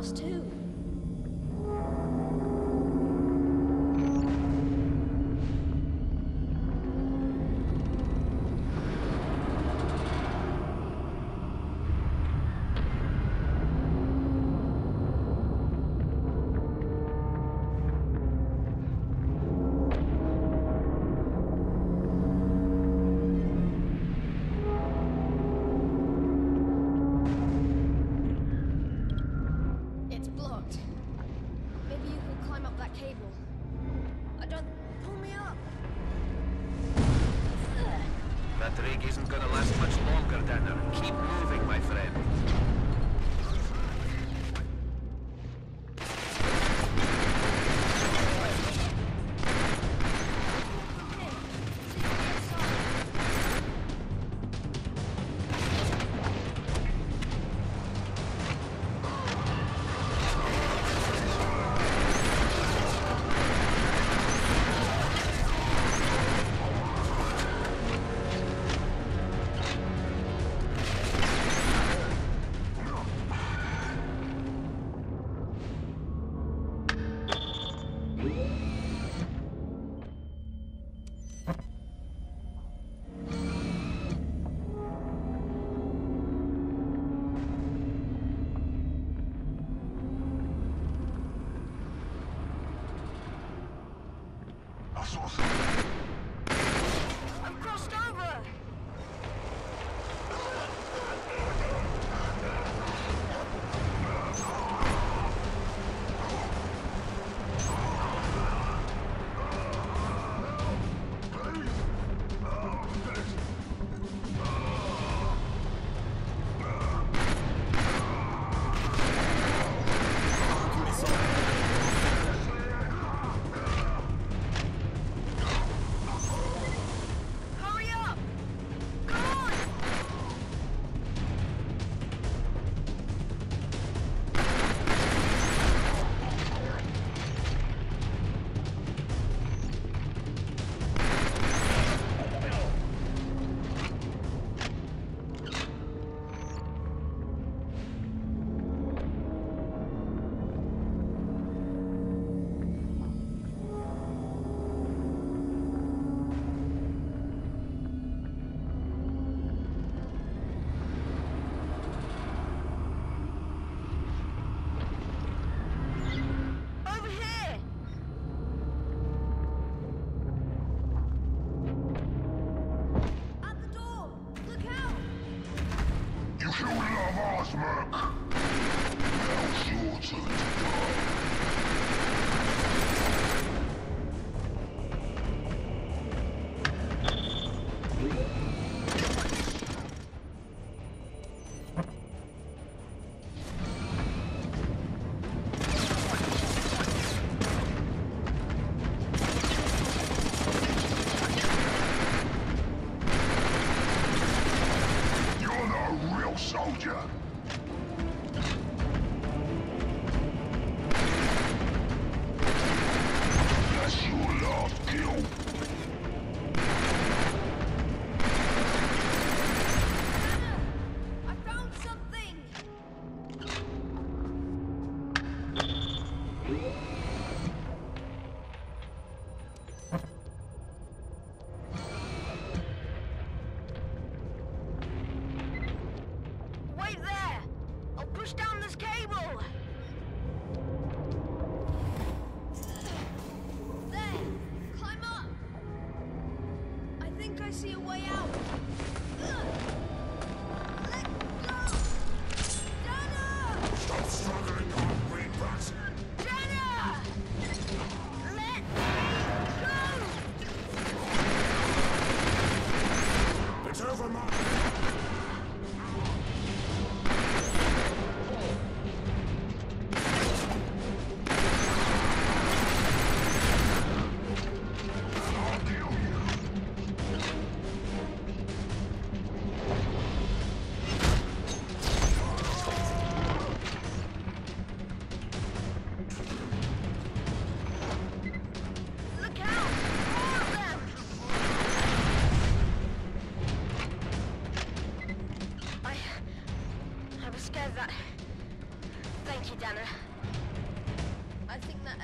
else too.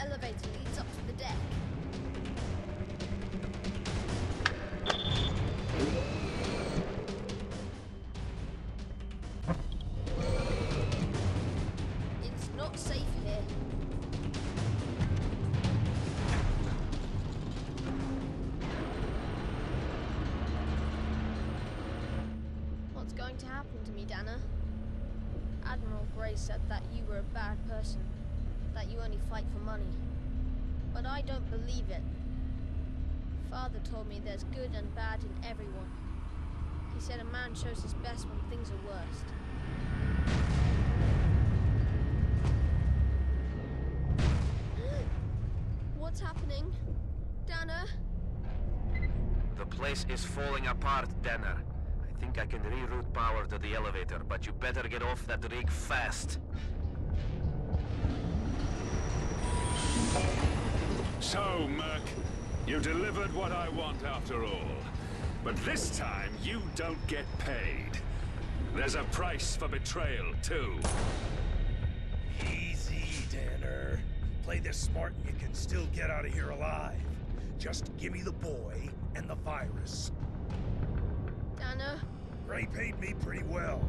elevator leads up to the deck. It's not safe here. What's going to happen to me, Danner? Admiral Grey said that you were a bad person, that you only fight for money. But I don't believe it. Father told me there's good and bad in everyone. He said a man shows his best when things are worst. What's happening? Danner? The place is falling apart, Danner. I think I can reroute power to the elevator, but you better get off that rig fast. So, Merc, you delivered what I want after all. But this time, you don't get paid. There's a price for betrayal, too. Easy, Danner. Play this smart and you can still get out of here alive. Just give me the boy and the virus. Danner? Grey paid me pretty well,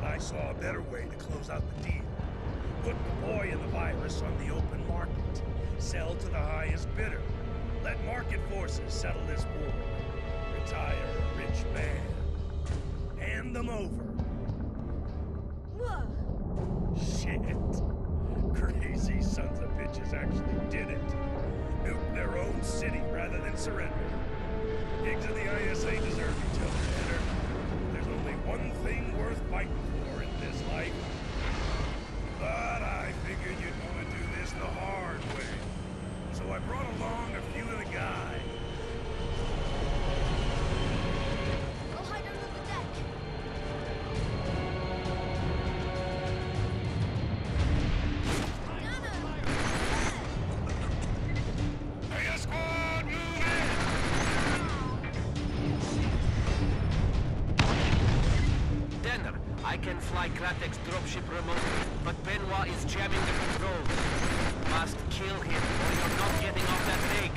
but I saw a better way to close out the deal. Put the boy and the virus on the open market. Sell to the highest bidder. Let market forces settle this war. Retire a rich man. Hand them over. Whoa. Shit. Crazy sons of bitches actually did it. Nuked their own city rather than surrender. Pigs of the ISA deserve each other better. There's only one thing worth fighting for in this life. But I figured you'd want to do this the hard way. So I brought along a few of the guys. I'll hide under the deck. Nana! Hey, your squad, move in! Danner, I can fly Kratek's dropship remotely, but Benoit is jamming the controls. Must kill him, or you're not getting off that rig.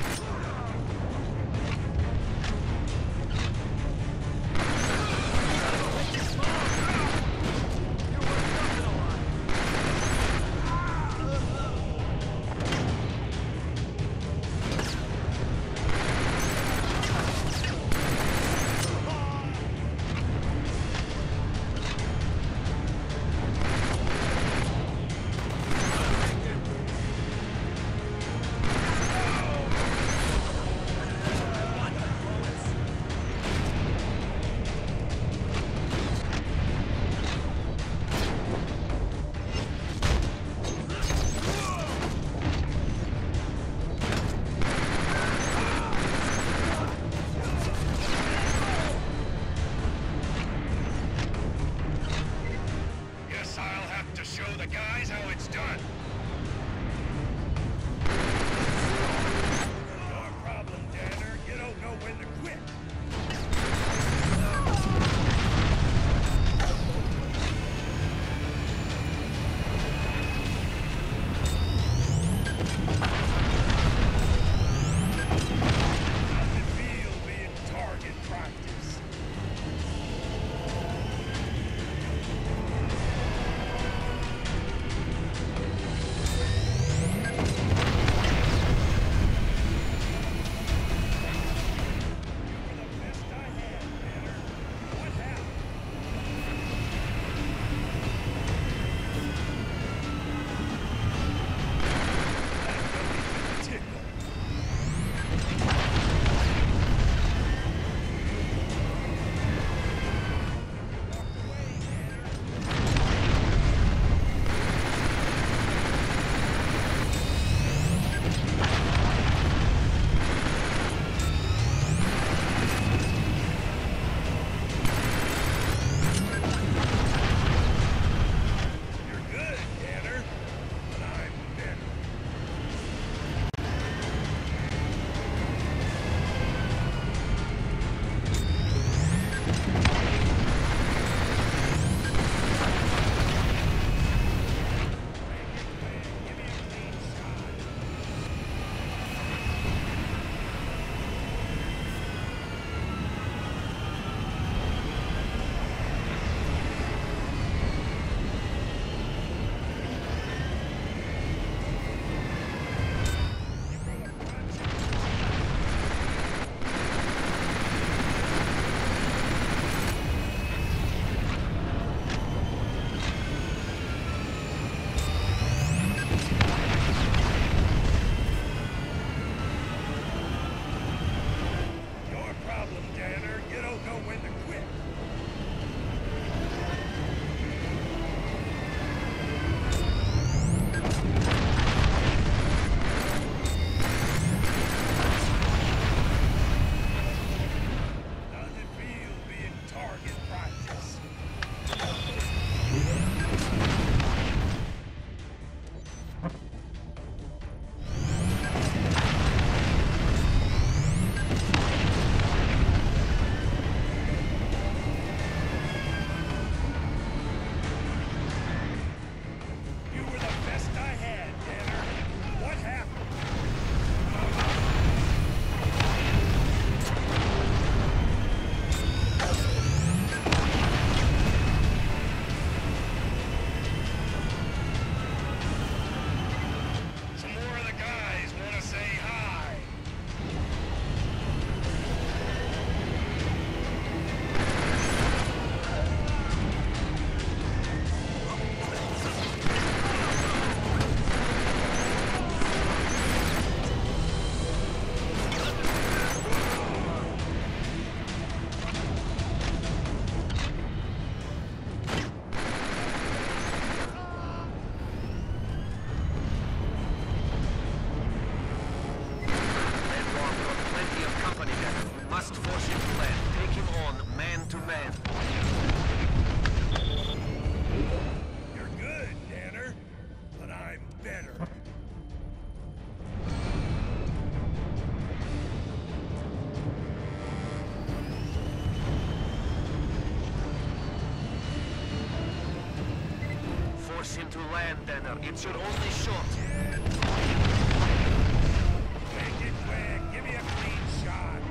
advanced forcing plan. Take him on, man to man. You're good, Danner, but I'm better. Force him to land, Danner. It's your only shot. Take it quick. Give me a clean shot.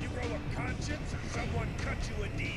You grow a conscience or someone cut you a deal.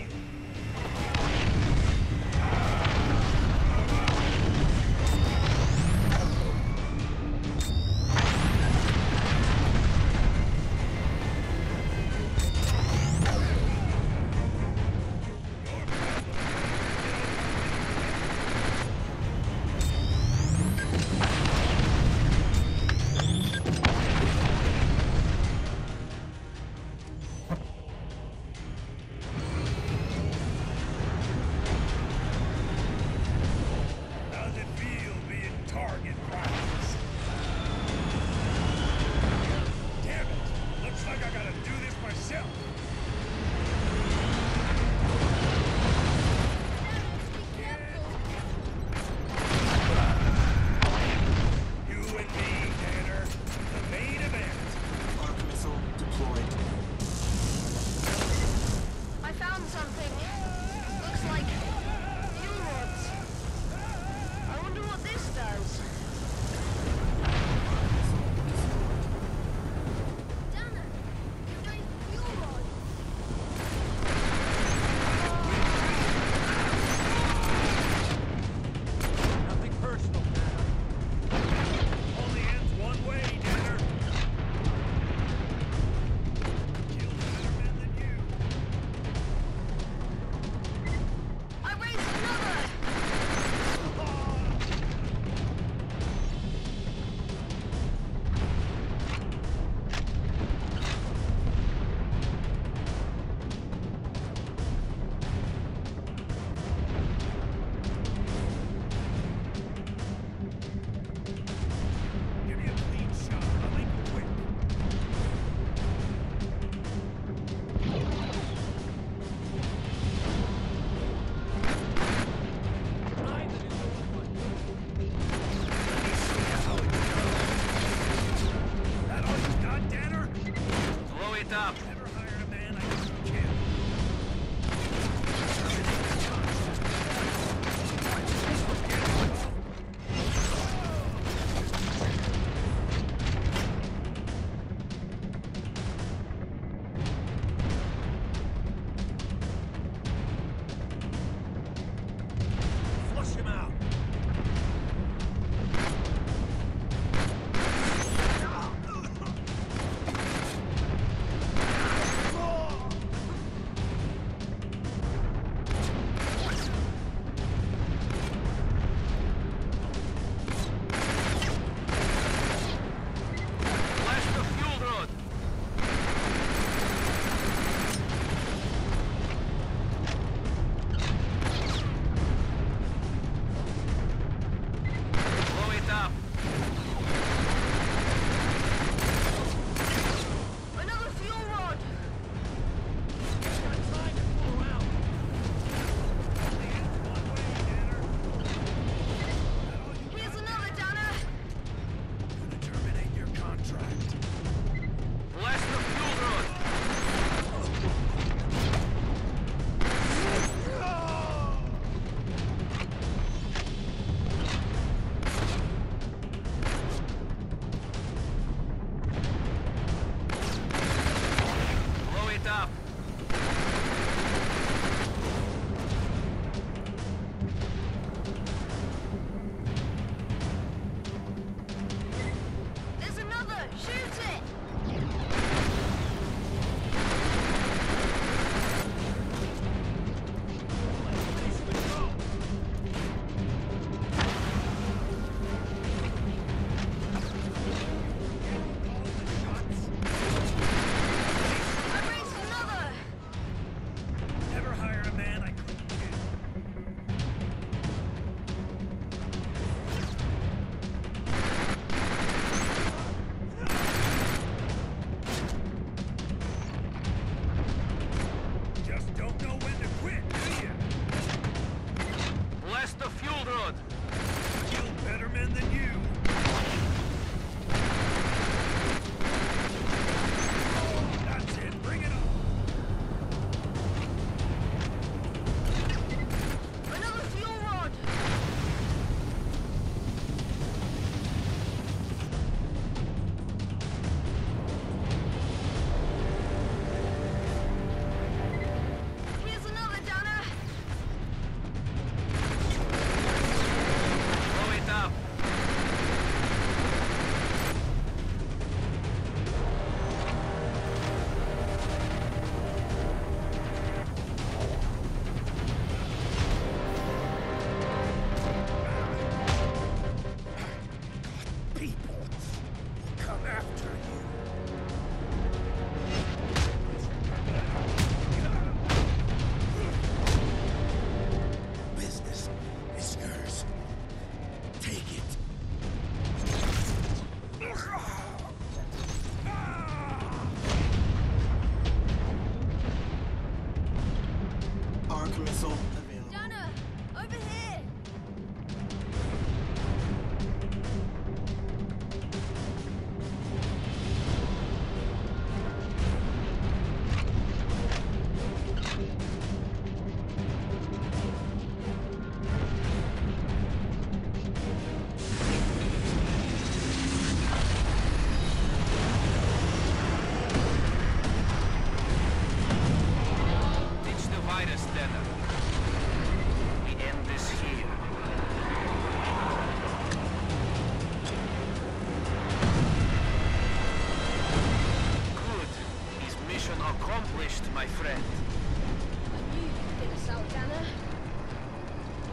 accomplished, my friend. I knew you could get us out, Danner.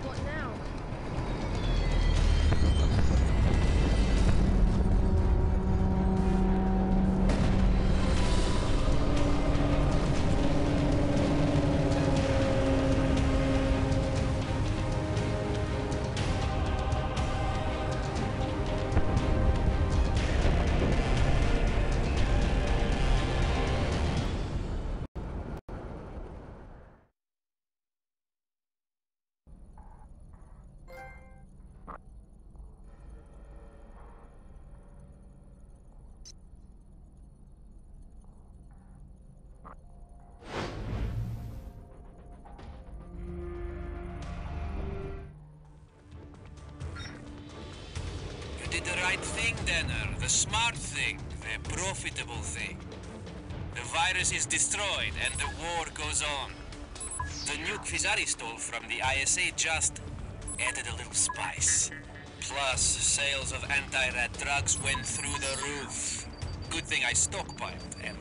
What now? The right thing, Danner. The smart thing. The profitable thing. The virus is destroyed and the war goes on. The nuke Visari stole from the ISA just added a little spice. Plus, sales of anti-rat drugs went through the roof. Good thing I stockpiled, and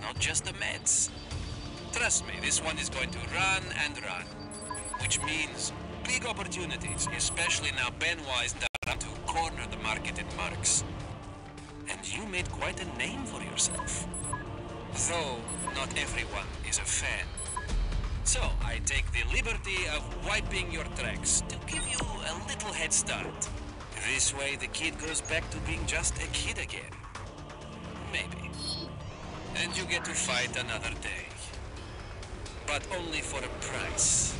not just the meds. Trust me, this one is going to run and run. Which means big opportunities, especially now Benoit is down to corner the market in Marx. And you made quite a name for yourself. Though, not everyone is a fan. So, I take the liberty of wiping your tracks to give you a little head start. This way the kid goes back to being just a kid again. Maybe. And you get to fight another day. But only for a price.